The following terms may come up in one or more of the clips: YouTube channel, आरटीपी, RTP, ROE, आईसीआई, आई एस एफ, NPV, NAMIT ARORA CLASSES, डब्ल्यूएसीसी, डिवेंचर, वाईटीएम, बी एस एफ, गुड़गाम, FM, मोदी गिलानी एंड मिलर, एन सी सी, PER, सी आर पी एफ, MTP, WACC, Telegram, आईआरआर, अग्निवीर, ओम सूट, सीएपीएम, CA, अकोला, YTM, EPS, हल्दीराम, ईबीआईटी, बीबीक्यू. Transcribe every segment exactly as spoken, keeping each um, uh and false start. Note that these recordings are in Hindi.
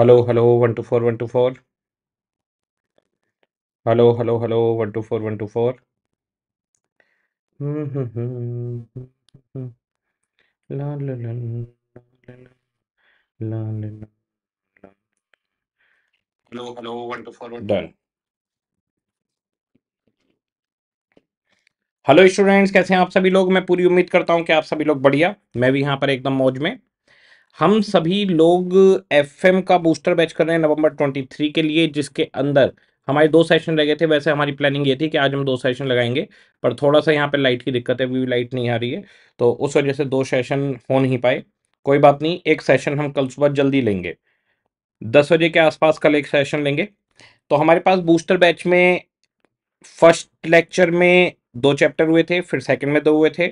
Hello hello one two four one two four hello hello hello one two four one two four ला ला ला ला ला hello hello one two four one done. Hello students, कैसे हैं आप सभी लोग। मैं पूरी उम्मीद करता हूं कि आप सभी लोग बढ़िया, मैं भी यहाँ पर एकदम मौज में। हम सभी लोग एफएम का बूस्टर बैच कर रहे हैं नवंबर तेईस के लिए, जिसके अंदर हमारे दो सेशन लगे थे। वैसे हमारी प्लानिंग ये थी कि आज हम दो सेशन लगाएंगे, पर थोड़ा सा यहाँ पे लाइट की दिक्कत है, अभी लाइट नहीं आ रही है, तो उस वजह से दो सेशन हो नहीं पाए। कोई बात नहीं, एक सेशन हम कल सुबह जल्दी लेंगे, दस बजे के आसपास कल एक सेशन लेंगे। तो हमारे पास बूस्टर बैच में फर्स्ट लेक्चर में दो चैप्टर हुए थे, फिर सेकेंड में दो हुए थे,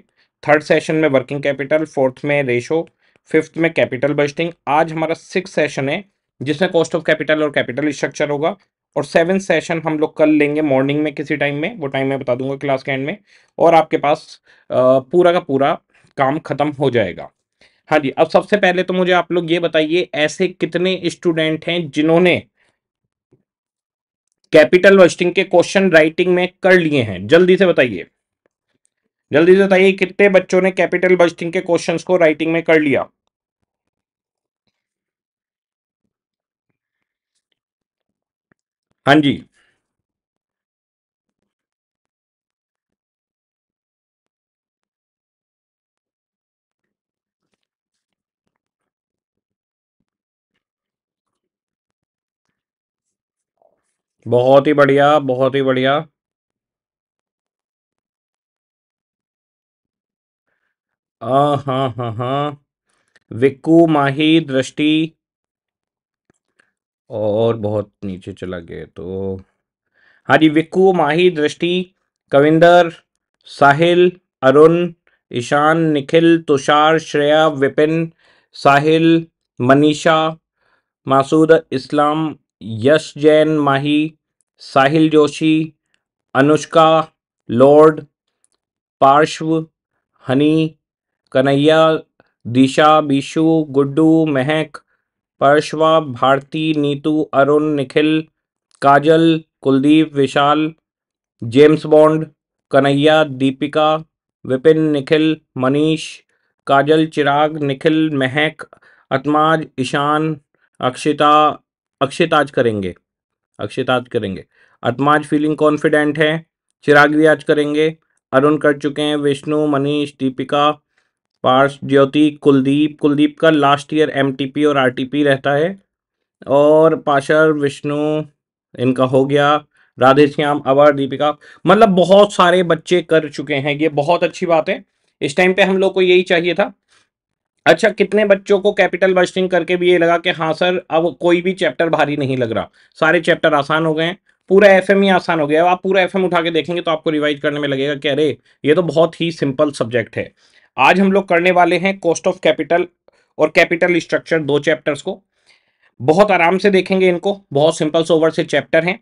थर्ड सेशन में वर्किंग कैपिटल, फोर्थ में रेशो, फिफ्थ में कैपिटल बजटिंग। आज हमारा सिक्स सेशन है जिसमें कॉस्ट ऑफ कैपिटल और कैपिटल स्ट्रक्चर होगा, और सेवन सेशन हम लोग कल लेंगे मॉर्निंग में किसी टाइम में, वो टाइम मैं बता दूंगा क्लास के एंड में, और आपके पास पूरा का पूरा काम खत्म हो जाएगा। हाँ जी, अब सबसे पहले तो मुझे आप लोग ये बताइए, ऐसे कितने स्टूडेंट हैं जिन्होंने कैपिटल बजटिंग के क्वेश्चन राइटिंग में कर लिए हैं? जल्दी से बताइए, जल्दी से बताइए कितने बच्चों ने कैपिटल बजटिंग के क्वेश्चंस को राइटिंग में कर लिया। हाँ जी, बहुत ही बढ़िया, बहुत ही बढ़िया। आ, हाँ हाँ हाँ विक्कू, माही, दृष्टि, और बहुत नीचे चला गया तो हाँ जी, Vikku, Mahi, Drishti, Kavinder, Sahil, Arun, Ishan, Nikhil, Tushar, Shreya, Vipin, Sahil, Manisha, Masood Islam, Yash Jain, Mahi, Sahil Joshi, Anushka, Lord, Parshva, Honey, Kanhaiya, Disha, Bishu, Guddu, Mahak, परशवा, Bharti, Neetu, Arun, Nikhil, Kajal, Kuldeep, Vishal, James Bond, Kanhaiya, Deepika, Vipin, Nikhil, Manish, Kajal, Chirag, Nikhil, Mahak, Atmaj, Ishan, Akshita, अक्षित आज करेंगे, अक्षित आज करेंगे, अतमाज फीलिंग कॉन्फिडेंट है, चिराग भी आज करेंगे, अरुण कर चुके हैं, विष्णु, मनीष, दीपिका, पार्श, ज्योति, कुलदीप, कुलदीप का लास्ट ईयर एमटीपी और आरटीपी रहता है, और पाशर, विष्णु, इनका हो गया, राधेश्याम, अवर, दीपिका, मतलब बहुत सारे बच्चे कर चुके हैं। ये बहुत अच्छी बात है, इस टाइम पे हम लोग को यही चाहिए था। अच्छा, कितने बच्चों को कैपिटल बजटिंग करके भी ये लगा कि हाँ सर अब कोई भी चैप्टर भारी नहीं लग रहा, सारे चैप्टर आसान हो गए हैं, पूरा एफएम ही आसान हो गया। अब आप पूरा एफएम उठा के देखेंगे तो आपको रिवाइज करने में लगेगा कि अरे ये तो बहुत ही सिंपल सब्जेक्ट है। आज हम लोग करने वाले हैं कॉस्ट ऑफ कैपिटल और कैपिटल स्ट्रक्चर, दो चैप्टर्स को बहुत आराम से देखेंगे, इनको बहुत सिंपल सोवर से चैप्टर हैं।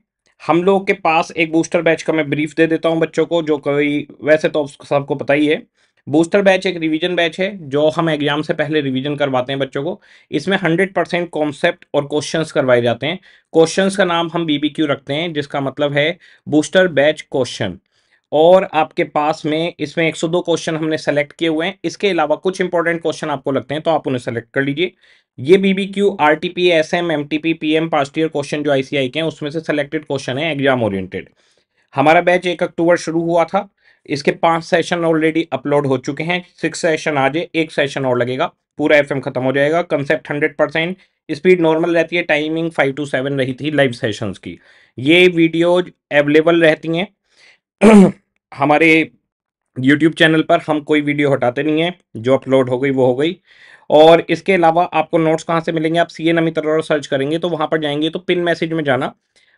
हम लोग के पास एक बूस्टर बैच का मैं ब्रीफ दे देता हूं बच्चों को, जो कोई वैसे तो सबको पता ही है, बूस्टर बैच एक रिवीजन बैच है जो हम एग्जाम से पहले रिवीजन करवाते हैं बच्चों को। इसमें हंड्रेड परसेंट कॉन्सेप्ट और क्वेश्चंस करवाए जाते हैं। क्वेश्चंस का नाम हम बीबीक्यू रखते हैं, जिसका मतलब है बूस्टर बैच क्वेश्चन, और आपके पास में इसमें एक सौ दो क्वेश्चन हमने सेलेक्ट किए हुए हैं। इसके अलावा कुछ इंपॉर्टेंट क्वेश्चन आपको लगते हैं तो आप उन्हें सेलेक्ट कर लीजिए। ये बीबीक्यू, आरटीपी, SM, MTP, PM, past year question जो आईसीआई के हैं, उसमें से सेलेक्टेड क्वेश्चन है, एग्जाम ओरिएंटेड। हमारा बैच एक अक्टूबर शुरू हुआ था, इसके पांच सेशन ऑलरेडी अपलोड हो चुके हैं, सिक्स सेशन आज, एक सेशन और लगेगा, पूरा एफएम खत्म हो जाएगा। Concept hundred percent, speed normal रहती है, टाइमिंग फाइव टू सेवन रही थी लाइव सेशंस की। ये वीडियोज अवेलेबल रहती हैं हमारे YouTube चैनल पर, हम कोई वीडियो हटाते नहीं है, जो अपलोड हो गई वो हो गई। और इसके अलावा आपको नोट्स कहाँ से मिलेंगे? आप C A Namit Arora search करेंगे तो वहाँ पर जाएंगे, तो पिन मैसेज में जाना,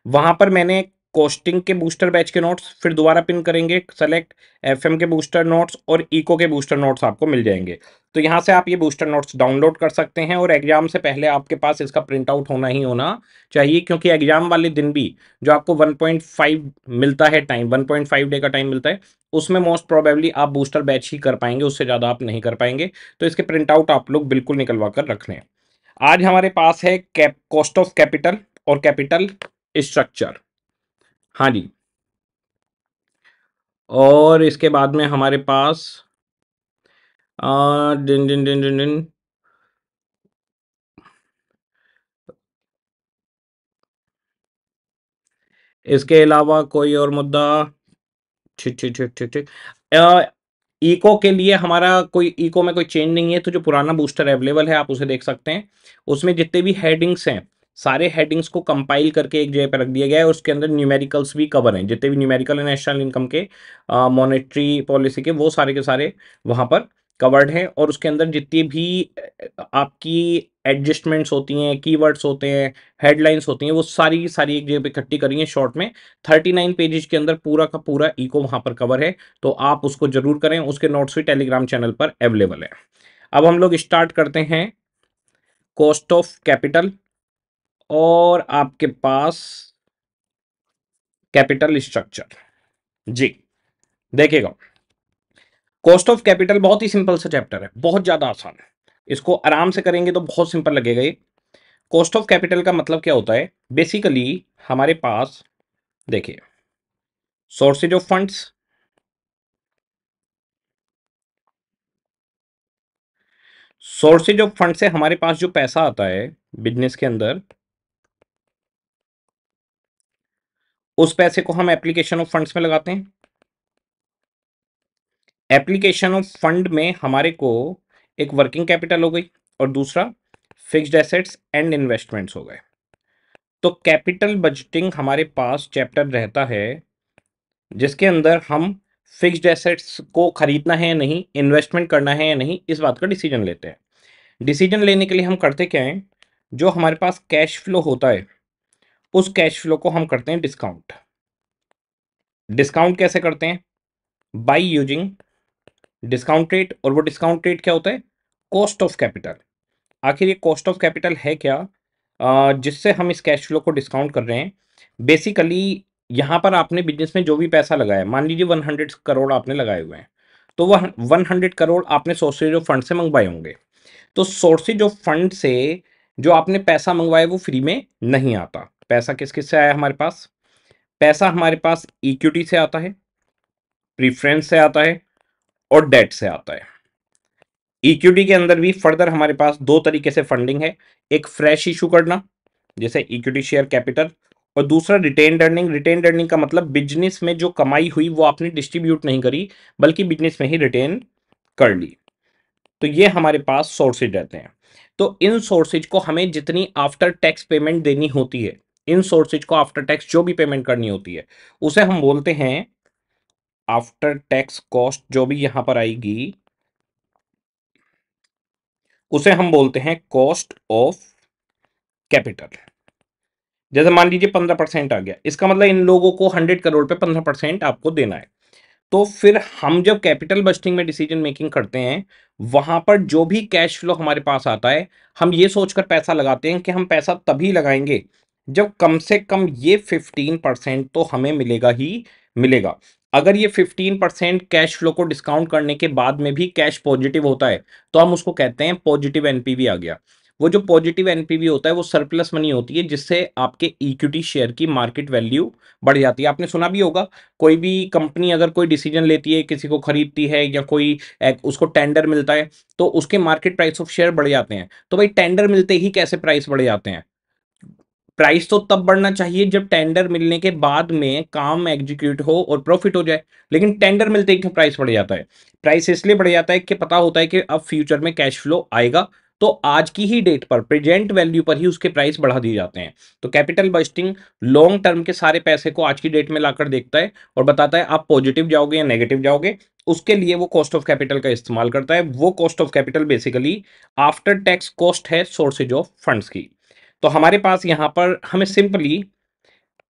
वहाँ पर मैंने कोस्टिंग के बूस्टर बैच के नोट्स, फिर दोबारा पिन करेंगे सेलेक्ट, एफएम के बूस्टर नोट्स और इको के बूस्टर नोट्स आपको मिल जाएंगे। तो यहाँ से आप ये बूस्टर नोट्स डाउनलोड कर सकते हैं, और एग्जाम से पहले आपके पास इसका प्रिंट आउट होना ही होना चाहिए, क्योंकि एग्जाम वाले दिन भी जो आपको वन पॉइंट फाइव मिलता है time, one point five day का टाइम मिलता है, उसमें मोस्ट प्रोबेबली आप बूस्टर बैच ही कर पाएंगे, उससे ज़्यादा आप नहीं कर पाएंगे। तो इसके प्रिंट आउट आप लोग बिल्कुल निकलवा कर रख लें। आज हमारे पास है कैप कॉस्ट ऑफ कैपिटल और कैपिटल स्ट्रक्चर, हाँ जी। और इसके बाद में हमारे पास आ, दिन दिन दिन दिन दिन इसके अलावा कोई और मुद्दा, ठीक ठीक ठीक ठीक ठीक इको के लिए हमारा कोई इको में कोई चेंज नहीं है, तो जो पुराना बूस्टर अवेलेबल है आप उसे देख सकते हैं। उसमें जितने भी हेडिंग्स हैं सारे हेडिंग्स को कंपाइल करके एक जगह पर रख दिया गया है और उसके अंदर न्यूमेरिकल्स भी कवर हैं, जितने भी न्यूमेरिकल है नेशनल इनकम के, मॉनेटरी पॉलिसी के, वो सारे के सारे वहाँ पर कवर्ड हैं। और उसके अंदर जितनी भी आपकी एडजस्टमेंट्स होती हैं, कीवर्ड्स होते हैं, हेडलाइंस होती हैं, वो सारी की सारी एक जगह पे इकट्ठी करी है। शॉर्ट में उनतालीस पेजेस के अंदर पूरा का पूरा इको वहाँ पर कवर है, तो आप उसको जरूर करें। उसके नोट्स भी टेलीग्राम चैनल पर अवेलेबल है। अब हम लोग स्टार्ट करते हैं कॉस्ट ऑफ कैपिटल और आपके पास कैपिटल स्ट्रक्चर जी। देखिएगा कॉस्ट ऑफ कैपिटल बहुत ही सिंपल सा चैप्टर है, बहुत ज़्यादा आसान है, इसको आराम से करेंगे तो बहुत सिंपल लगेगा। ये कॉस्ट ऑफ कैपिटल का मतलब क्या होता है? बेसिकली हमारे पास देखिए sources of funds, sources of fund से हमारे पास जो पैसा आता है बिजनेस के अंदर, उस पैसे को हम एप्लीकेशन ऑफ फंड्स में लगाते हैं। एप्लीकेशन ऑफ फंड में हमारे को एक वर्किंग कैपिटल हो गई और दूसरा फिक्स्ड एसेट्स एंड इन्वेस्टमेंट्स हो गए। तो कैपिटल बजटिंग हमारे पास चैप्टर रहता है जिसके अंदर हम फिक्स्ड एसेट्स को खरीदना है या नहीं, इन्वेस्टमेंट करना है या नहीं, इस बात का डिसीजन लेते हैं। डिसीजन लेने के लिए हम करते क्या हैं, जो हमारे पास कैश फ्लो होता है उस कैश फ्लो को हम करते हैं डिस्काउंट। डिस्काउंट कैसे करते हैं? बाई यूजिंग डिस्काउंट रेट, और वो डिस्काउंट रेट क्या होता है? Cost of capital. आखिर ये कॉस्ट ऑफ कैपिटल है क्या जिससे हम इस कैश फ्लो को डिस्काउंट कर रहे हैं? बेसिकली यहाँ पर आपने बिजनेस में जो भी पैसा लगाया, मान लीजिए सौ करोड़ आपने लगाए हुए हैं, तो वह सौ करोड़ आपने सोर्सेज ऑफ फंड से मंगवाए होंगे। तो सोर्सेज ऑफ फंड से जो आपने पैसा मंगवाया वो फ्री में नहीं आता। पैसा किस किस से आया हमारे पास? पैसा हमारे पास इक्विटी से आता है, प्रीफरेंस से आता है और डेट से आता है। इक्विटी के अंदर भी फर्दर हमारे पास दो तरीके से फंडिंग है, एक फ्रेश इशू करना जैसे इक्विटी शेयर कैपिटल, और दूसरा रिटेन्ड अर्निंग। रिटेन्ड अर्निंग का मतलब बिजनेस में जो कमाई हुई वो आपने डिस्ट्रीब्यूट नहीं करी बल्कि बिजनेस में ही रिटेन कर ली। तो ये हमारे पास सोर्सेज रहते हैं। तो इन सोर्सेज को हमें जितनी आफ्टर टैक्स पेमेंट देनी होती है, इन सोर्सेज को आफ्टर टैक्स जो भी पेमेंट करनी होती है उसे हम बोलते हैं आफ्टर टैक्स कॉस्ट। जो भी यहां पर आएगी उसे हम बोलते हैं कॉस्ट ऑफ कैपिटल। जैसे मान लीजिए पंद्रह परसेंट आ गया, इसका मतलब इन लोगों को हंड्रेड करोड़ पे पंद्रह परसेंट आपको देना है। तो फिर हम जब कैपिटल बजटिंग में डिसीजन मेकिंग करते हैं, वहां पर जो भी कैश फ्लो हमारे पास आता है, हम ये सोचकर पैसा लगाते हैं कि हम पैसा तभी लगाएंगे जब कम से कम ये फिफ्टीन परसेंट तो हमें मिलेगा ही मिलेगा। अगर ये पंद्रह परसेंट कैश फ्लो को डिस्काउंट करने के बाद में भी कैश पॉजिटिव होता है तो हम उसको कहते हैं पॉजिटिव एनपीवी आ गया। वो जो पॉजिटिव एनपीवी होता है वो सरप्लस मनी होती है जिससे आपके इक्विटी शेयर की मार्केट वैल्यू बढ़ जाती है। आपने सुना भी होगा, कोई भी कंपनी अगर कोई डिसीजन लेती है, किसी को खरीदती है या कोई उसको टेंडर मिलता है तो उसके मार्केट प्राइस ऑफ शेयर बढ़ जाते हैं। तो भाई टेंडर मिलते ही कैसे प्राइस बढ़ जाते हैं? प्राइस तो तब बढ़ना चाहिए जब टेंडर मिलने के बाद में काम एग्जीक्यूट हो और प्रॉफिट हो जाए, लेकिन टेंडर मिलते ही प्राइस बढ़ जाता है। प्राइस इसलिए बढ़ जाता है कि पता होता है कि अब फ्यूचर में कैश फ्लो आएगा, तो आज की ही डेट पर प्रेजेंट वैल्यू पर ही उसके प्राइस बढ़ा दिए जाते हैं। तो कैपिटल बजटिंग लॉन्ग टर्म के सारे पैसे को आज की डेट में लाकर देखता है और बताता है आप पॉजिटिव जाओगे या नेगेटिव जाओगे। उसके लिए वो कॉस्ट ऑफ कैपिटल का इस्तेमाल करता है। वो cost of capital basically after tax cost है सोर्सेज ऑफ फंड्स की। तो हमारे पास यहाँ पर हमें सिंपली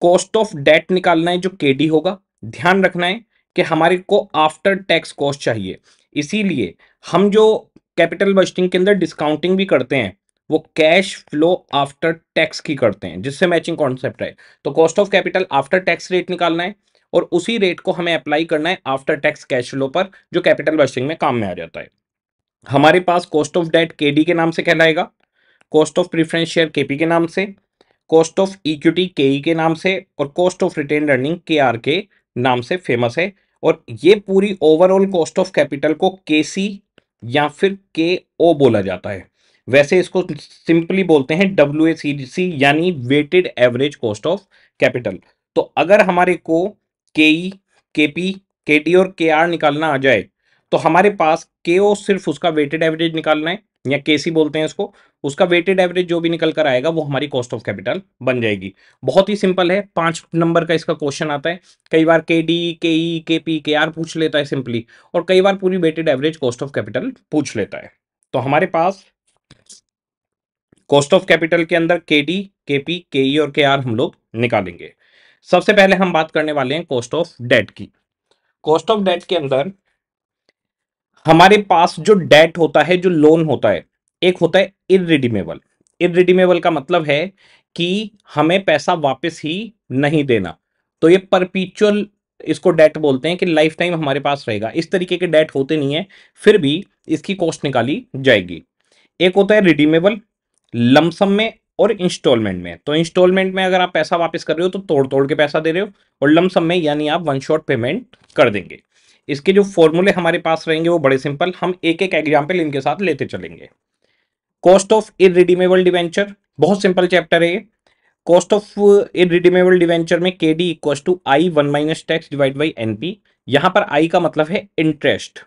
कॉस्ट ऑफ डेट निकालना है जो केडी होगा। ध्यान रखना है कि हमारे को आफ्टर टैक्स कॉस्ट चाहिए, इसीलिए हम जो कैपिटल बजटिंग के अंदर डिस्काउंटिंग भी करते हैं वो कैश फ्लो आफ्टर टैक्स की करते हैं जिससे मैचिंग कॉन्सेप्ट है। तो cost of capital after tax rate निकालना है और उसी रेट को हमें अप्लाई करना है आफ्टर टैक्स कैश फ्लो पर, जो कैपिटल बजटिंग में काम में आ जाता है। हमारे पास कॉस्ट ऑफ डेट केडी के नाम से कहलाएगा। Cost of preference share KP के नाम से, कॉस्ट ऑफ इक्विटी केई के नाम से और cost of retain earning KR के नाम से फेमस है। और ये पूरी ओवरऑल कॉस्ट ऑफ कैपिटल को केसी या फिर केओ बोला जाता है। वैसे इसको सिंपली बोलते हैं डब्ल्यूएसीसी यानी weighted average cost of capital. तो अगर हमारे को केई, केपी, केटी और केआर निकालना आ जाए तो हमारे पास केओ सिर्फ उसका वेटेड एवरेज निकालना है या केसी बोलते हैं इसको, उसका वेटेड एवरेज जो भी निकल कर आएगा वो हमारी कॉस्ट ऑफ कैपिटल बन जाएगी। बहुत ही सिंपल है, पांच नंबर का इसका क्वेश्चन आता है। कई बार केडी, केई, केपी, केआर पूछ लेता है सिंपली, और कई बार पूरी weighted average cost of capital पूछ लेता है। तो हमारे पास कॉस्ट ऑफ कैपिटल के अंदर केडी, केपी, केई और केआर हम लोग निकालेंगे। सबसे पहले हम बात करने वाले हैं कॉस्ट ऑफ डेट की। कॉस्ट ऑफ डेट के अंदर हमारे पास जो डेट होता है, जो लोन होता है, एक होता है इररिडीमेबल। इररिडीमेबल का मतलब है कि हमें पैसा वापस ही नहीं देना, तो ये परपिचुअल इसको डेट बोलते हैं कि लाइफ टाइम हमारे पास रहेगा। इस तरीके के डेट होते नहीं है, फिर भी इसकी कॉस्ट निकाली जाएगी। एक होता है रिडीमेबल लमसम में और इंस्टॉलमेंट में। तो इंस्टॉलमेंट में अगर आप पैसा वापस कर रहे हो तो तोड़ तोड़ के पैसा दे रहे हो, और लमसम में यानी आप वन शॉट पेमेंट कर देंगे। इसके जो फॉर्मूले हमारे पास रहेंगे वो बड़े सिंपल, हम एक एक एग्जाम्पल इनके साथ लेते चलेंगे। कॉस्ट ऑफ इररिडीमेबल डिवेंचर, बहुत सिंपल चैप्टर है। कॉस्ट ऑफ इररिडीमेबल डिवेंचर में K D equal to I one minus tax divide by N P. यहाँ पर आई का मतलब है इंटरेस्ट,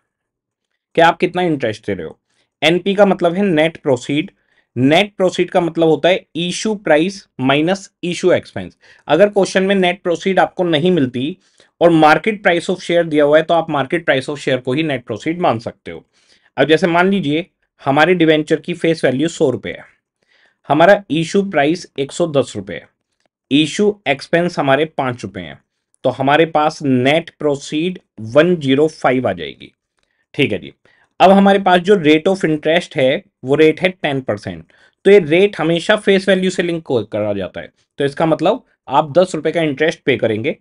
क्या आप कितना इंटरेस्ट दे रहे हो। एनपी का मतलब है नेट प्रोसीड। नेट प्रोसीड का मतलब होता है issue price minus issue expense. अगर क्वेश्चन में नेट प्रोसीड आपको नहीं मिलती और मार्केट प्राइस ऑफ शेयर दिया हुआ है तो आप मार्केट प्राइस ऑफ शेयर को ही नेट प्रोसीड मान सकते हो। अब जैसे मान लीजिए हमारे डिवेंचर की फेस वैल्यू सौ रुपये है, हमारा इशू प्राइस एक सौ दस रुपये है, इशू एक्सपेंस हमारे पाँच रुपये हैं, तो हमारे पास net proceed one zero five आ जाएगी। ठीक है जी। अब हमारे पास जो रेट ऑफ इंटरेस्ट है वो रेट है टेन परसेंट। तो ये रेट हमेशा फेस वैल्यू से लिंक करा जाता है, तो इसका मतलब आप दस रुपये का इंटरेस्ट पे करेंगे।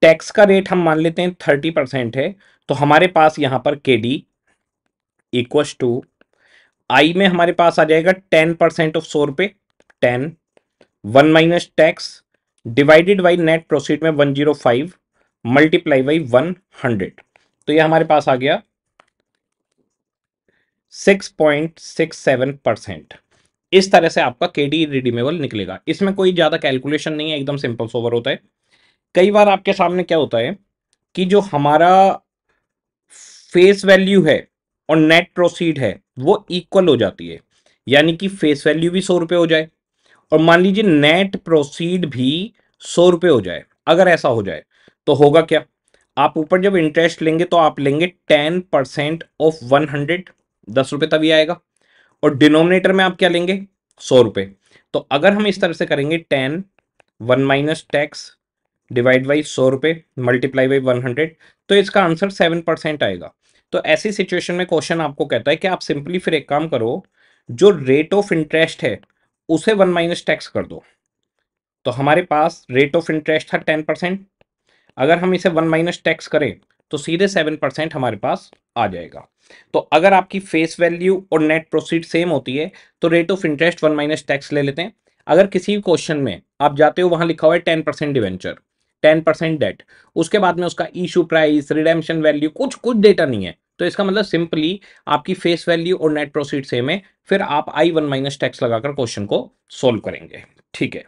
टैक्स का रेट हम मान लेते हैं थर्टी परसेंट है, तो हमारे पास यहाँ पर के डी इक्वस टू आई में हमारे पास आ जाएगा टेन परसेंट ऑफ सौ रुपये, ten one minus tax divided by net proceed में one zero five multiply by one hundred. तो ये हमारे पास आ गया six point six seven percent. इस तरह से आपका के डी रिडीमेबल निकलेगा। इसमें कोई ज़्यादा कैलकुलेशन नहीं है, एकदम सिंपल सोवर होता है। कई बार आपके सामने क्या होता है कि जो हमारा फेस वैल्यू है और नेट प्रोसीड है वो इक्वल हो जाती है, यानी कि फेस वैल्यू भी सौ रुपये हो जाए और मान लीजिए नेट प्रोसीड भी सौ रुपये हो जाए। अगर ऐसा हो जाए तो होगा क्या, आप ऊपर जब इंटरेस्ट लेंगे तो आप लेंगे ten percent of one hundred दस रुपये तभी आएगा, और डिनोमिनेटर में आप क्या लेंगे सौ रुपये। तो अगर हम इस तरह से करेंगे ten one minus tax divide by सौ रुपये मल्टीप्लाई बाई वन हंड्रेड, तो इसका आंसर सेवन परसेंट आएगा। तो ऐसी सिचुएशन में क्वेश्चन आपको कहता है कि आप सिंपली फिर एक काम करो, जो रेट ऑफ इंटरेस्ट है उसे वन माइनस टैक्स कर दो। तो हमारे पास रेट ऑफ इंटरेस्ट था टेन परसेंट, अगर हम इसे वन माइनस टैक्स करें तो सीधे सेवन परसेंट हमारे पास आ जाएगा। तो अगर आपकी फेस वैल्यू और नेट प्रोसीड सेम होती है तो rate of interest one minus tax ले लेते हैं। अगर किसी भी क्वेश्चन में आप जाते हो वहां लिखा हुआ है ten percent डिवेंचर, ten percent debt, उसके बाद में उसका इशू प्राइस, रिडेम्पशन वैल्यू, कुछ कुछ डेटा नहीं है, तो इसका मतलब सिंपली आपकी फेस वैल्यू और नेट प्रोसीड सेम है। फिर आप आई वन माइनस टैक्स लगाकर क्वेश्चन को सोल्व करेंगे। ठीक है।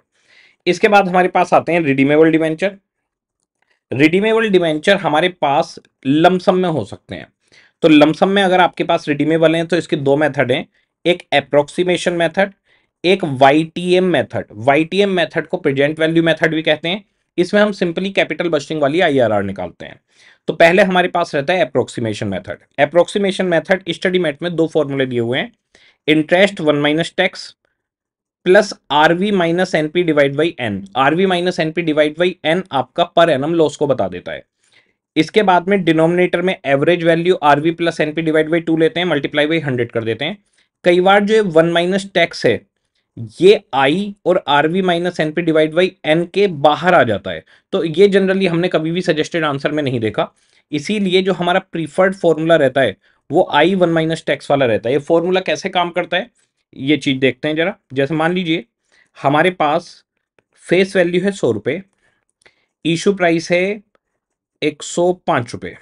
इसके बाद हमारे पास आते हैं रिडीमेबल डिवेंचर। रिडीमेबल डिवेंचर हमारे पास लमसम में हो सकते हैं। तो लमसम में अगर आपके पास रिडीमेबल हैं तो इसके दो मेथड हैं, एक एप्रोक्सीमेशन मेथड, एक वाईटीएम मेथड। वाईटीएम मेथड को प्रेजेंट वैल्यू मेथड भी कहते हैं। इसमें हम सिंपली कैपिटल बस्टिंग वाली आईआरआर निकालते हैं। तो पहले हमारे पास रहता है approximation method. Approximation method study mat में दो फॉर्मूले दिए हुए हैं, interest one minus tax plus R V minus N P divide by N. R V minus N P divide by N आपका पर एनम लॉस को बता देता है। इसके बाद में डिनोमिनेटर में average value R V plus N P divide by two लेते हैं, मल्टीप्लाई बाई हंड्रेड कर देते हैं। कई बार जो वन माइनस टैक्स है ये आई और R V minus N P divide by N के बाहर आ जाता है, तो ये जनरली हमने कभी भी सजेस्टेड आंसर में नहीं देखा। इसीलिए जो हमारा प्रीफर्ड फॉर्मूला रहता है वो आई वन माइनस टैक्स वाला रहता है। ये फॉर्मूला कैसे काम करता है, ये चीज़ देखते हैं ज़रा। जैसे मान लीजिए हमारे पास फेस वैल्यू है सौ रुपये, इशू प्राइस है एक सौ पाँच रुपये,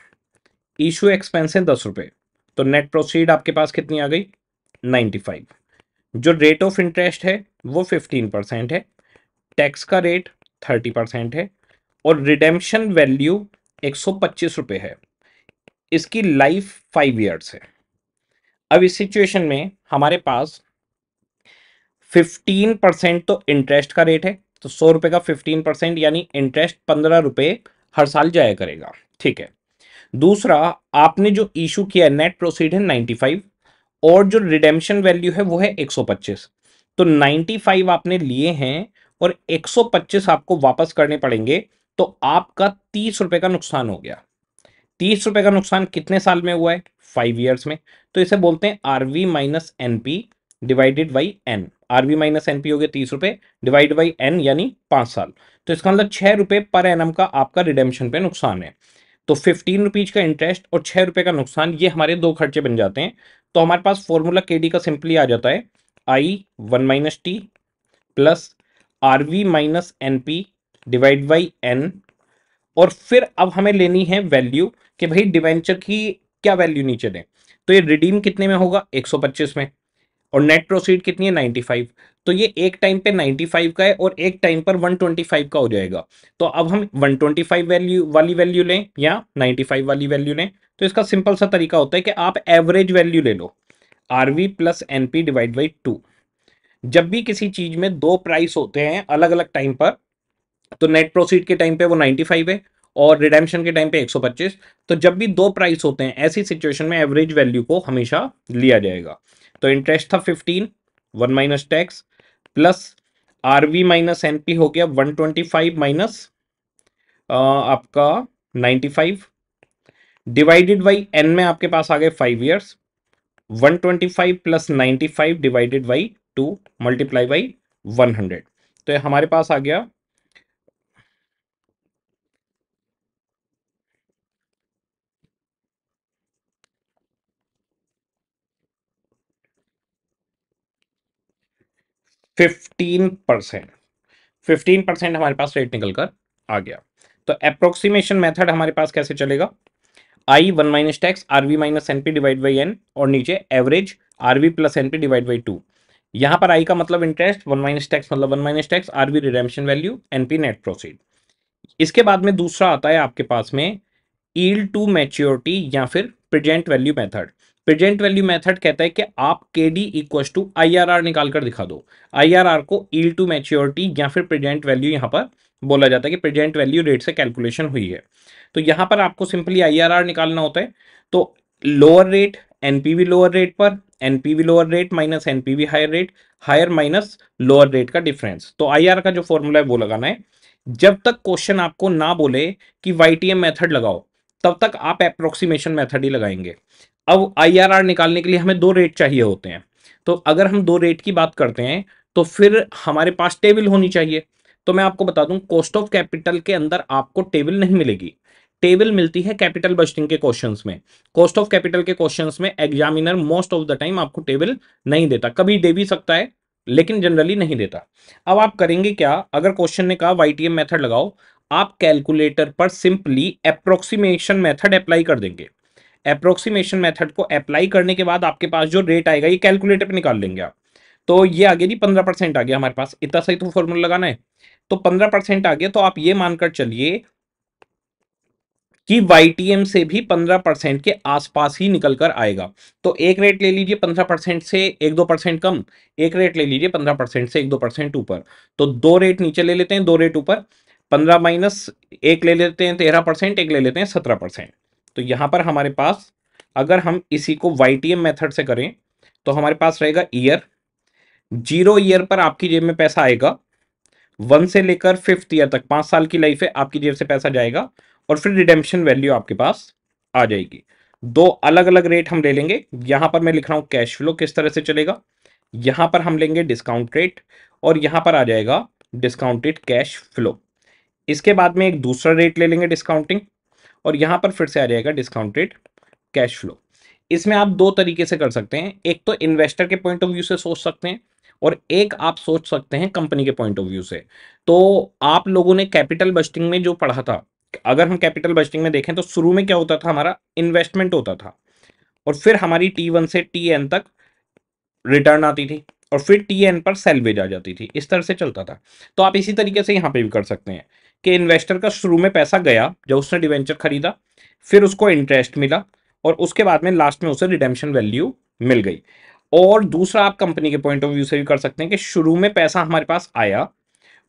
इशू एक्सपेंस है दस रुपये, तो नेट प्रोसीड आपके पास कितनी आ गई नाइन्टी फाइव। जो रेट ऑफ इंटरेस्ट है वो फिफ्टीन परसेंट है, टैक्स का रेट थर्टी परसेंट है और रिडेम्पशन वैल्यू एक सौ पच्चीस रुपये है। इसकी लाइफ फाइव इयर्स है। अब इस सिचुएशन में हमारे पास फिफ्टीन परसेंट तो इंटरेस्ट का रेट है, तो सौ रुपये का फिफ्टीन परसेंट यानी इंटरेस्ट पंद्रह रुपये हर साल जाया करेगा, ठीक है। दूसरा, आपने जो इशू किया है नेट प्रोसीड है नाइन्टी फाइव और जो रिडेम्पशन वैल्यू है वो है एक सौ पच्चीस, तो नाइन्टी फाइव आपने लिए हैं और एक सौ पच्चीस आपको वापस करने पड़ेंगे, तो आपका तीस रुपये का नुकसान हो गया। तीस रुपये का नुकसान कितने साल में हुआ है, फाइव इयर्स में। तो इसे बोलते हैं R V minus N P divided by N. R V minus N P हो गया तीस रुपये डिवाइड बाई एन यानी पाँच साल, तो इसका मतलब छः रुपये पर एन एम का आपका रिडेम्पशन पे नुकसान है। तो फिफ्टीन रुपीज़ का इंटरेस्ट और छः रुपये का नुकसान, ये हमारे दो खर्चे बन जाते हैं। तो हमारे पास फॉर्मूला के डी का सिंपली आ जाता है I one minus T plus R V minus N P divide by N. और फिर अब हमें लेनी है वैल्यू कि भाई डिवेंचर की क्या वैल्यू नीचे दें, तो ये रिडीम कितने में होगा एक सौ पच्चीस में, और नेट प्रोसीड कितनी है नाइन्टी फाइव, तो ये एक टाइम पे नाइन्टी फाइव का है और एक टाइम पर वन ट्वेंटी फाइव का हो जाएगा। तो अब हम वन ट्वेंटी फाइव वैल्यू वाली वैल्यू लें या नाइन्टी फाइव वाली वैल्यू लें, तो इसका सिंपल सा तरीका होता है कि आप एवरेज वैल्यू ले लो R V plus N P divide by two. जब भी किसी चीज़ में दो प्राइस होते हैं अलग अलग टाइम पर, तो नेट प्रोसीड के टाइम पे वो नाइन्टी फाइव है और रिडेम्पशन के टाइम पे एक सौ पच्चीस, तो जब भी दो प्राइस होते हैं ऐसी सिचुएशन में एवरेज वैल्यू को हमेशा लिया जाएगा। तो इंटरेस्ट था fifteen, one minus tax plus R V minus N P हो गया वन ट्वेंटी फाइव माइनस आपका ninety five divided by N में आपके पास आ गए five years, one twenty five plus ninety five divided by two multiply by one hundred, तो ये हमारे पास आ गया फिफ्टीन परसेंट। फिफ्टीन परसेंट हमारे पास रेट निकल कर आ गया। तो अप्रोक्सीमेशन मेथड हमारे पास कैसे चलेगा, I one minus tax R V minus N P divide by N और नीचे average R V plus N P divide by two. यहाँ पर आई का मतलब इंटरेस्ट, वन माइनस टैक्स मतलब one minus tax, R V redemption value, N P net proceed. इसके बाद में दूसरा आता है आपके पास में ईल्ड टू मैच्योरिटी या फिर present value method. Present value method कहता है कि आप K D equals to I R R निकाल कर दिखा दो। आई आर आर को ईल्ड टू मैच्योरिटी या फिर प्रेजेंट वैल्यू यहाँ पर बोला जाता है कि प्रेजेंट वैल्यू रेट से कैलकुलेशन हुई है। तो यहाँ पर आपको सिंपली आई आर आर निकालना होता है। तो lower rate N P V lower rate पर, N P V lower rate minus N P V higher rate, higher minus lower rate का डिफरेंस। तो आई आर का जो फॉर्मूला है वो लगाना है। जब तक क्वेश्चन आपको ना बोले कि वाई टी एम मैथड लगाओ तब तक आप अप्रोक्सीमेशन मैथड ही लगाएंगे। अब आईआरआर निकालने के लिए हमें दो रेट चाहिए होते हैं, तो अगर हम दो रेट की बात करते हैं तो फिर हमारे पास टेबल होनी चाहिए। तो मैं आपको बता दूं कॉस्ट ऑफ कैपिटल के अंदर आपको टेबल नहीं मिलेगी, टेबल मिलती है कैपिटल बजटिंग के क्वेश्चंस में। कॉस्ट ऑफ कैपिटल के क्वेश्चंस में examiner most of the time आपको टेबल नहीं देता, कभी दे भी सकता है लेकिन जनरली नहीं देता। अब आप करेंगे क्या, अगर क्वेश्चन ने कहा वाईटीएम मेथड लगाओ, आप कैलकुलेटर पर सिंपली अप्रोक्सीमेशन मेथड अप्लाई कर देंगे। अप्रोक्सीमेशन मेथड को अप्लाई करने के बाद आपके पास जो रेट आएगा ये कैलकुलेटर पे निकाल लेंगे आप। तो ये आ गया जी पंद्रह परसेंट आ गया हमारे पास, इतना सही तो फॉर्मूला लगाना है। तो पंद्रह परसेंट आ गया, तो आप ये मानकर चलिए कि वाईटीएम से भी पंद्रह परसेंट के आसपास ही निकल कर आएगा। तो एक रेट ले लीजिए पंद्रह परसेंट से एक दो परसेंट कम, एक रेट ले लीजिए पंद्रह परसेंट से एक दो परसेंट ऊपर। तो दो रेट नीचे ले लेते हैं, दो रेट ऊपर, पंद्रह माइनस एक ले लेते हैं तेरह परसेंट, एक ले लेते हैं सत्रह परसेंट। तो यहाँ पर हमारे पास अगर हम इसी को वाईटीएम मेथड से करें तो हमारे पास रहेगा ईयर, जीरो ईयर पर आपकी जेब में पैसा आएगा, वन से लेकर फिफ्थ ईयर तक पाँच साल की लाइफ है, आपकी जेब से पैसा जाएगा और फिर रिडेम्पशन वैल्यू आपके पास आ जाएगी। दो अलग अलग रेट हम ले लेंगे। यहाँ पर मैं लिख रहा हूँ कैश फ्लो किस तरह से चलेगा, यहाँ पर हम लेंगे डिस्काउंट रेट और यहाँ पर आ जाएगा डिस्काउंटेड कैश फ्लो। इसके बाद में एक दूसरा रेट ले लेंगे डिस्काउंटिंग और यहाँ पर फिर से आ जाएगा डिस्काउंटेड कैश फ्लो। इसमें आप दो तरीके से कर सकते हैं, एक तो इन्वेस्टर के पॉइंट ऑफ व्यू से सोच सकते हैं और एक आप सोच सकते हैं कंपनी के पॉइंट ऑफ व्यू से। तो आप लोगों ने कैपिटल बजटिंग में जो पढ़ा था, अगर हम कैपिटल बजटिंग में देखें तो शुरू में क्या होता था, हमारा इन्वेस्टमेंट होता था और फिर हमारी टी वन से टी एन तक रिटर्न आती थी और फिर टी एन पर सेलवेज आ जाती थी, इस तरह से चलता था। तो आप इसी तरीके से यहाँ पे भी कर सकते हैं कि इन्वेस्टर का शुरू में पैसा गया जब उसने डिवेंचर खरीदा, फिर उसको इंटरेस्ट मिला और उसके बाद में लास्ट में उसे रिडेम्पशन वैल्यू मिल गई। और दूसरा आप कंपनी के पॉइंट ऑफ व्यू से भी कर सकते हैं कि शुरू में पैसा हमारे पास आया,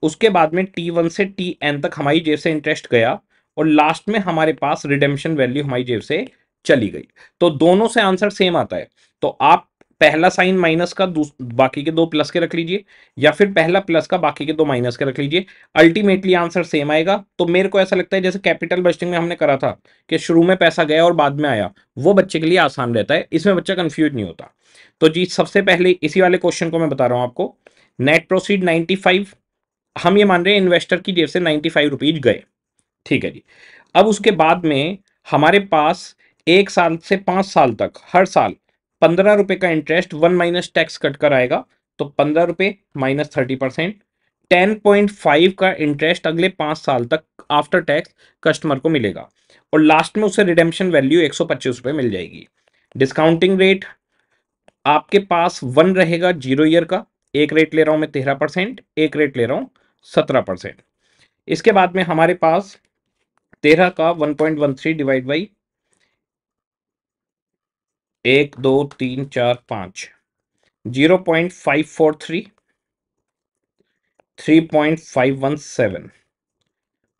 उसके बाद में टी वन से टी एन तक हमारी जेब से इंटरेस्ट गया और लास्ट में हमारे पास रिडेम्पशन वैल्यू हमारी जेब से चली गई। तो दोनों से आंसर सेम आता है। तो आप पहला साइन माइनस का बाकी के दो प्लस के रख लीजिए या फिर पहला प्लस का बाकी के दो माइनस के रख लीजिए, अल्टीमेटली आंसर सेम आएगा। तो मेरे को ऐसा लगता है जैसे कैपिटल बजटिंग में हमने करा था कि शुरू में पैसा गया और बाद में आया, वो बच्चे के लिए आसान रहता है, इसमें बच्चा कंफ्यूज नहीं होता। तो जी सबसे पहले इसी वाले क्वेश्चन को मैं बता रहा हूँ आपको, नेट प्रोसीड नाइन्टी फाइव हम ये मान रहे हैं इन्वेस्टर की जेब से नाइन्टी फाइव रुपीज गए, ठीक है जी। अब उसके बाद में हमारे पास एक साल से पाँच साल तक हर साल पंद्रह रुपये का interest one minus tax cut कर आएगा, तो पंद्रह रुपये minus thirty percent ten point five का इंटरेस्ट अगले पाँच साल तक आफ्टर टैक्स कस्टमर को मिलेगा और लास्ट में उसे रिडेम्पशन वैल्यू एक सौ पच्चीस रुपये मिल जाएगी। डिस्काउंटिंग रेट आपके पास वन रहेगा जीरो ईयर का, एक रेट ले रहा हूँ मैं तेरह परसेंट, एक रेट ले रहा हूँ सत्रह परसेंट। इसके बाद में हमारे पास तेरह का one point one three divide by एक दो तीन चार पाँच, zero point five four three, three point five one seven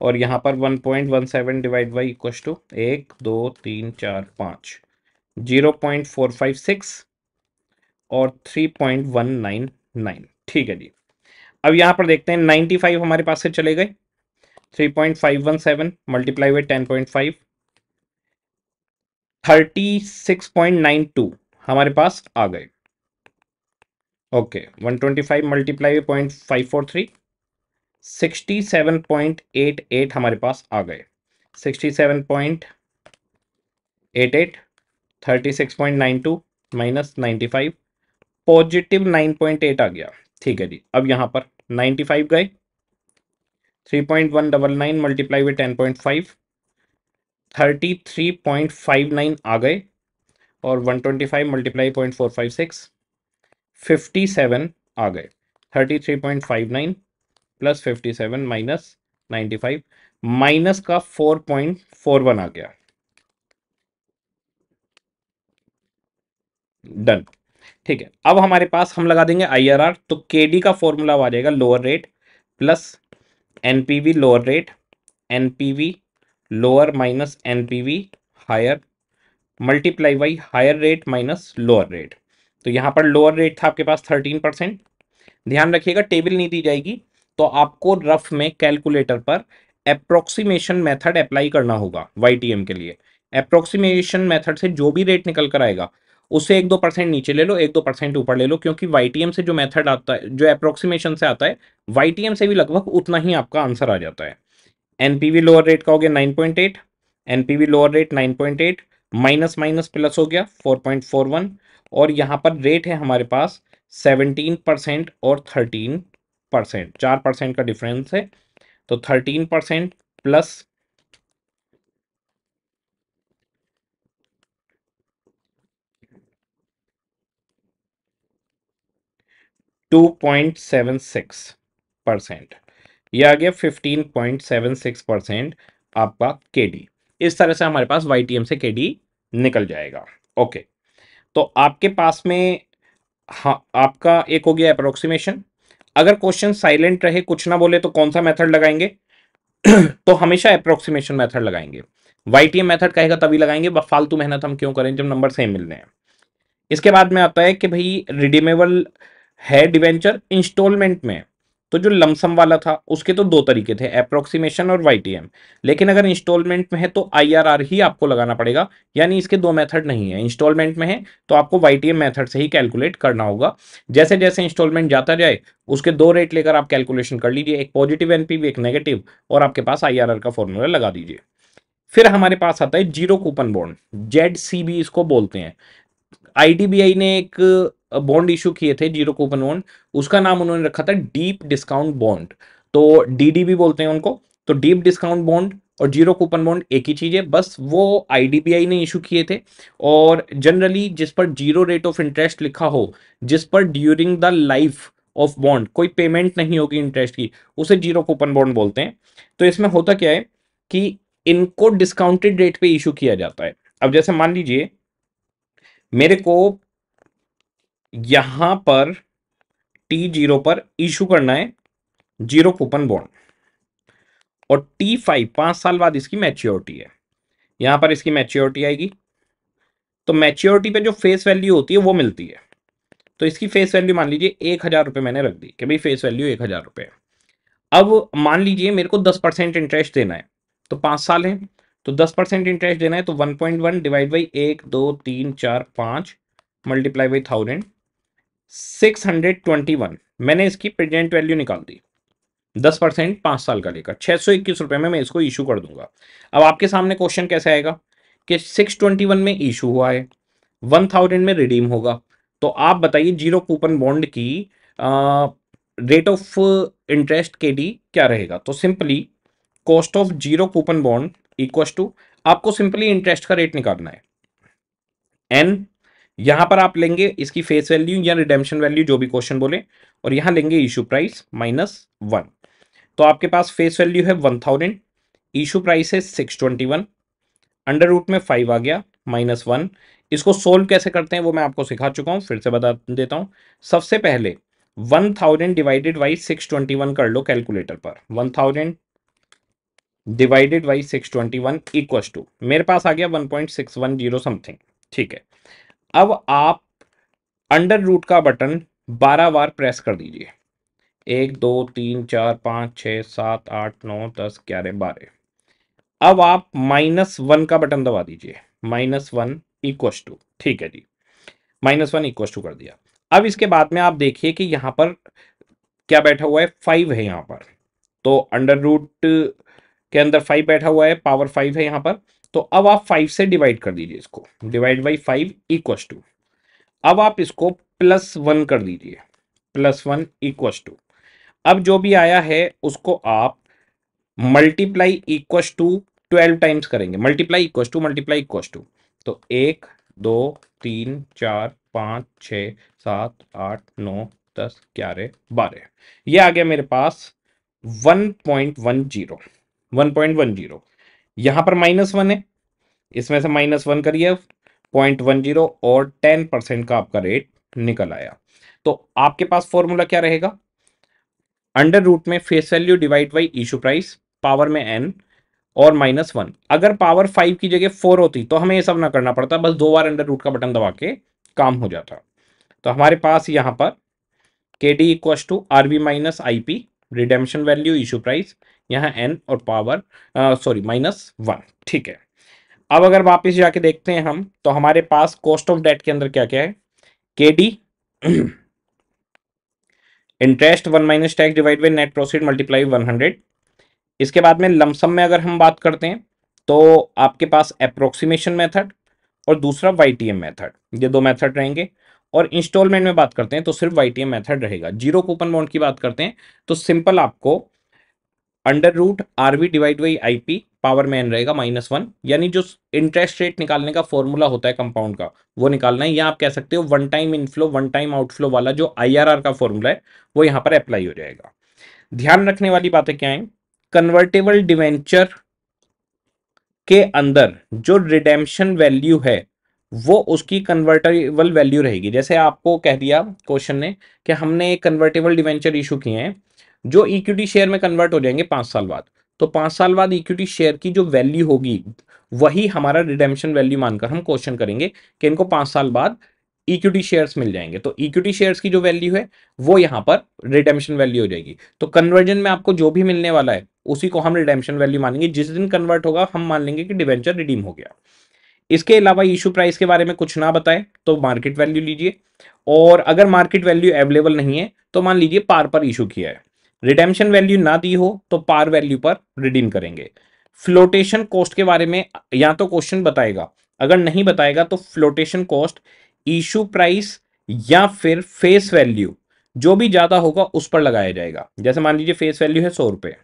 और यहाँ पर one point one seven divide by equal to एक दो तीन चार पाँच, zero point four five six और three point one nine nine, ठीक है जी। अब यहाँ पर देखते हैं नाइन्टी फाइव हमारे पास से चले गए, three point five one seven multiply by ten point five, thirty six point nine two हमारे पास आ गए। Okay, one twenty five multiply point five four three, sixty seven point eight eight हमारे पास आ गए, sixty seven point eight eight, thirty six point nine two minus ninety five positive nine point eight आ गया, ठीक है जी। अब यहाँ पर नाइन्टी फाइव गए, three point one double nine multiply हुए ten point five, thirty three point five nine आ गए और one twenty five multiply point four five six, fifty seven आ गए, thirty three point five nine plus fifty seven minus ninety five, minus का फोर पॉइंट फोर वन आ गया, डन, ठीक है। अब हमारे पास हम लगा देंगे आई आर आर, तो के डी का फॉर्मूला आ जाएगा lower rate plus N P V lower rate, N P V lower minus N P V higher multiply by higher rate minus lower rate. तो यहाँ पर लोअर रेट था आपके पास थर्टीन परसेंट, ध्यान रखिएगा टेबल नहीं दी जाएगी, तो आपको रफ में कैलकुलेटर पर अप्रोक्सीमेशन मेथड अप्लाई करना होगा वाई टी एम के लिए। अप्रोक्सीमेशन मेथड से जो भी रेट निकल कर आएगा उसे एक दो परसेंट नीचे ले लो, एक दो परसेंट ऊपर ले लो, क्योंकि वाई टी एम से जो मेथड आता है, जो अप्रोक्सीमेशन से आता है, वाई टी एम से भी लगभग उतना ही आपका आंसर आ जाता है। N P V lower rate का हो गया nine point eight, N P V lower rate nine point eight minus minus plus हो गया फोर पॉइंट फोर वन और यहाँ पर रेट है हमारे पास सेवनटीन परसेंट और थर्टीन परसेंट, चार परसेंट का डिफरेंस है। तो thirteen percent plus two point seven six percent, यह आ गया fifteen point seven six percent आपका के डी। इस तरह से हमारे पास वाई टी एम से के डी निकल जाएगा। ओके, तो आपके पास में हाँ आपका एक हो गया अप्रोक्सीमेशन। अगर क्वेश्चन साइलेंट रहे, कुछ ना बोले, तो कौन सा मेथड लगाएंगे? तो हमेशा अप्रोक्सीमेशन मेथड लगाएंगे। वाई टी एम मेथड कहेगा तभी लगाएंगे, बस फालतू मेहनत हम क्यों करें जब नंबर सेम मिलने हैं। इसके बाद में आता है कि भाई रिडीमेबल है डिवेंचर इंस्टॉलमेंट में, तो जो लमसम वाला था उसके तो दो तरीके थे, अप्रोक्सीमेशन और वाई टी एम। लेकिन अगर इंस्टॉलमेंट में है तो आई आर आर ही आपको लगाना पड़ेगा, यानी इसके दो मेथड नहीं है। इंस्टॉलमेंट में है तो आपको वाई टी एम मेथड से ही कैलकुलेट करना होगा। जैसे जैसे इंस्टॉलमेंट जाता जाए उसके दो रेट लेकर आप कैलकुलेशन कर लीजिए, एक पॉजिटिव एन पी वी, एक नेगेटिव, और आपके पास आई आर आर का फॉर्मूला लगा दीजिए। फिर हमारे पास आता है zero coupon bond, Z C B इसको बोलते हैं। आईडीबीआई ने एक बॉन्ड इशू किए थे जीरो कूपन बॉन्ड, उसका नाम उन्होंने रखा था डीप डिस्काउंट बॉन्ड, तो डीडीबी बोलते हैं उनको। तो डीप डिस्काउंट बॉन्ड और जीरो कूपन बॉन्ड एक ही चीज़ है, बस वो आईडीबीआई ने इशू किए थे। और जनरली जिस पर जीरो रेट ऑफ इंटरेस्ट लिखा हो, जिस पर during the life of bond कोई पेमेंट नहीं होगी इंटरेस्ट की, उसे जीरो कूपन बॉन्ड बोलते हैं। तो इसमें होता क्या है कि इनको डिस्काउंटेड रेट पे इशू किया जाता है। अब जैसे मान लीजिए मेरे को यहां पर टी जीरो पर इशू करना है जीरो कूपन बॉन्ड, और टी फाइव पांच साल बाद इसकी मैच्योरिटी है, यहां पर इसकी मैच्योरिटी आएगी। तो मैच्योरिटी पे जो फेस वैल्यू होती है वो मिलती है। तो इसकी फेस वैल्यू मान लीजिए एक हजार रुपये मैंने रख दी कि भाई फेस वैल्यू एक हजार रुपये। अब मान लीजिए मेरे को दस परसेंट इंटरेस्ट देना है, तो पाँच साल है तो दस परसेंट इंटरेस्ट देना है, तो one point one divide by एक दो तीन चार पाँच multiply by thousand six hundred twenty one मैंने इसकी प्रेजेंट वैल्यू निकाल दी। दस परसेंट पाँच साल का लेकर छः सौ इक्कीस रुपये में मैं इसको इशू कर दूंगा। अब आपके सामने क्वेश्चन कैसे आएगा कि सिक्स ट्वेंटी वन में इशू हुआ है, वन थाउजेंड में रिडीम होगा। तो आप बताइए जीरो कूपन बॉन्ड की rate of interest K D क्या रहेगा। तो simply cost of zero coupon bond equals to, आपको सिंपली इंटरेस्ट का रेट निकालना है, एन यहां पर आप लेंगे इसकी फेस वैल्यू या रिडेम्पशन वैल्यू जो भी क्वेश्चन बोले, और यहां लेंगे इशू प्राइस माइनस वन। तो आपके पास फेस वैल्यू है वन थाउजेंड, इशू प्राइस है six twenty one, under root में फाइव आ गया माइनस वन। इसको सोल्व कैसे करते हैं वो मैं आपको सिखा चुका हूँ, फिर से बता देता हूँ। सबसे पहले one thousand divided by six twenty one कर लो कैलकुलेटर पर, one thousand divided by six twenty one equal to मेरे पास आ गया one point six one zero something, ठीक है। अब आप अंडर रूट का बटन बारह बार प्रेस कर दीजिए, एक दो तीन चार पाँच छः सात आठ नौ दस ग्यारह बारह। अब आप माइनस वन का बटन दबा दीजिए, माइनस वन इक्व टू, ठीक है जी, माइनस वन इक्व टू कर दिया। अब इसके बाद में आप देखिए कि यहाँ पर क्या बैठा हुआ है, फाइव है यहाँ पर, तो अंडर रूट के अंदर फाइव बैठा हुआ है, पावर फाइव है यहाँ पर। तो अब आप फाइव से डिवाइड कर दीजिए इसको, divide by five equal to. अब आप इसको प्लस वन कर दीजिए, प्लस वन इक्व टू। अब जो भी आया है उसको आप multiply equal to twelve times करेंगे, multiply equal to multiply equal to. तो एक दो तीन चार पाँच छः सात आठ नौ दस ग्यारह बारह, ये आ गया मेरे पास one point one zero, one point one zero. यहाँ पर माइनस वन है, इसमें से माइनस वन करिए पॉइंट वन जीरो और टेन परसेंट का आपका रेट निकल आया। तो आपके पास फॉर्मूला क्या रहेगा, अंडर रूट में face value divide by issue price power में एन और माइनस वन। अगर पावर फाइव की जगह फोर होती तो हमें ये सब ना करना पड़ता, बस दो बार अंडर रूट का बटन दबा के काम हो जाता। तो हमारे पास यहाँ पर K D equal to R B minus I P, redemption value issue price, यहाँ एन और पावर सॉरी माइनस वन, ठीक है। अब अगर वापस जाके देखते हैं हम, तो हमारे पास कॉस्ट ऑफ डेट के अंदर क्या क्या है, K D interest one minus tax divide by net proceed multiply one hundred. इसके बाद में लमसम में अगर हम बात करते हैं तो आपके पास अप्रोक्सीमेशन मेथड और दूसरा वाईटीएम मेथड, ये दो मेथड रहेंगे। और इंस्टॉलमेंट में बात करते हैं तो सिर्फ वाईटीएम मेथड रहेगा। जीरो कूपन बॉन्ड की बात करते हैं तो सिंपल आपको under root RV divide by IP power में एन रहेगा माइनस वन, यानी जो इंटरेस्ट रेट निकालने का फॉर्मूला होता है कंपाउंड का वो निकालना है। या आप कह सकते हो one time inflow one time outflow वाला जो आईआरआर का फॉर्मूला है वो यहाँ पर अप्लाई हो जाएगा। ध्यान रखने वाली बातें क्या हैं, कन्वर्टेबल डिवेंचर के अंदर जो रिडेम्पशन वैल्यू है वो उसकी कन्वर्टेबल वैल्यू रहेगी। जैसे आपको कह दिया क्वेश्चन ने कि हमने कन्वर्टेबल डिवेंचर इशू किए हैं जो इक्विटी शेयर में कन्वर्ट हो जाएंगे पाँच साल बाद, तो पाँच साल बाद इक्विटी शेयर की जो वैल्यू होगी वही हमारा रिडेम्पशन वैल्यू मानकर हम क्वेश्चन करेंगे कि इनको पाँच साल बाद इक्विटी शेयर्स मिल जाएंगे। तो इक्विटी शेयर्स की जो वैल्यू है वो यहाँ पर रिडेम्पशन वैल्यू हो जाएगी। तो कन्वर्जन में आपको जो भी मिलने वाला है उसी को हम रिडेम्पशन वैल्यू मानेंगे। जिस दिन कन्वर्ट होगा हम मान लेंगे कि डिवेंचर रिडीम हो गया। इसके अलावा इशू प्राइस के बारे में कुछ ना बताएं तो मार्केट वैल्यू लीजिए, और अगर मार्केट वैल्यू अवेलेबल नहीं है तो मान लीजिए पार पर इशू किया है, रिडेम्पशन वैल्यू ना दी हो तो पार वैल्यू पर रिडीम करेंगे। फ्लोटेशन कॉस्ट के बारे में या तो क्वेश्चन बताएगा, अगर नहीं बताएगा तो फ्लोटेशन कॉस्ट इशू प्राइस या फिर फेस वैल्यू जो भी ज्यादा होगा उस पर लगाया जाएगा। जैसे मान लीजिए फेस वैल्यू है सौ रुपये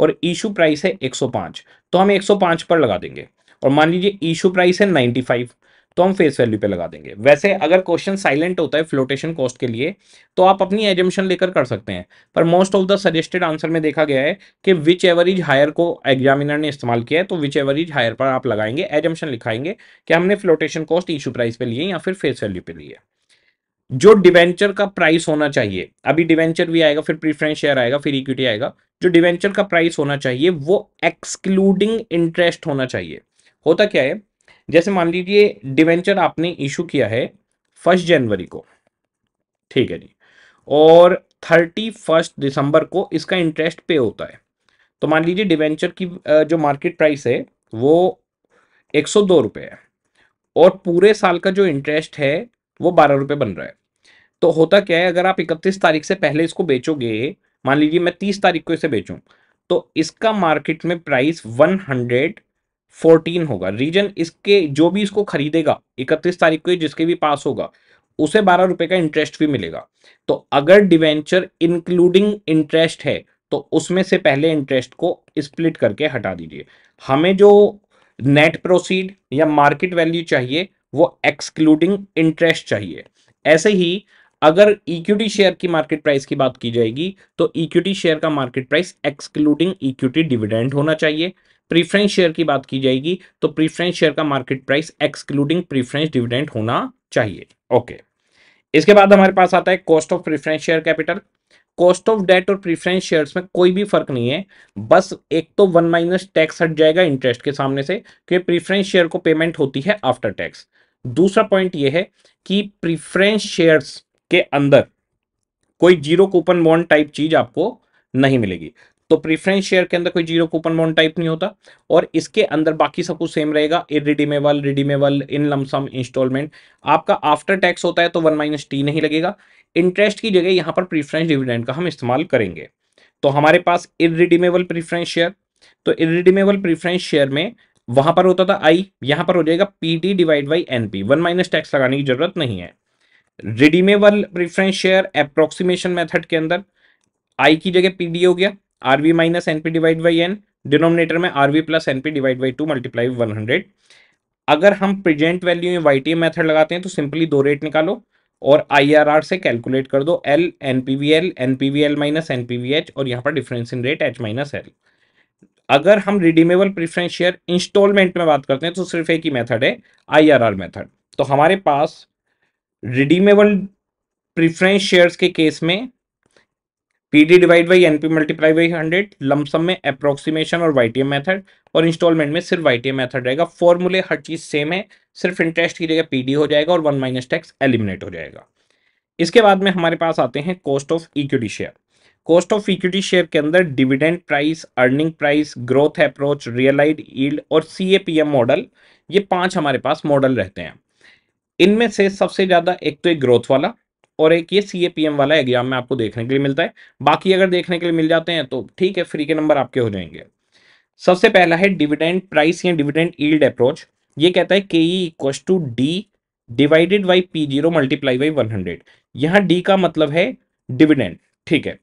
और इशू प्राइस है एक सौ पाँच, तो हम एक सौ पाँच पर लगा देंगे। और मान लीजिए इशू प्राइस है नाइन्टी फाइव, तो हम फेस वैल्यू पे लगा देंगे। वैसे अगर क्वेश्चन साइलेंट होता है फ्लोटेशन कॉस्ट के लिए तो आप अपनी एजम्पशन लेकर कर सकते हैं, पर most of the suggested answer में देखा गया है कि विच एवरेज हायर को एग्जामिनर ने इस्तेमाल किया है, तो विच एवरेज हायर पर आप लगाएंगे, एजम्पशन लिखाएंगे कि हमने फ्लोटेशन कॉस्ट इशू प्राइस पे लिए या फिर फेस वैल्यू पे लिए। जो डिवेंचर का प्राइस होना चाहिए, अभी डिवेंचर भी आएगा, फिर प्रीफरेंस शेयर आएगा, फिर इक्विटी आएगा। जो डिवेंचर का प्राइस होना चाहिए वो एक्सक्लूडिंग इंटरेस्ट होना चाहिए। होता क्या है, जैसे मान लीजिए डिवेंचर आपने इशू किया है फर्स्ट जनवरी को, ठीक है जी, और थर्टी फर्स्ट दिसंबर को इसका इंटरेस्ट पे होता है। तो मान लीजिए डिवेंचर की जो मार्केट प्राइस है वो एक सौ दो रुपये है और पूरे साल का जो इंटरेस्ट है वो बारह रुपये बन रहा है। तो होता क्या है, अगर आप इकतीस तारीख से पहले इसको बेचोगे, मान लीजिए मैं तीस तारीख को इसे बेचूं, तो इसका मार्केट में प्राइस एक सौ चौदह होगा। रीजन इसके जो भी इसको खरीदेगा इकतीस तारीख को जिसके भी पास होगा उसे बारह रुपए का इंटरेस्ट भी मिलेगा। तो अगर डिवेंचर इंक्लूडिंग इंटरेस्ट है तो उसमें से पहले इंटरेस्ट को स्प्लिट करके हटा दीजिए। हमें जो नेट प्रोसीड या मार्केट वैल्यू चाहिए वो एक्सक्लूडिंग इंटरेस्ट चाहिए। ऐसे ही अगर इक्विटी शेयर की मार्केट प्राइस की बात की जाएगी तो इक्विटी शेयर का market price excluding equity dividend होना चाहिए। प्रीफरेंस शेयर की बात की जाएगी तो प्रीफरेंस शेयर का market price excluding preference dividend होना चाहिए। ओके, इसके बाद हमारे पास आता है cost of preference share capital. Cost of debt और प्रीफरेंस शेयर्स में कोई भी फर्क नहीं है, बस एक तो वन माइनस टैक्स हट जाएगा इंटरेस्ट के सामने से, क्योंकि प्रीफरेंस शेयर को पेमेंट होती है आफ्टर टैक्स। दूसरा पॉइंट यह है कि प्रीफरेंस शेयर्स के अंदर कोई जीरो कूपन बॉन्ड टाइप चीज आपको नहीं मिलेगी, तो प्रीफरेंस शेयर के अंदर कोई जीरो कूपन बॉन्ड टाइप नहीं होता और इसके अंदर बाकी सब कुछ सेम रहेगा। Irredeemable, redeemable, in lump sum, installment, आपका आफ्टर टैक्स होता है तो वन माइनस टी नहीं लगेगा। इंटरेस्ट की जगह यहाँ पर प्रीफरेंस डिविडेंड का हम इस्तेमाल करेंगे। तो हमारे पास इरिडीमेबल प्रीफरेंस शेयर, तो इरिडीमेबल प्रीफरेंस शेयर में वहां पर होता था आई, यहां पर हो जाएगा PT divide by NP, one minus tax लगाने की जरूरत नहीं है। Redeemable preference share approximation method के अंदर आई की जगह पीडी हो गया, RV minus NP divide by N, denominator में RV plus NP divide by two multiply one hundred. अगर हम प्रेजेंट वैल्यू में वाईटीएम मेथड लगाते हैं तो सिंपली दो रेट निकालो और आईआरआर से कैलकुलेट कर दो, एल एनपीवीएल, एनपीवीएल माइनस एनपीवीएच और यहाँ पर difference in rate H minus L. अगर हम रिडीमेबल प्रीफरेंस शेयर इंस्टॉलमेंट में बात करते हैं तो सिर्फ एक ही मेथड है, आईआरआर मेथड। तो हमारे पास रिडीमेबल प्रीफरेंस शेयर्स के केस में PD divide by NP multiply by hundred, lump sum में अप्रोक्सीमेशन और वाईटीएम मेथड, और इंस्टॉलमेंट में सिर्फ वाईटीएम मेथड रहेगा। फॉर्मूले हर चीज सेम है, सिर्फ इंटरेस्ट की जगह पीडी हो जाएगा और वन माइनस टैक्स एलिमिनेट हो जाएगा। इसके बाद में हमारे पास आते हैं cost of equity share. Cost of equity share के अंदर dividend price, earning price, growth approach, realised yield और सीएपीएम मॉडल, ये पांच हमारे पास मॉडल रहते हैं। इनमें से सबसे ज्यादा एक तो एक ग्रोथ वाला और एक ये सीएपीएम वाला एग्जाम में आपको देखने के लिए मिलता है, बाकी अगर देखने के लिए मिल जाते हैं तो ठीक है, फ्री के नंबर आपके हो जाएंगे। सबसे पहला है डिविडेंड प्राइस या डिविडेंड यील्ड अप्रोच। ये कहता है KE equal to D divided by P zero multiply by one hundred. यहाँ डी का मतलब है डिविडेंड, ठीक है।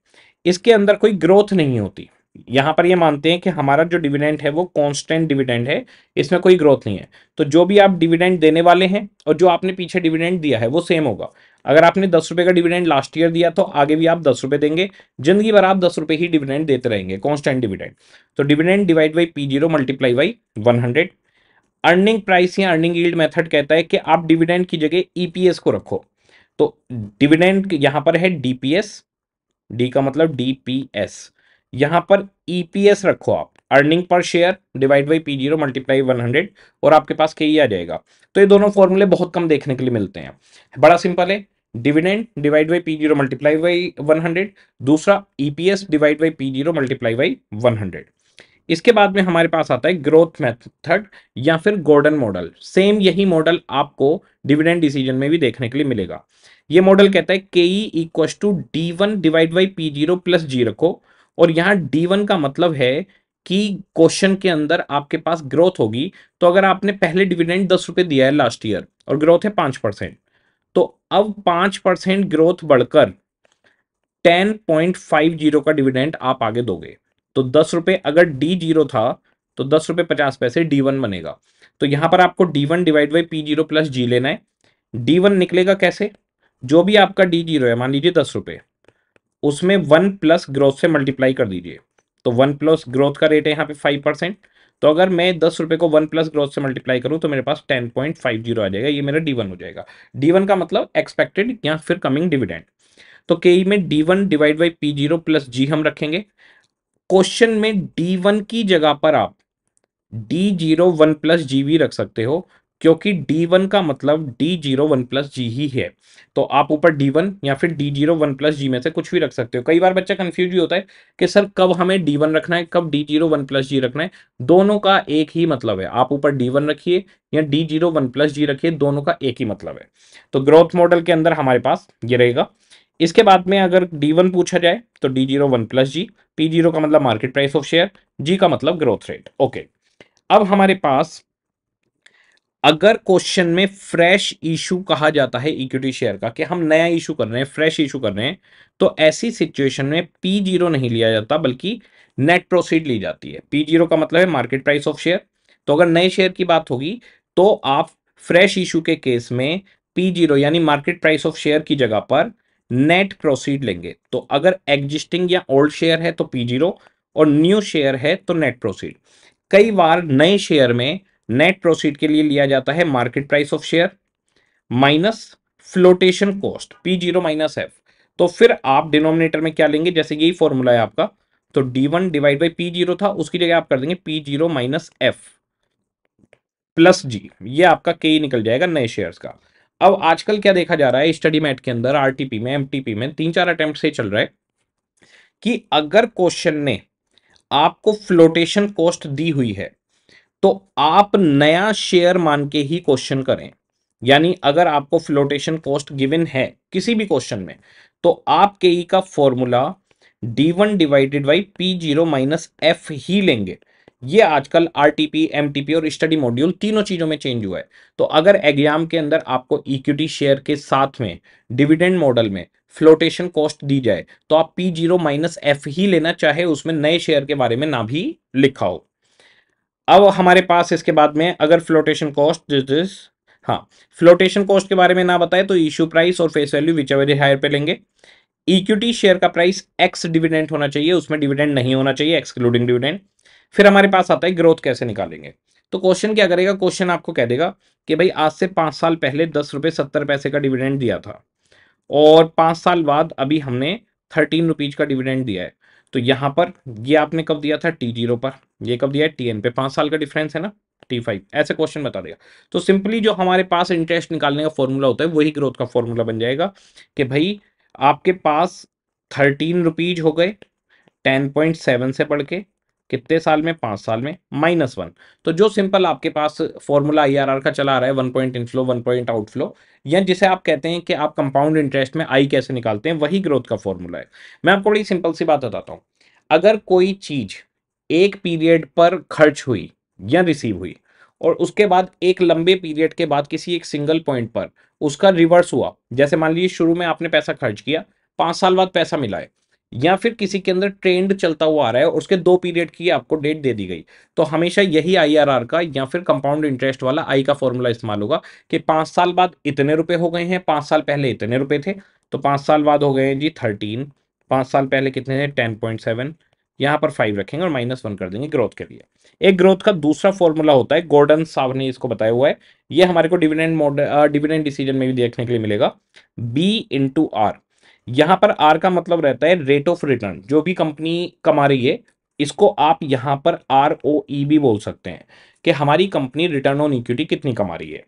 इसके अंदर कोई ग्रोथ नहीं होती, यहाँ पर ये मानते हैं कि हमारा जो डिविडेंड है वो कांस्टेंट डिविडेंड है, इसमें कोई ग्रोथ नहीं है। तो जो भी आप डिविडेंड देने वाले हैं और जो आपने पीछे डिविडेंड दिया है वो सेम होगा। अगर आपने दस रुपये का डिविडेंड लास्ट ईयर दिया तो आगे भी आप दस रुपये देंगे, जिंदगी भर आप दस रुपये ही डिविडेंड देते रहेंगे, कॉन्स्टेंट डिविडेंड। तो dividend divide by P zero multiply by one hundred. Earning price या अर्निंग यील्ड मेथड कहता है कि आप डिविडेंड की जगह ईपीएस को रखो, तो डिविडेंड यहाँ पर है डीपीएस, डी का मतलब डीपीएस, यहाँ पर ईपीएस रखो आप, earning per share divide by P zero multiply one hundred और आपके पास के ई आ जाएगा। तो ये दोनों फॉर्मूले बहुत कम देखने के लिए मिलते हैं। बड़ा सिंपल है, dividend divide by P zero multiply by one hundred, दूसरा EPS divide by P zero multiply by one hundred. इसके बाद में हमारे पास आता है ग्रोथ मेथड या फिर गॉर्डन मॉडल। सेम यही मॉडल आपको डिविडेंड डिसीजन में भी देखने के लिए मिलेगा। ये मॉडल कहता है K E equal to D one divide by P zero plus G रखो और यहाँ डी वन का मतलब है कि क्वेश्चन के अंदर आपके पास ग्रोथ होगी, तो अगर आपने पहले डिविडेंड दस रुपये दिया है लास्ट ईयर और ग्रोथ है पाँच परसेंट, तो अब पाँच परसेंट ग्रोथ बढ़कर टेन पॉइंट फाइव जीरो का डिविडेंड आप आगे दोगे। तो दस रुपये अगर डी जीरो था तो दस रुपये पचास पैसे डी वन बनेगा। तो यहाँ पर आपको D one divide by P zero plus G लेना है। डी वन निकलेगा कैसे? जो भी आपका डी जीरो है, मान लीजिए दस रुपये, उसमें वन प्लस ग्रोथ से मल्टीप्लाई कर दीजिए। तो वन प्लस ग्रोथ का रेट है यहाँ पे फाइव परसेंट, तो अगर मैं दस रुपये को वन प्लस ग्रोथ से मल्टीप्लाई करूँ तो मेरे पास टेन पॉइंट फाइव जीरो आ जाएगा। ये मेरा डी वन हो जाएगा। डी वन का मतलब एक्सपेक्टेड या फिर कमिंग डिविडेंड। तो के ई में D one divide by P zero plus G हम रखेंगे। क्वेश्चन में डी वन की जगह पर आप D zero one plus G भी रख सकते हो, क्योंकि डी वन का मतलब D zero one plus G ही है। तो आप ऊपर डी वन या फिर D zero one plus G में से कुछ भी रख सकते हो। कई बार बच्चा कंफ्यूज भी होता है कि सर कब हमें डी वन रखना है, कब D zero one plus G रखना है। दोनों का एक ही मतलब है। आप ऊपर डी वन रखिए या D zero one plus G रखिए, दोनों का एक ही मतलब है। तो ग्रोथ मॉडल के अंदर हमारे पास ये रहेगा। इसके बाद में अगर डी वन पूछा जाए तो D zero one plus G, P zero का मतलब market price of share, G का मतलब ग्रोथ रेट। ओके, अब हमारे पास अगर क्वेश्चन में फ्रेश इशू कहा जाता है इक्विटी शेयर का कि हम नया इशू कर रहे हैं, फ्रेश इशू कर रहे हैं, तो ऐसी सिचुएशन में पी जीरो नहीं लिया जाता बल्कि नेट प्रोसीड ली जाती है। पी जीरो का मतलब है मार्केट प्राइस ऑफ शेयर। तो अगर नए शेयर की बात होगी तो आप फ्रेश इशू के केस में पी जीरो यानी मार्केट प्राइस ऑफ शेयर की जगह पर नेट प्रोसीड लेंगे। तो अगर एग्जिस्टिंग या ओल्ड शेयर है तो पी जीरो और न्यू शेयर है तो नेट प्रोसीड। कई बार नए शेयर में नेट प्रोसीड के लिए लिया जाता है market price of share minus flotation cost, P zero minus F. तो फिर आप डिनोमिनेटर में क्या लेंगे? जैसे यही फॉर्मूला है आपका, तो D one divide by P zero था, उसकी जगह आप कर देंगे P zero minus F plus G. ये आपका के निकल जाएगा नए शेयर्स का। अब आजकल क्या देखा जा रहा है स्टडी मैट के अंदर, आरटीपी में, एमटीपी में, तीन चार अटेम्प्ट से चल रहा है कि अगर क्वेश्चन ने आपको फ्लोटेशन कॉस्ट दी हुई है तो आप नया शेयर मान के ही क्वेश्चन करें। यानी अगर आपको फ्लोटेशन कॉस्ट गिवन है किसी भी क्वेश्चन में, तो आप के ई का formula D one divided by P zero minus F ही लेंगे। ये आजकल आरटीपी, एमटीपी और स्टडी मॉड्यूल तीनों चीज़ों में चेंज हुआ है। तो अगर एग्जाम के अंदर आपको इक्विटी शेयर के साथ में डिविडेंड मॉडल में फ्लोटेशन कॉस्ट दी जाए तो आप पी जीरो माइनस एफ ही लेना, चाहे उसमें नए शेयर के बारे में ना भी लिखा हो। अब हमारे पास इसके बाद में अगर फ्लोटेशन कॉस्ट दिस हाँ फ्लोटेशन कॉस्ट के बारे में ना बताए तो इश्यू प्राइस और face value whichever higher पे लेंगे। इक्विटी शेयर का प्राइस एक्स डिविडेंड होना चाहिए, उसमें डिविडेंड नहीं होना चाहिए, एक्सक्लूडिंग डिविडेंड। फिर हमारे पास आता है ग्रोथ कैसे निकालेंगे। तो क्वेश्चन क्या करेगा? क्वेश्चन आपको कह देगा कि भाई आज से पाँच साल पहले दस रुपये सत्तर पैसे का डिविडेंड दिया था और पाँच साल बाद अभी हमने थर्टीन रुपीज़ का डिविडेंड दिया है। तो यहाँ पर ये आपने कब दिया था? टी जीरो पर। ये कब दिया है? टी एन पे। पाँच साल का डिफरेंस है ना, टी फाइव। ऐसे क्वेश्चन बता देगा। तो सिंपली जो हमारे पास इंटरेस्ट निकालने का फॉर्मूला होता है वही ग्रोथ का फॉर्मूला बन जाएगा कि भाई आपके पास थर्टीन रुपीज़ हो गए टेन पॉइंट सेवन से बढ़ के कितने साल में? पाँच साल में माइनस वन। तो जो सिंपल आपके पास फॉर्मूला आई आर आर का चला आ रहा है, one point inflow one point outflow, या जिसे आप कहते हैं कि आप कंपाउंड इंटरेस्ट में आई कैसे निकालते हैं, वही ग्रोथ का फॉर्मूला है। मैं आपको बड़ी सिंपल सी बात बताता हूँ। अगर कोई चीज़ एक पीरियड पर खर्च हुई या रिसीव हुई और उसके बाद एक लंबे पीरियड के बाद किसी एक सिंगल पॉइंट पर उसका रिवर्स हुआ, जैसे मान लीजिए शुरू में आपने पैसा खर्च किया, पाँच साल बाद पैसा मिला है, या फिर किसी के अंदर ट्रेंड चलता हुआ आ रहा है और उसके दो पीरियड की आपको डेट दे दी गई, तो हमेशा यही आईआरआर का या फिर कंपाउंड इंटरेस्ट वाला आई का फॉर्मूला इस्तेमाल होगा कि पाँच साल बाद इतने रुपए हो गए हैं, पाँच साल पहले इतने रुपए थे, तो पाँच साल बाद हो गए हैं जी थर्टीन, पाँच साल पहले कितने थे? Ten point seven. यहाँ पर फाइव रखेंगे और माइनस वन कर देंगे ग्रोथ के लिए। एक ग्रोथ का दूसरा फॉर्मूला होता है, गॉर्डन साहब ने इसको बताया हुआ है, ये हमारे को डिविडेंड मॉडल डिविडेंड डिसीजन में भी देखने के लिए मिलेगा। बी इंटू आर, यहाँ पर आर का मतलब रहता है रेट ऑफ रिटर्न, जो भी कंपनी कमा रही है इसको आप यहाँ पर आर ओ ई भी बोल सकते हैं कि हमारी कंपनी रिटर्न ऑन इक्विटी कितनी कमा रही है।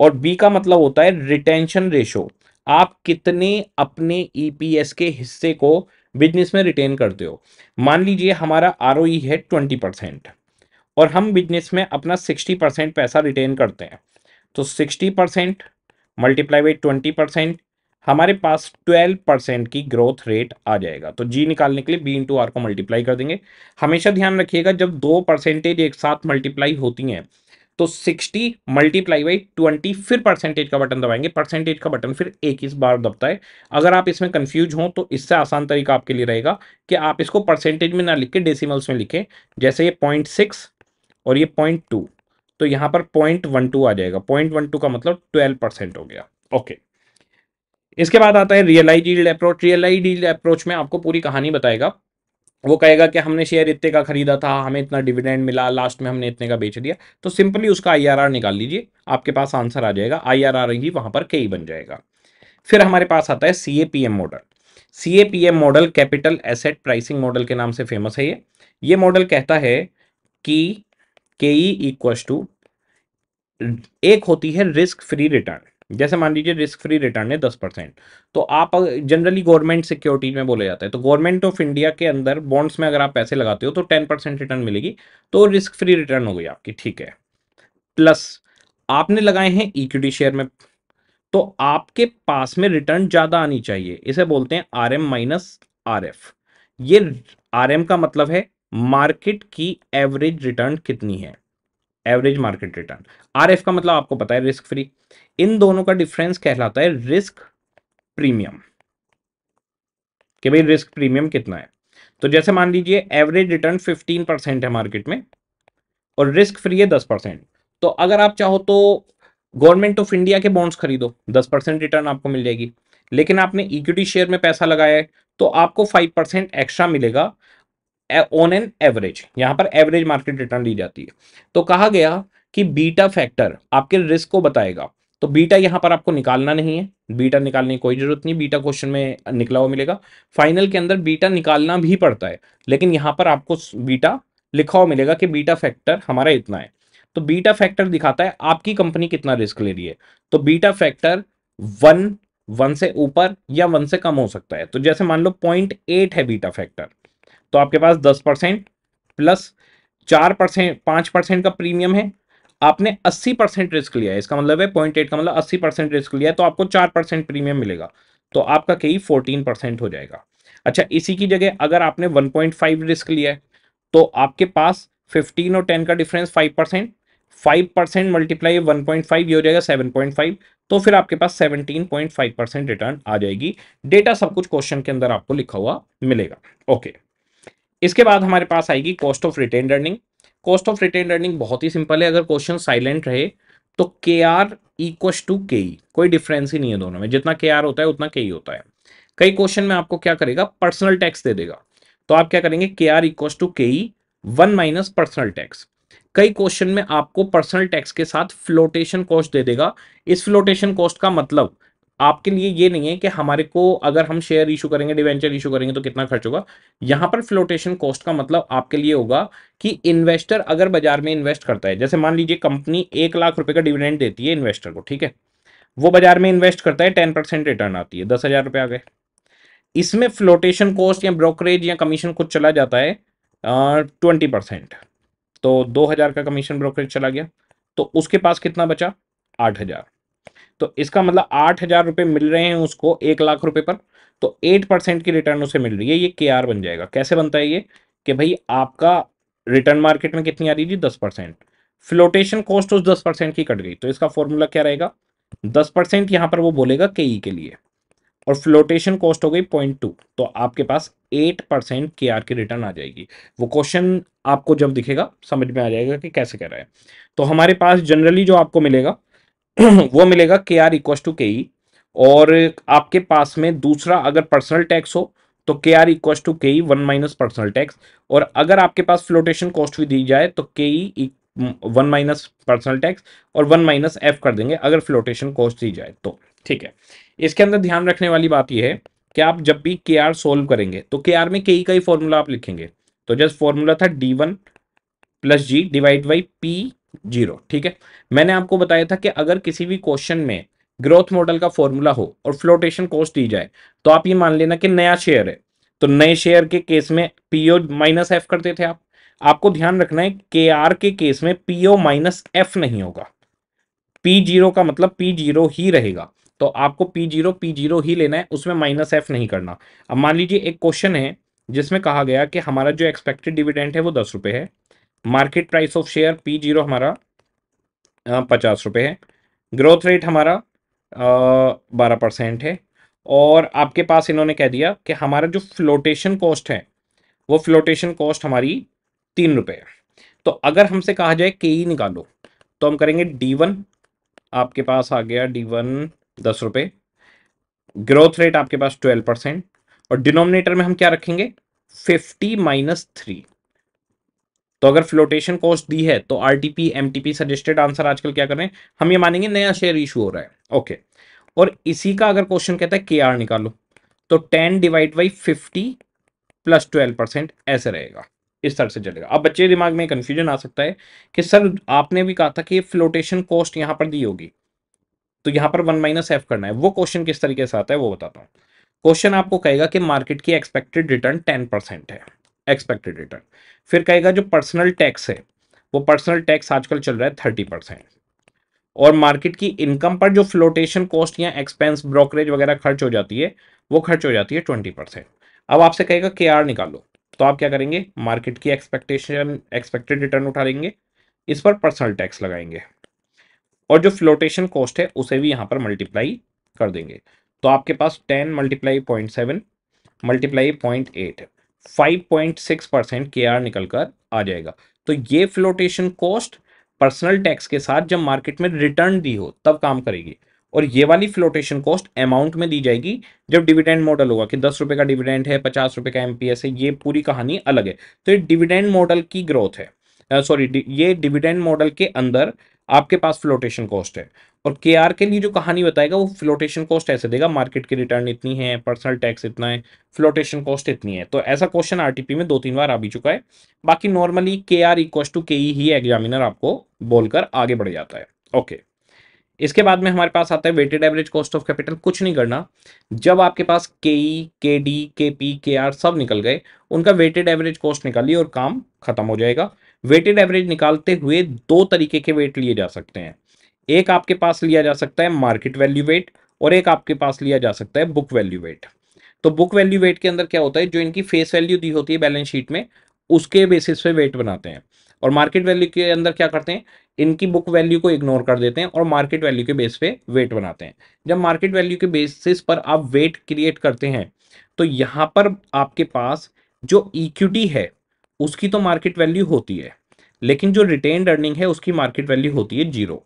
और बी का मतलब होता है रिटेंशन रेशो, आप कितने अपने ईपीएस के हिस्से को बिजनेस में रिटेन करते हो। मान लीजिए हमारा आर ओ ई है ट्वेंटी परसेंट और हम बिजनेस में अपना सिक्सटी परसेंट पैसा रिटेन करते हैं, तो sixty percent multiply by twenty percent हमारे पास ट्वेल्व परसेंट की ग्रोथ रेट आ जाएगा। तो जी निकालने के लिए बी इंटू आर को मल्टीप्लाई कर देंगे। हमेशा ध्यान रखिएगा जब दो परसेंटेज एक साथ मल्टीप्लाई होती हैं तो सिक्सटी मल्टीप्लाई बाई ट्वेंटी फिर परसेंटेज का बटन दबाएंगे। परसेंटेज का बटन फिर एक इस बार दबता है। अगर आप इसमें कंफ्यूज हो तो इससे आसान तरीका आपके लिए रहेगा कि आप इसको परसेंटेज में ना लिख के डेसिमल्स में लिखें। जैसे ये पॉइंट सिक्स और ये पॉइंट टू, तो यहाँ पर पॉइंट वन टू आ जाएगा। पॉइंट वन टू का मतलब ट्वेल्व परसेंट हो गया। ओके, इसके बाद आता है realise yield approach. Realise yield approach में आपको पूरी कहानी बताएगा। वो कहेगा कि हमने शेयर इतने का खरीदा था, हमें इतना डिविडेंड मिला, लास्ट में हमने इतने का बेच दिया। तो सिंपली उसका आईआरआर निकाल लीजिए, आपके पास आंसर आ जाएगा। आईआरआर ही वहां पर के बन जाएगा। फिर हमारे पास आता है सीएपीएम model. सीएपीएम model capital asset pricing model के नाम से फेमस है। ये ये मॉडल कहता है कि के ई इक्व टू एक होती है रिस्क फ्री रिटर्न। जैसे मान लीजिए रिस्क फ्री रिटर्न है दस परसेंट, तो आप जनरली गवर्नमेंट सिक्योरिटीज में बोला जाता है। तो गवर्नमेंट ऑफ इंडिया के अंदर बॉन्ड्स में अगर आप पैसे लगाते हो तो टेन परसेंट रिटर्न मिलेगी, तो रिस्क फ्री रिटर्न हो गई आपकी, ठीक है। प्लस आपने लगाए हैं इक्विटी शेयर में, तो आपके पास में रिटर्न ज़्यादा आनी चाहिए। इसे बोलते हैं R M minus R F. ये आर एम का मतलब है मार्केट की एवरेज रिटर्न कितनी है, एवरेज मार्केट रिटर्न। आरएफ का मतलब आपको पता है रिस्क फ्री। इन दोनों का डिफरेंस कहलाता है रिस्क प्रीमियम, कि भाई रिस्क प्रीमियम कितना है। तो जैसे मान लीजिए एवरेज रिटर्न फिफ्टीन परसेंट है मार्केट में और रिस्क फ्री है दस परसेंट, तो अगर आप चाहो तो गवर्नमेंट ऑफ इंडिया के बॉन्ड्स खरीदो, दस परसेंट रिटर्न आपको मिल जाएगी। लेकिन आपने इक्विटी शेयर में पैसा लगाया है तो आपको फाइव परसेंट एक्स्ट्रा मिलेगा ऑन एन एवरेज। यहाँ पर एवरेज मार्केट रिटर्न ली जाती है। तो कहा गया कि बीटा फैक्टर आपके रिस्क को बताएगा। तो बीटा यहाँ पर आपको निकालना नहीं है, बीटा निकालने की कोई जरूरत नहीं, बीटा क्वेश्चन में निकला हुआ मिलेगा। फाइनल के अंदर बीटा निकालना भी पड़ता है, लेकिन यहाँ पर आपको बीटा लिखा हुआ मिलेगा कि बीटा फैक्टर हमारा इतना है। तो बीटा फैक्टर दिखाता है आपकी कंपनी कितना रिस्क ले रही है। तो बीटा फैक्टर वन वन से ऊपर या वन से कम हो सकता है। तो जैसे मान लो पॉइंट एट है बीटा फैक्टर, तो आपके पास दस परसेंट प्लस चार परसेंट पाँच परसेंट का प्रीमियम है, आपने अस्सी परसेंट रिस्क लिया है। इसका मतलब है पॉइंट एट का मतलब अस्सी परसेंट रिस्क लिया है, तो आपको चार परसेंट प्रीमियम मिलेगा, तो आपका कहीं चौदह परसेंट हो जाएगा। अच्छा, इसी की जगह अगर आपने वन पॉइंट फाइव रिस्क लिया है तो आपके पास फिफ्टीन और टेन का difference five percent, five percent multiply one point five ये हो जाएगा सेवन पॉइंट फाइव, तो फिर आपके पास seventeen point five percent return आ जाएगी। डेटा सब कुछ क्वेश्चन के अंदर आपको लिखा हुआ मिलेगा। ओके, इसके बाद हमारे पास आएगी cost of retain earning. Cost of retain earning बहुत ही सिंपल है। अगर क्वेश्चन साइलेंट रहे तो के आर इक्व टू के ई, कोई डिफरेंस ही नहीं है दोनों में। जितना के आर होता है उतना के ई होता है। कई क्वेश्चन में आपको क्या करेगा, पर्सनल टैक्स दे देगा, तो आप क्या करेंगे, के are equal to K E one minus personal tax. कई क्वेश्चन में आपको पर्सनल टैक्स के साथ फ्लोटेशन कॉस्ट दे देगा। इस फ्लोटेशन कॉस्ट का मतलब आपके लिए ये नहीं है कि हमारे को अगर हम शेयर इशू करेंगे, डिवेंचर इशू करेंगे तो कितना खर्च होगा। यहाँ पर फ्लोटेशन कॉस्ट का मतलब आपके लिए होगा कि इन्वेस्टर अगर बाजार में इन्वेस्ट करता है, जैसे मान लीजिए कंपनी एक लाख रुपए का डिविडेंड देती है इन्वेस्टर को, ठीक है, वो बाजार में इन्वेस्ट करता है, टेन परसेंट रिटर्न आती है, दस हजार रुपये आ गए। इसमें फ्लोटेशन कॉस्ट या ब्रोकरेज या कमीशन कुछ चला जाता है ट्वेंटी परसेंट तो दो हजार का कमीशन ब्रोकरेज चला गया, तो उसके पास कितना बचा, आठ हजार। तो इसका मतलब आठ हजार रुपये मिल रहे हैं उसको एक लाख रुपए पर, तो एट परसेंट की रिटर्न उसे मिल रही है। ये के आर बन जाएगा। कैसे बनता है ये, कि भाई आपका रिटर्न मार्केट में कितनी आ रही थी, दस परसेंट, फ्लोटेशन कॉस्ट उस दस परसेंट की कट गई, तो इसका फॉर्मूला क्या रहेगा, दस परसेंट यहाँ पर वो बोलेगा के ई के लिए, और फ्लोटेशन कॉस्ट हो गई पॉइंट टू, तो आपके पास एट परसेंट के आर की रिटर्न आ जाएगी। वो क्वेश्चन आपको जब दिखेगा समझ में आ जाएगा कि कैसे कह रहा है। तो हमारे पास जनरली जो आपको मिलेगा वो मिलेगा के आर इक्व टू के ई, और आपके पास में दूसरा अगर पर्सनल टैक्स हो तो के are equal to K E one minus personal tax, और अगर आपके पास फ्लोटेशन कॉस्ट भी दी जाए तो K E one minus personal tax और वन माइनस एफ कर देंगे अगर फ्लोटेशन कॉस्ट दी जाए तो, ठीक है। इसके अंदर ध्यान रखने वाली बात यह है कि आप जब भी के आर सोल्व करेंगे तो के आर में के ई का ही फॉर्मूला आप लिखेंगे। तो जस्ट फॉर्मूला था D one plus G divide by P zero, ठीक है। मैंने आपको बताया था कि अगर किसी भी क्वेश्चन में ग्रोथ मॉडल का फॉर्मूला हो और फ्लोटेशन कॉस्ट दी जाए तो आप ये मान लेना कि नया शेयर है, तो नए शेयर के केस में पीओ माइनस एफ करते थे आप। आपको ध्यान रखना है के आर के केस में पीओ माइनस एफ नहीं होगा, पी जीरो का मतलब पी जीरो ही रहेगा। तो आपको पी जीरो पी जीरो ही लेना है, उसमें माइनस एफ नहीं करना। अब मान लीजिए एक क्वेश्चन है जिसमें कहा गया कि हमारा जो एक्सपेक्टेड डिविडेंड है वो दस रुपये है, market price of share P zero हमारा पचास रुपये है, ग्रोथ रेट हमारा बारह परसेंट है, और आपके पास इन्होंने कह दिया कि हमारा जो फ्लोटेशन कॉस्ट है वो फ्लोटेशन कॉस्ट हमारी तीन रुपये है। तो अगर हमसे कहा जाए के ई निकालो तो हम करेंगे डी वन, आपके पास आ गया डी वन दस रुपये, ग्रोथ रेट आपके पास ट्वेल्व परसेंट, और डिनोमिनेटर में हम क्या रखेंगे फिफ्टी माइनस थ्री। तो अगर फ्लोटेशन कॉस्ट दी है तो R T P M T P suggested answer आजकल क्या कर रहे हैं हम ये मानेंगे नया शेयर इशू हो रहा है, ओके। और इसी का अगर क्वेश्चन कहता है के आर निकालो तो ten divide by fifty plus twelve percent ऐसे रहेगा, इस तरह से चलेगा। अब बच्चे दिमाग में कन्फ्यूजन आ सकता है कि सर आपने भी कहा था कि फ्लोटेशन कॉस्ट यहाँ पर दी होगी तो यहाँ पर वन माइनस एफ करना है। वो क्वेश्चन किस तरीके से आता है वो बताता हूँ। क्वेश्चन आपको कहेगा कि मार्केट की एक्सपेक्टेड रिटर्न टेन परसेंट है, एक्सपेक्टेड रिटर्न, फिर कहेगा जो पर्सनल टैक्स है वो पर्सनल टैक्स आजकल चल रहा है थर्टी परसेंट, और मार्केट की इनकम पर जो फ्लोटेशन कॉस्ट या एक्सपेंस ब्रोकरेज वगैरह खर्च हो जाती है वो खर्च हो जाती है ट्वेंटी परसेंट। अब आपसे कहेगा के आर निकालो तो आप क्या करेंगे मार्केट की एक्सपेक्टेशन एक्सपेक्टेड रिटर्न उठा लेंगे, इस पर पर्सनल टैक्स लगाएंगे और जो फ्लोटेशन कॉस्ट है उसे भी यहाँ पर मल्टीप्लाई कर देंगे। तो आपके पास ten multiply point seven multiply point eight five point six percent के आर निकल कर आ जाएगा। तो ये फ्लोटेशन कॉस्ट पर्सनल टैक्स के साथ जब मार्केट में रिटर्न दी हो तब काम करेगी, और ये वाली फ्लोटेशन कॉस्ट अमाउंट में दी जाएगी जब डिविडेंड मॉडल होगा कि दस रुपये का डिविडेंड है, पचास रुपये का एमपीएस है, ये पूरी कहानी अलग है। तो ये डिविडेंड मॉडल की ग्रोथ है, सॉरी ये डिविडेंड मॉडल के अंदर आपके पास फ्लोटेशन कॉस्ट है, और के आर के लिए जो कहानी बताएगा वो फ्लोटेशन कॉस्ट ऐसे देगा मार्केट की रिटर्न इतनी है, पर्सनल टैक्स इतना है, फ्लोटेशन कॉस्ट इतनी है। तो ऐसा क्वेश्चन आरटीपी में दो तीन बार आ भी चुका है। बाकी नॉर्मली के are equal to K E he examiner आपको बोलकर आगे बढ़ जाता है, ओके। इसके बाद में हमारे पास आता है weighted average cost of capital. कुछ नहीं करना, जब आपके पास के ई के डी के पी के आर सब निकल गए उनका वेटेड एवरेज कॉस्ट निकालिए और काम खत्म हो जाएगा। वेटेड एवरेज निकालते हुए दो तरीके के वेट लिए जा सकते हैं, एक आपके पास लिया जा सकता है मार्केट वैल्यू वेट और एक आपके पास लिया जा सकता है बुक वैल्यू वेट। तो बुक वैल्यू वेट के अंदर क्या होता है जो इनकी फेस वैल्यू दी होती है बैलेंस शीट में उसके बेसिस पे वेट बनाते हैं, और मार्केट वैल्यू के अंदर क्या करते हैं इनकी बुक वैल्यू को इग्नोर कर देते हैं और मार्केट वैल्यू के बेस पे वेट बनाते हैं। जब मार्केट वैल्यू के बेसिस पर आप वेट क्रिएट करते हैं तो यहाँ पर आपके पास जो इक्विटी है उसकी तो मार्केट वैल्यू होती है लेकिन जो रिटेन्ड अर्निंग है उसकी मार्केट वैल्यू होती है जीरो।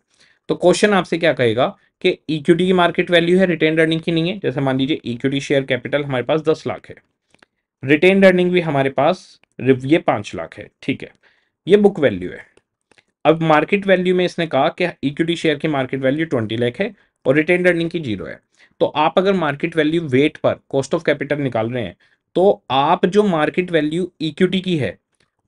तो क्वेश्चन आपसे क्या कहेगा कि इक्विटी की मार्केट वैल्यू है रिटेन्ड अर्निंग की नहीं है। जैसे मान लीजिए इक्विटी शेयर कैपिटल हमारे पास दस लाख है, रिटेन्ड अर्निंग भी हमारे पास ये पाँच लाख है, ठीक है, ये बुक वैल्यू है। अब मार्केट वैल्यू में इसने कहा कि इक्विटी शेयर की मार्केट वैल्यू ट्वेंटी लाख है और रिटेन्ड अर्निंग की जीरो है। तो आप अगर मार्केट वैल्यू वेट पर कॉस्ट ऑफ कैपिटल निकाल रहे हैं तो आप जो मार्केट वैल्यू इक्विटी की है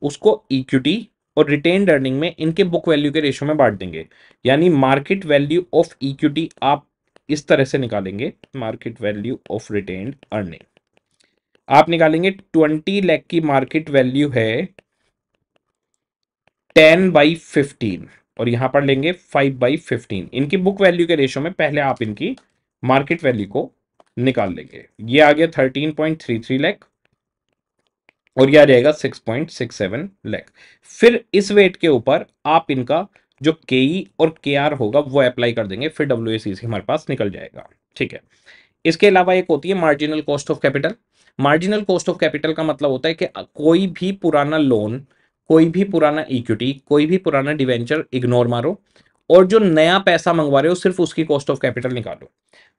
उसको इक्विटी और रिटेन्ड अर्निंग में इनके बुक वैल्यू के रेशो में बांट देंगे, यानी मार्केट वैल्यू ऑफ इक्विटी आप इस तरह से निकालेंगे, market value of retained earning आप निकालेंगे ट्वेंटी लाख की मार्केट वैल्यू है टेन बाई फिफ्टीन और यहाँ पर लेंगे फाइव बाई फिफ्टीन, इनकी बुक वैल्यू के रेशो में पहले आप इनकी मार्केट वैल्यू को निकाल लेंगे। ये आ गया thirteen point three three lakh और यह आ जाएगा six point six seven lakh. फिर इस वेट के ऊपर आप इनका जो के ई और के आर होगा वो अप्लाई कर देंगे, फिर डब्ल्यू ए सी सी हमारे पास निकल जाएगा, ठीक है। इसके अलावा एक होती है marginal cost of capital. Marginal cost of capital का मतलब होता है कि कोई भी पुराना लोन, कोई भी पुराना इक्विटी, कोई भी पुराना डिवेंचर इग्नोर मारो और जो नया पैसा मंगवा रहे हो सिर्फ उसकी कॉस्ट ऑफ कैपिटल निकालो।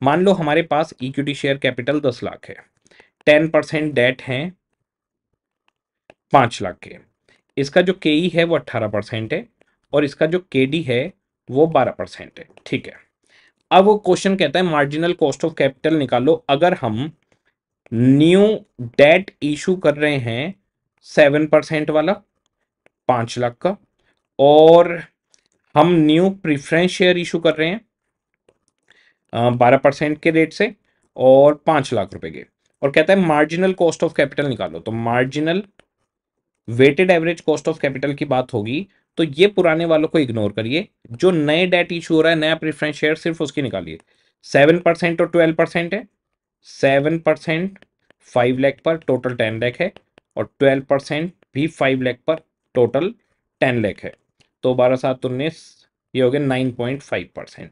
मान लो हमारे पास इक्विटी शेयर कैपिटल दस लाख है, टेन परसेंट डेट है पाँच लाख के, इसका जो के ई है वो अट्ठारह परसेंट है और इसका जो के डी है वो बारह परसेंट है, ठीक है। अब वो क्वेश्चन कहता है मार्जिनल कॉस्ट ऑफ कैपिटल निकालो अगर हम न्यू डेट इशू कर रहे हैं सेवन परसेंट वाला पाँच लाख का, और हम न्यू प्रिफ्रेंस शेयर इशू कर रहे हैं बारह परसेंट के रेट से और पाँच लाख रुपए के, और कहता है मार्जिनल कॉस्ट ऑफ कैपिटल निकालो। तो marginal weighted average cost of capital की बात होगी तो ये पुराने वालों को इग्नोर करिए, जो नए डेट इशू हो रहा है नया प्रेफरेंस शेयर सिर्फ उसकी निकालिए। सेवन परसेंट और ट्वेल्व परसेंट है। सेवन परसेंट फाइव लैख पर, टोटल टेन लैख है, और ट्वेल्व परसेंट भी फाइव लैख पर, टोटल टेन लैख है। तो बारह सात उन्नीस, ये हो गया nine point five percent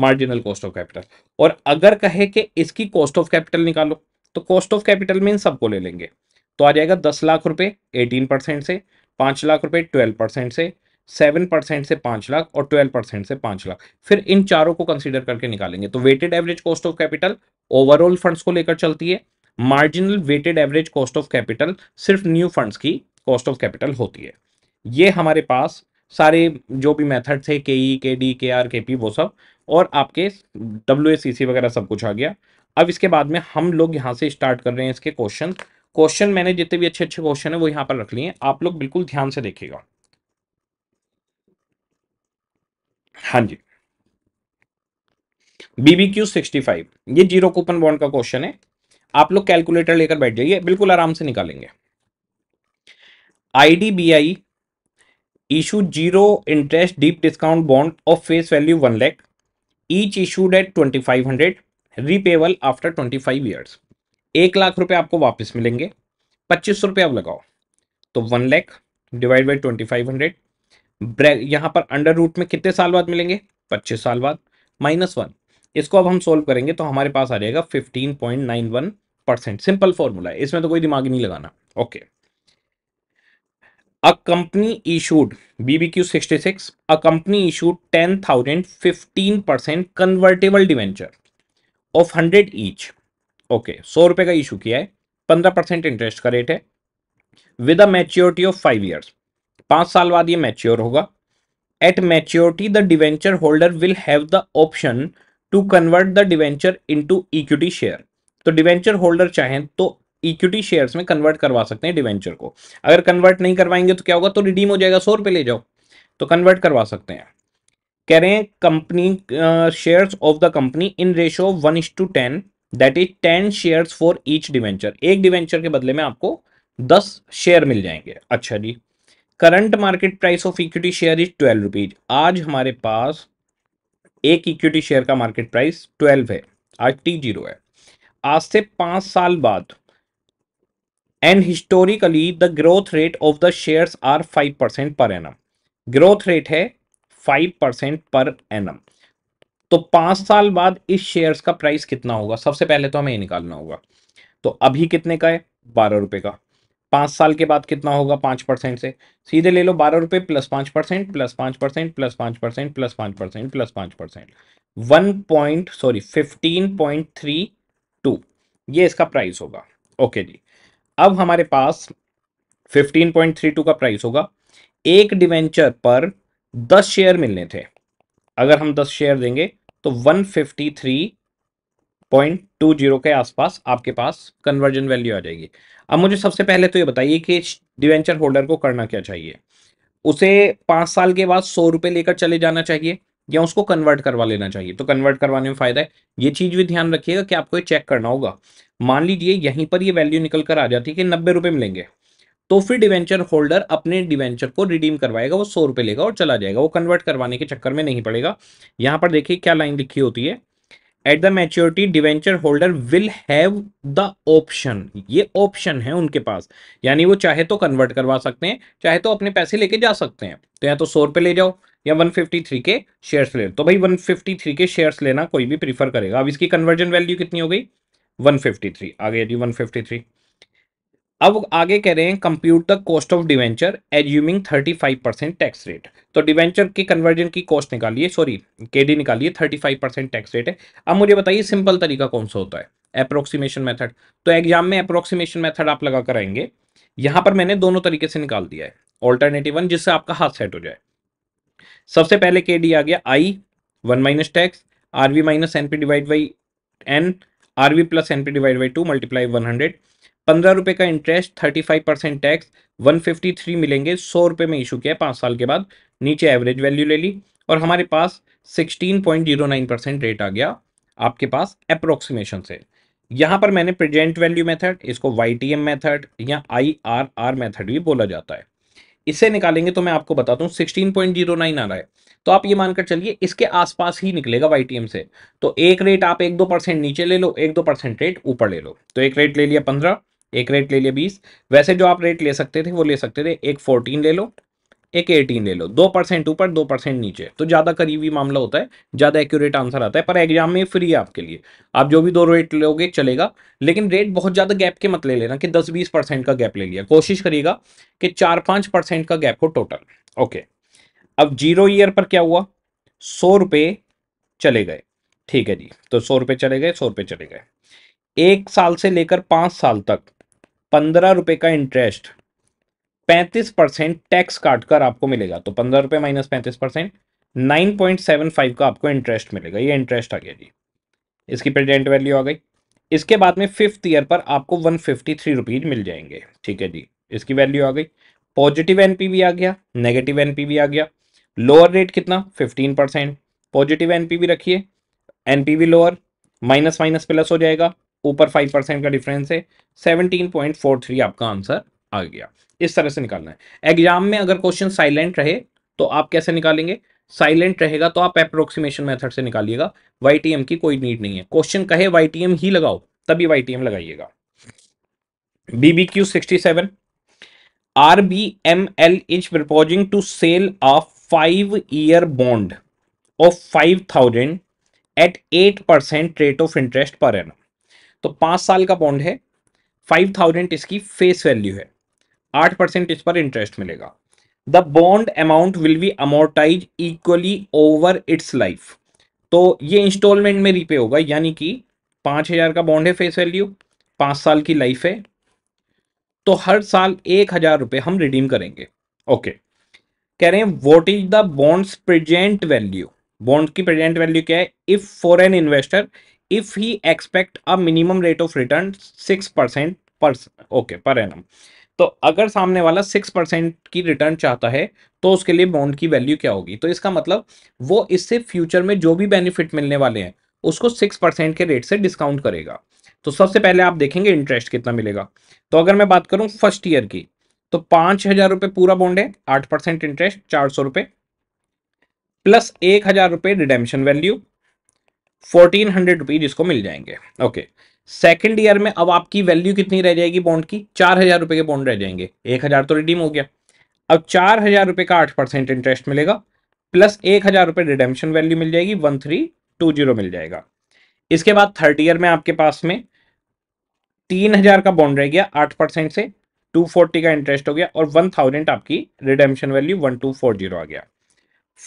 marginal cost of capital. और अगर कहे कि इसकी कॉस्ट ऑफ कैपिटल निकालो, तो कॉस्ट ऑफ कैपिटल में इन सबको ले लेंगे, तो आ जाएगा दस लाख रुपए एटीन परसेंट से, पाँच लाख रुपए ट्वेल्व परसेंट से, सेवन परसेंट से पाँच लाख और ट्वेल्व परसेंट से पाँच लाख। फिर इन चारों को कंसीडर करके निकालेंगे। तो weighted average cost of capital overall funds को लेकर चलती है, marginal weighted average cost of capital सिर्फ न्यू फंड्स की कॉस्ट ऑफ कैपिटल होती है। ये हमारे पास सारे जो भी मेथड्स है, के ई, के डी, के आर, के पी, वो सब, और आपके डब्ल्यू ए सी सी वगैरह सब कुछ आ गया। अब इसके बाद में हम लोग यहाँ से स्टार्ट कर रहे हैं इसके क्वेश्चन। क्वेश्चन मैंने जितने भी अच्छे अच्छे क्वेश्चन है वो यहाँ पर रख लिए हैं, आप लोग बिल्कुल ध्यान से देखिएगा। हाँ जी, बीबीक्यू सिक्सटी फाइव, ये जीरो कूपन बॉन्ड का क्वेश्चन है। आप लोग कैलकुलेटर लेकर बैठ जाइए, बिल्कुल आराम से निकालेंगे। IDBI issue zero interest deep discount bond of face value one lakh each issued at twenty five hundred repayable after twenty five years. एक लाख रुपए आपको वापस मिलेंगे। पच्चीस रुपये आप लगाओ, तो one lakh divide by twenty five hundred, यहाँ पर अंडर रूट में कितने साल बाद मिलेंगे, पच्चीस साल बाद, माइनस वन। इसको अब हम सोल्व करेंगे तो हमारे पास आ जाएगा fifteen point nine one percent. Simple formula है, इसमें तो कोई दिमाग ही नहीं लगाना। Okay, a company issued बीबीक्यू sixty six, a company issued ten thousand fifteen percent convertible डिवेंचर of hundred each. Okay, सौ रुपए का इशू किया है, पंद्रह परसेंट इंटरेस्ट का रेट है, with a maturity of five years. पाँच साल बाद ये मैच्योर होगा। At maturity the डिवेंचर holder will have the option to convert the डिवेंचर into equity share. तो डिवेंचर होल्डर चाहें तो इक्विटी शेयर्स में कन्वर्ट करवा सकते हैं डिवेंचर को। अगर कन्वर्ट नहीं करवाएंगे तो क्या होगा, तो रिडीम हो जाएगा, सौ रुपये ले जाओ, तो कन्वर्ट करवा सकते हैं। कह रहे हैं company shares of the company in ratio one is to ten, that is ten shares for each डिवेंचर। एक डिवेंचर के बदले में आपको दस शेयर मिल जाएंगे। अच्छा जी, current market price of equity share is twelve rupees. आज हमारे पास एक इक्विटी शेयर का मार्केट प्राइस ट्वेल्व है, आज टी जीरो है। आज से पाँच साल बाद and historically the growth rate of the shares are five percent per annum. Growth rate है फाइव परसेंट पर एनम। तो पाँच साल बाद इस शेयर्स का प्राइस कितना होगा, सबसे पहले तो हमें ये निकालना होगा। तो अभी कितने का है, बारह रुपये का। पाँच साल के बाद कितना होगा, पाँच परसेंट से सीधे ले लो, बारह रुपये प्लस पाँच परसेंट प्लस पाँच परसेंट प्लस पाँच परसेंट प्लस पाँच परसेंट प्लस पाँच percent one point sorry fifteen point three two, ये इसका प्राइस होगा। ओके जी, अब हमारे पास फिफ्टीन पॉइंट थ्री टू का प्राइस होगा। एक डिवेंचर पर दस शेयर मिलने थे, अगर हम दस शेयर देंगे तो one fifty three point two zero के आसपास आपके पास कन्वर्जन वैल्यू आ जाएगी। अब मुझे सबसे पहले तो ये बताइए कि डिवेंचर होल्डर को करना क्या चाहिए, उसे पाँच साल के बाद सौ रुपये लेकर चले जाना चाहिए या उसको कन्वर्ट करवा लेना चाहिए। तो कन्वर्ट करवाने में फ़ायदा है, ये चीज़ भी ध्यान रखिएगा कि आपको ये चेक करना होगा। मान लीजिए यहीं पर ये वैल्यू निकल कर आ जाती है कि नब्बे रुपये मिलेंगे, तो फिर डिवेंचर होल्डर अपने डिवेंचर को रिडीम करवाएगा, वो सौ रुपये लेगा और चला जाएगा, वो कन्वर्ट करवाने के चक्कर में नहीं पड़ेगा। यहाँ पर देखिए क्या लाइन लिखी होती है, at the maturity डिवेंचर holder will have the option. ये ऑप्शन है उनके पास, यानी वो चाहे तो कन्वर्ट करवा सकते हैं, चाहे तो अपने पैसे लेके जा सकते हैं। तो या तो सौ रुपये ले जाओ या वन फिफ्टी थ्री के शेयर्स ले लो। तो भाई वन फिफ्टी थ्री के शेयर्स लेना कोई भी प्रीफर करेगा। अब इसकी कन्वर्जन वैल्यू कितनी हो गई, वन फिफ्टी थ्री आ गया जी, वन फिफ्टी थ्री। अब आगे कह रहे हैं compute the cost of डिवेंचर assuming thirty five percent tax rate. तो डिवेंचर के कन्वर्जन की कॉस्ट निकालिए, सॉरी के डी निकालिए, thirty five percent tax rate है। अब मुझे बताइए सिंपल तरीका कौन सा होता है, अप्रोक्सीमेशन मेथड। तो एग्जाम में अप्रोक्सीमेशन मेथड आप लगा कर आएंगे। यहाँ पर मैंने दोनों तरीके से निकाल दिया है, ऑल्टरनेटिव वन जिससे आपका हाथ सेट हो जाए। सबसे पहले के डी आ गया I one minus tax, R V minus N P divide by N, R V plus N P divide by two multiply one hundred. पंद्रह रुपये का interest, thirty five percent tax, one fifty three मिलेंगे। सौ रुपये में इशू किया है, पाँच साल के बाद, नीचे एवरेज वैल्यू ले ली और हमारे पास sixteen point zero nine percent rate आ गया आपके पास अप्रोक्सीमेशन से। यहाँ पर मैंने प्रेजेंट वैल्यू मेथड, इसको वाई टी एम मेथड या आई आर आर मेथड भी बोला जाता है। इससे निकालेंगे तो मैं आपको बताता हूँ सोलह पॉइंट ज़ीरो नाइन आ रहा है, तो आप ये मानकर चलिए इसके आसपास ही निकलेगा वाईटीएम से। तो एक रेट आप एक दो परसेंट नीचे ले लो, एक दो परसेंट रेट ऊपर ले लो। तो एक रेट ले लिया पंद्रह, एक रेट ले लिया बीस। वैसे जो आप रेट ले सकते थे वो ले सकते थे, एक फोर्टीन ले लो, एक एटीन ले लो, दो परसेंट ऊपर दो परसेंट नीचे। तो ज़्यादा करीबी मामला होता है, ज़्यादा एक्यूरेट आंसर आता है, पर एग्जाम में फ्री है आपके लिए, आप जो भी दो रेट लोगे चलेगा। लेकिन रेट बहुत ज़्यादा गैप के मत ले लेना कि दस बीस परसेंट का गैप ले लिया, कोशिश करिएगा कि चार पाँच परसेंट का गैप हो टोटल। ओके, अब जीरो ईयर पर क्या हुआ, सौ रुपये चले गए, ठीक है जी। तो सौ रुपये चले गए, सौ रुपये चले गए। एक साल से लेकर पाँच साल तक पंद्रह रुपये का इंटरेस्ट पैंतीस परसेंट टैक्स काट कर आपको मिलेगा। तो पंद्रह रुपये माइनस पैंतीस percent nine point seven five का आपको इंटरेस्ट मिलेगा। ये इंटरेस्ट आ गया जी, इसकी प्रेजेंट वैल्यू आ गई। इसके बाद में फिफ्थ ईयर पर आपको वन फिफ्टी थ्री रुपीज मिल जाएंगे, ठीक है जी, इसकी वैल्यू आ गई। पॉजिटिव एनपीवी आ गया, नेगेटिव एनपीवी आ गया। लोअर रेट कितना, फिफ्टीन परसेंट। पॉजिटिव एनपीवी रखिए, NPV lower, minus minus plus हो जाएगा, ऊपर फाइव परसेंट का डिफरेंस है। सेवनटीन पॉइंट फोर थ्री आपका आंसर आ गया। इस तरह से निकालना है। एग्जाम में अगर क्वेश्चन साइलेंट रहे तो आप कैसे निकालेंगे, साइलेंट रहेगा तो आप एप्रोक्सीमेशन मेथड से निकालिएगा, वाईटीएम की कोई नीड नहीं है। क्वेश्चन कहे वाईटीएम ही लगाओ तभी वाईटीएम लगाइएगा। बीबीक्यू sixty seven, RBML is proposing to sell a five year bond of five thousand at eight percent rate of interest per annum. तो पांच साल का बॉन्ड है, फाइव थाउजेंड इसकी फेस वैल्यू है, आठ परसेंट इस पर इंटरेस्ट मिलेगा। The bond amount will be amortise equally over its life. तो ये इंस्टॉलमेंट में रीपे होगा, यानी कि पाँच हज़ार का बॉन्ड है, फेस वैल्यू पाँच साल की लाइफ है, तो हर साल एक हज़ार रुपये हम रिडीम करेंगे। ओके, कह रहे हैं what is the bonds present value. Bond की प्रेजेंट वैल्यू क्या है, if for an investor if he expect a minimum rate of return six percent per okay per annum. तो अगर सामने वाला सिक्स परसेंट की रिटर्न चाहता है तो उसके लिए बॉन्ड की वैल्यू क्या होगी। तो इसका मतलब वो इससे फ्यूचर में जो भी बेनिफिट मिलने वाले हैं उसको सिक्स परसेंट के रेट से डिस्काउंट करेगा। तो सबसे पहले आप देखेंगे इंटरेस्ट कितना मिलेगा। तो अगर मैं बात करूं फर्स्ट ईयर की, तो पाँच हज़ार रुपये पूरा बॉन्ड है, आठ परसेंट इंटरेस्ट, चार सौ रुपये प्लस एक हज़ार रुपये redemption value, fourteen hundred rupees इसको मिल जाएंगे। ओके, सेकेंड ईयर में अब आपकी वैल्यू कितनी रह जाएगी बॉन्ड की, चार हज़ार रुपये के बॉन्ड रह जाएंगे, एक हज़ार तो रिडीम हो गया। अब चार हज़ार रुपये का आठ परसेंट इंटरेस्ट मिलेगा प्लस एक हज़ार रुपये रिडेम्पशन वैल्यू मिल जाएगी, वन थ्री टू जीरो मिल जाएगा। इसके बाद थर्ड ईयर में आपके पास में तीन हज़ार का बॉन्ड रह गया, आठ परसेंट से टू फोर्टी का इंटरेस्ट हो गया और वन थाउजेंड आपकी redemption value one two four zero आ गया।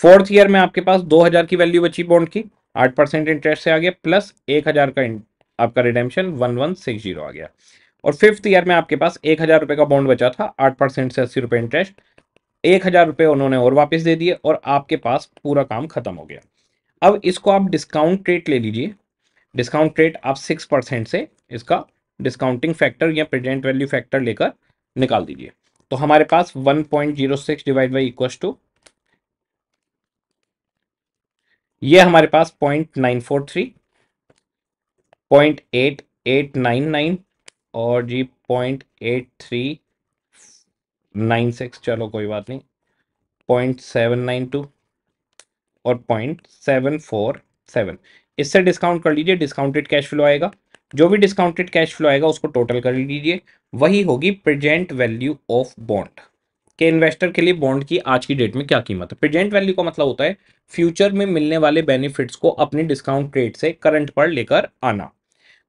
फोर्थ ईयर में आपके पास दो हज़ार की वैल्यू बची बॉन्ड की, आठ परसेंट इंटरेस्ट से आ गया प्लस एक हज़ार का आपका redemption one one six zero आ गया। और फिफ्थ ईयर में आपके पास एक हज़ार रुपये का बॉन्ड बचा था, आठ परसेंट से अस्सी रुपये इंटरेस्ट, एक हज़ार रुपये उन्होंने और वापस दे दिए और आपके पास पूरा काम खत्म हो गया। अब इसको आप डिस्काउंट रेट ले लीजिए। डिस्काउंट रेट आप सिक्स परसेंट से इसका डिस्काउंटिंग फैक्टर या प्रेजेंट वैल्यू फैक्टर लेकर निकाल दीजिए। तो हमारे पास one point zero six divide by equal to ये हमारे पास point nine four three, point eight eight nine nine और जी point eight three nine six, चलो कोई बात नहीं, पॉइंट सेवन नाइन टू और पॉइंट सेवन फोर सेवन। इससे डिस्काउंट कर लीजिए, डिस्काउंटेड कैश फ्लो आएगा। जो भी डिस्काउंटेड कैश फ्लो आएगा उसको टोटल कर लीजिए, वही होगी प्रेजेंट वैल्यू ऑफ बॉन्ड। के इन्वेस्टर के लिए बॉन्ड की आज की डेट में क्या कीमत है। प्रेजेंट वैल्यू का मतलब होता है फ्यूचर में मिलने वाले बेनिफिट्स को अपने डिस्काउंट रेट से करंट पर लेकर आना।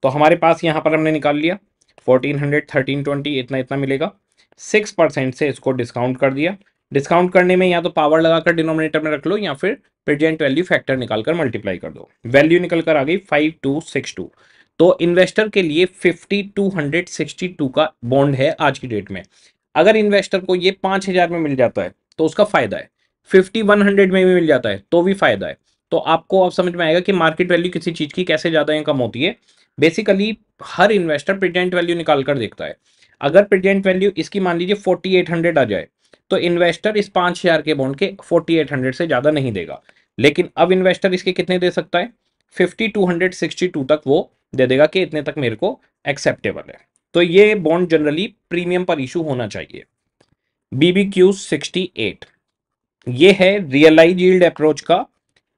तो हमारे पास यहाँ पर हमने निकाल लिया फोर्टीन हंड्रेड, थर्टीन ट्वेंटी इतना इतना मिलेगा। सिक्स परसेंट से इसको डिस्काउंट कर दिया। डिस्काउंट करने में या तो पावर लगाकर डिनोमिनेटर में रख लो या फिर प्रेजेंट वैल्यू फैक्टर निकालकर मल्टीप्लाई कर दो। वैल्यू निकल कर आ गई फाइव टू सिक्स टू। तो इन्वेस्टर के लिए फिफ्टी टू सिक्सटी टू का बॉन्ड है आज की डेट में। अगर इन्वेस्टर को ये पाँच हज़ार में मिल जाता है तो उसका फ़ायदा है, फिफ्टी वन हंड्रेड में भी मिल जाता है तो भी फ़ायदा है। तो आपको अब समझ में आएगा कि मार्केट वैल्यू किसी चीज़ की कैसे ज़्यादा या कम होती है। बेसिकली हर इन्वेस्टर प्रेजेंट वैल्यू निकाल कर देखता है। अगर प्रेजेंट वैल्यू इसकी मान लीजिए फोर्टी एट हंड्रेड आ जाए तो इन्वेस्टर इस पाँच हज़ार के बॉन्ड के फोर्टी एट हंड्रेड से ज़्यादा नहीं देगा। लेकिन अब इन्वेस्टर इसके कितने दे सकता है, फिफ्टी टू सिक्सटी टू तक वो दे देगा कि इतने तक मेरे को एक्सेप्टेबल है। तो ये बॉन्ड जनरली प्रीमियम पर इशू होना चाहिए। बीबीक्यू सिक्सटी एट, ये है रियलाइज यील्ड अप्रोच का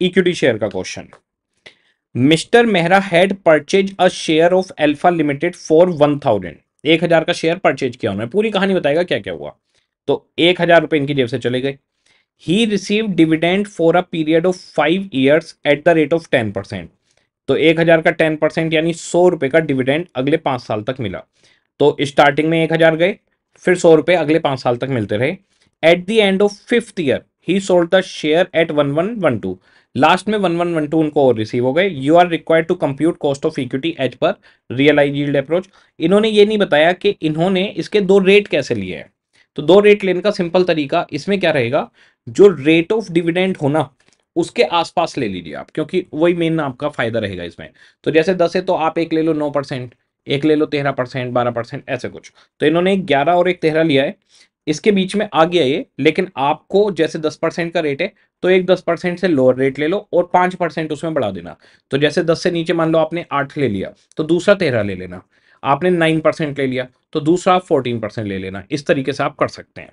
इक्विटी शेयर का question. Mister Mehra had purchase a share of Alpha limited for one thousand, एक हजार का शेयर परचेज किया उन्होंने, पूरी कहानी बताएगा क्या क्या हुआ। तो एक हजार रुपये इनकी जेब से चले गए। He receive dividend for a period of five years at the rate of ten percent, तो एक हजार का टेन परसेंट यानी सौ रुपये का डिविडेंड अगले पाँच साल तक मिला। तो स्टार्टिंग में एक हजार गए, फिर सौ रुपये अगले पाँच साल तक मिलते रहे। At the end of fifth year he sold the share at one one one two, last में वन वन वन टू उनको और रिसीव हो गए। You are required to compute cost of equity as per realise yield approach. इन्होंने ये नहीं बताया कि इन्होंने इसके दो रेट कैसे लिए हैं। तो दो रेट लेने का सिंपल तरीका इसमें क्या रहेगा, जो रेट ऑफ डिविडेंड होना उसके आसपास ले लीजिए आप, क्योंकि वही मेन आपका फायदा रहेगा इसमें। तो जैसे दस है तो आप एक ले लो नौ परसेंट, एक ले लो तेरह परसेंट, बारह परसेंट, ऐसे कुछ। तो इन्होंने ग्यारह और एक तेरह लिया है, इसके बीच में आ गया ये। लेकिन आपको जैसे दस परसेंट का रेट है तो एक दस परसेंट से लोअर रेट ले लो और पाँच परसेंट उसमें बढ़ा देना। तो जैसे दस से नीचे मान लो आपने आठ ले लिया तो दूसरा तेरह ले लेना, आपने नौ परसेंट ले लिया तो दूसरा आप चौदह परसेंट ले लेना। इस तरीके से आप कर सकते हैं।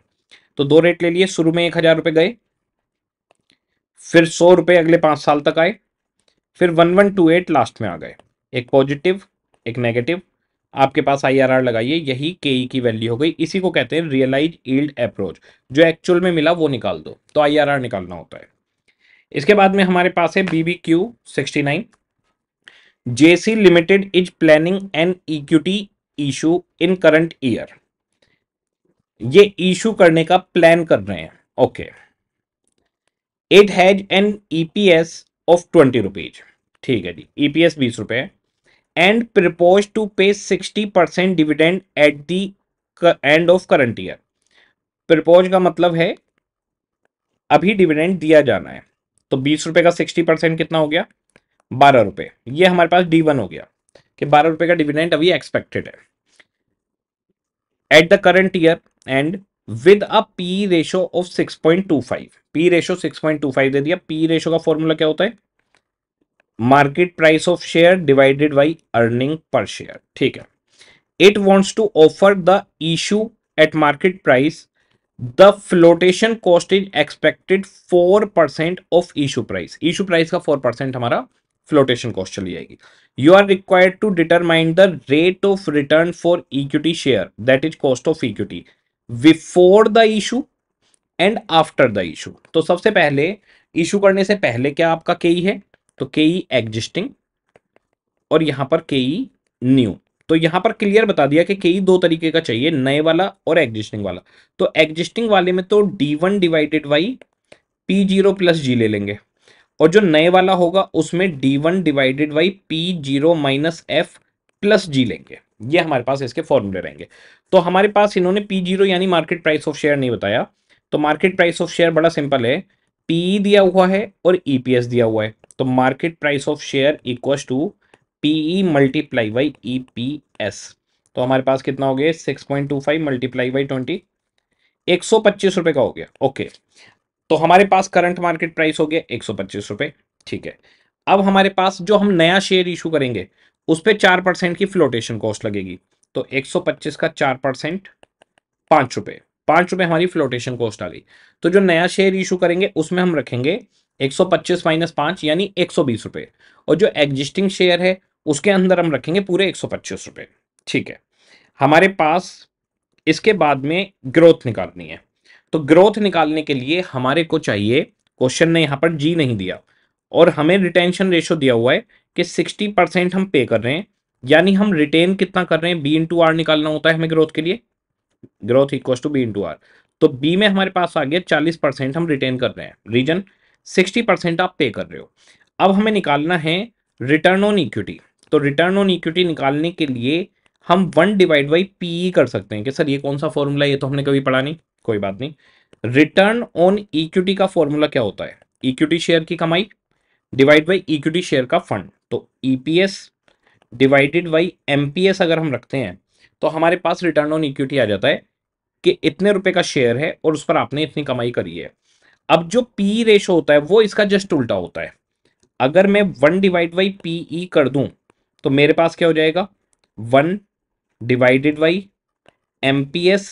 तो दो रेट ले लिए, शुरू में एक हजार रुपये गए, फिर सौ रुपये अगले पाँच साल तक आए, फिर one one two at last में आ गए। एक पॉजिटिव एक नेगेटिव, आपके पास आईआरआर लगाइए, यही केई की वैल्यू हो गई। इसी को कहते हैं रियलाइज यील्ड अप्रोच, जो एक्चुअल में मिला वो निकाल दो, तो आईआरआर निकालना होता है। इसके बाद में हमारे पास है बीबीक्यू sixty nine. JC limited is planning an equity issue in current year, ये इशू करने का प्लान कर रहे हैं। Okay, it has an EPS of twenty rupees, ठीक है जी, ईपीएस बीस रुपए, and propose to pay sixty percent dividend at the end of current year. Propose का मतलब है अभी डिविडेंड दिया जाना है। तो बीस रुपए का सिक्सटी परसेंट कितना हो गया, बारह रुपए। ये हमारे पास डी वन हो गया कि बारह रुपए का डिविडेंड अभी एक्सपेक्टेड है at the current year end with a P ratio of six point two five. P ratio six point two five दे दिया। पी रेशो का फॉर्मूला क्या होता है, market price of share divided by earning per share, ठीक है। It wants to offer the issue at market price, the flotation cost is expected four percent of issue price. Issue price का फोर परसेंट हमारा फ्लोटेशन कॉस्ट चली जाएगी। You are required to determine the rate of return for equity share that is cost of equity before the issue and after the issue. तो सबसे पहले इशू करने से पहले क्या आपका केई है, तो केई एग्जिस्टिंग और यहां पर केई न्यू। तो यहां पर क्लियर बता दिया कि केई दो तरीके का चाहिए, नए वाला और एग्जिस्टिंग वाला। तो एग्जिस्टिंग वाले में तो D one divided by P zero plus G ले लेंगे, और जो नए वाला होगा उसमें D one divided by P zero minus F plus G लेंगे। ये हमारे पास इसके फॉर्मूले रहेंगे। तो हमारे पास इन्होंने पी जीरो यानी मार्केट प्राइस ऑफ शेयर नहीं बताया। तो मार्केट प्राइस ऑफ शेयर बड़ा सिंपल है, पी दिया हुआ है और ईपीएस दिया हुआ है। तो market price of share equals to PE multiply by EPS. तो हमारे पास कितना हो गया, six point two five multiply by twenty, एक सौ पच्चीस रुपये का हो गया। ओके, तो हमारे पास करंट मार्केट प्राइस हो गया एक सौ पच्चीस रुपये, ठीक है। अब हमारे पास जो हम नया शेयर इशू करेंगे उस पर चार परसेंट की फ्लोटेशन कॉस्ट लगेगी। तो एक सौ पच्चीस का चार परसेंट पाँच रुपये, पाँच रुपये हमारी फ्लोटेशन कॉस्ट आ गई। तो जो नया शेयर इशू करेंगे उसमें हम रखेंगे एक सौ पच्चीस माइनस पाँच यानी एक सौ बीस रुपये, और जो एग्जिस्टिंग शेयर है उसके अंदर हम रखेंगे पूरे एक सौ पच्चीस रुपये, ठीक है। हमारे पास इसके बाद में ग्रोथ निकालनी है। तो ग्रोथ निकालने के लिए हमारे को चाहिए, क्वेश्चन ने यहाँ पर जी नहीं दिया और हमें रिटेंशन रेशो दिया हुआ है कि सिक्सटी परसेंट हम पे कर रहे हैं, यानी हम रिटेन कितना कर रहे हैं, बी इंटू आर निकालना होता है हमें ग्रोथ के लिए। Growth equal to B into R. तो बी में हमारे पास आ गया चालीस परसेंट हम रिटेन कर रहे हैं, रीजन सिक्सटी परसेंट आप पे कर रहे हो। अब हमें निकालना है रिटर्न ऑन इक्विटी। तो रिटर्न ऑन इक्विटी निकालने के लिए हम वन डिवाइड बाई पीई कर सकते हैं कि सर ये कौन सा फॉर्मूला है, ये तो हमने कभी पढ़ा नहीं, कोई बात नहीं। रिटर्न ऑन इक्विटी का फॉर्मूला क्या होता है, इक्विटी शेयर की कमाई डिवाइड बाई इक्विटी शेयर का फंड। तो ईपीएस डिवाइडेड बाई एमपीएस अगर हम रखते हैं तो हमारे पास रिटर्न ऑन इक्विटी आ जाता है कि इतने रुपए का शेयर है और उस पर आपने इतनी कमाई करी है। अब जो पी रेशो होता है वो इसका जस्ट उल्टा होता है। अगर मैं वन डिवाइड बाई पीई कर दूं तो मेरे पास क्या हो जाएगा, one divided by MPS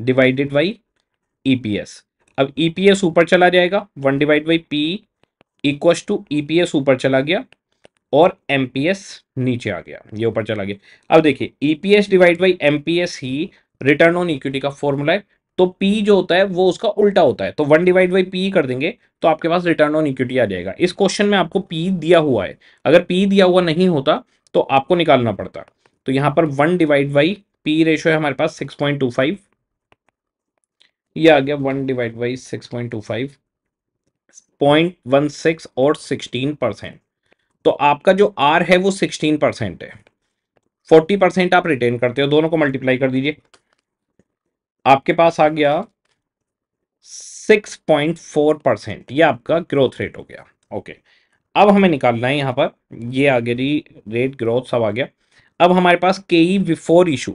divided by EPS. अब ईपीएस ऊपर चला जाएगा, one divide by P equal to EPS ऊपर चला गया और एमपीएस नीचे आ गया, ये ऊपर चला गया। अब देखिए ईपीएस डिवाइड बाई एमपीएस ही रिटर्न ऑन इक्विटी का फॉर्मूला है, तो पी जो होता है वो उसका उल्टा होता है, तो वन डिवाइड बाई पी कर देंगे तो आपके पास रिटर्न ऑन इक्विटी आ जाएगा। इस क्वेश्चन में आपको पी दिया हुआ है, अगर पी दिया हुआ नहीं होता तो आपको निकालना पड़ता। तो यहाँ पर one divide by P ratio है हमारे पास सिक्स पॉइंट टू फाइव, ये आ गया one divide by six point two five, point one six और सिक्सटीन परसेंट, तो आपका जो आर है वो सिक्सटीन परसेंट है। फोर्टी परसेंट आप रिटेन करते हो, दोनों को मल्टीप्लाई कर दीजिए, आपके पास आ गया सिक्स पॉइंट फोर परसेंट, ये आपका ग्रोथ रेट हो गया। ओके, अब हमें निकालना है यहाँ पर, ये आ गया जी रेट ग्रोथ सब आ गया। अब हमारे पास के ई बिफोर इशू,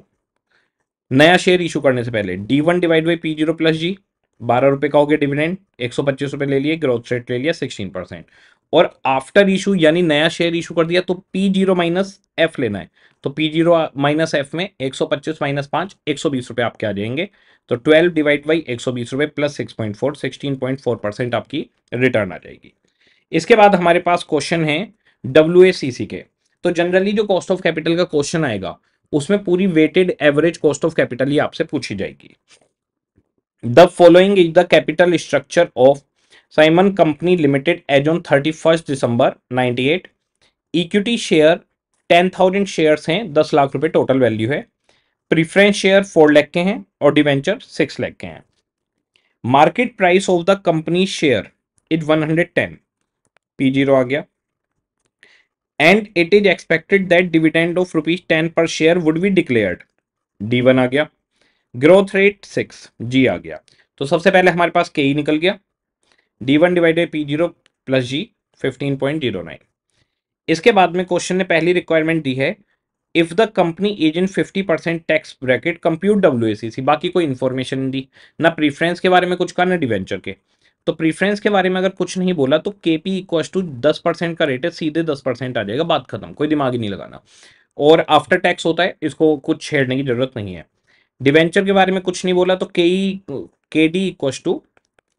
नया शेयर इशू करने से पहले D one divide by P zero plus G, बारह रुपये का हो गया डिविडेंड, एक सौ पच्चीस रुपये ले लिए, ग्रोथ रेट ले लिया सिक्सटीन परसेंट, और आफ्टर इशू यानी नया शेयर इशू कर दिया तो पी जीरो माइनस एफ लेना है, तो पी जीरो माइनस एफ में एक सौ पच्चीस माइनस पाँच एक सौ बीस रुपये आपके आ जाएंगे, तो ट्वेल्व डिवाइड बाई एक सौ बीस रुपये plus six point four, sixteen point four percent आपकी रिटर्न आ जाएगी। इसके बाद हमारे पास क्वेश्चन है डब्ल्यू ए सी सी के, तो जनरली जो कॉस्ट ऑफ कैपिटल का क्वेश्चन आएगा उसमें पूरी weighted average cost of capital ही आपसे पूछी जाएगी। The following is the capital structure of Simon company limited as on thirty first December ninety eight, equity share ten thousand shares हैं, दस लाख रुपए टोटल वैल्यू है, प्रीफरेंस शेयर फोर लैख के हैं और डिवेंचर सिक्स लैख के हैं। Market price of the company share is one hundred ten, P zero आ गया, and it is expected that dividend of rupees ten per share would be declared, D one आ गया, ग्रोथ रेट सिक्स, जी आ गया। तो सबसे पहले हमारे पास के ई निकल गया, D one divided P zero plus G fifteen point zero nine. इसके बाद में क्वेश्चन ने पहली रिक्वायरमेंट दी है if the company is in fifty percent tax bracket compute W A C C, बाकी कोई इन्फॉर्मेशन नहीं दी, ना प्रीफरेंस के बारे में कुछ कहा ना डिवेंचर के। तो प्रीफरेंस के बारे में अगर कुछ नहीं बोला तो के पी इक्व टू दस परसेंट का रेट है, सीधे दस परसेंट आ जाएगा, बात खत्म, कोई दिमाग ही नहीं लगाना, और आफ्टर टैक्स होता है, इसको कुछ छेड़ने की जरूरत नहीं है। डिवेंचर के बारे में कुछ नहीं बोला तो K E K D equal to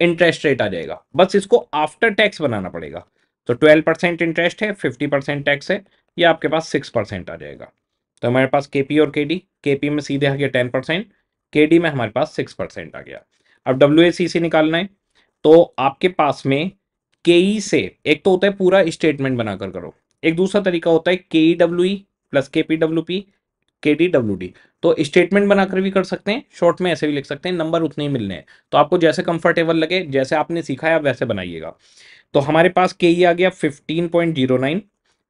interest rate आ जाएगा, बस इसको आफ्टर टैक्स बनाना पड़ेगा। तो ट्वेल्व परसेंट इंटरेस्ट है, फिफ्टी परसेंट टैक्स है, ये आपके पास सिक्स परसेंट आ जाएगा। तो हमारे पास के पी और के डी, के पी में सीधे आ गया टेन परसेंट, के डी में हमारे पास सिक्स परसेंट आ गया। अब डब्ल्यू ए सी सी निकालना है, तो आपके पास में के ई से एक तो होता है पूरा स्टेटमेंट बनाकर करो, एक दूसरा तरीका होता है K E W E plus K P W P के डी डब्ल्यू डी, तो स्टेटमेंट बनाकर भी कर सकते हैं, शॉर्ट में ऐसे भी लिख सकते हैं, नंबर उतने ही मिलने हैं, तो आपको जैसे कंफर्टेबल लगे, जैसे आपने सीखा है आप वैसे बनाइएगा। तो हमारे पास के ई आ गया fifteen point zero nine,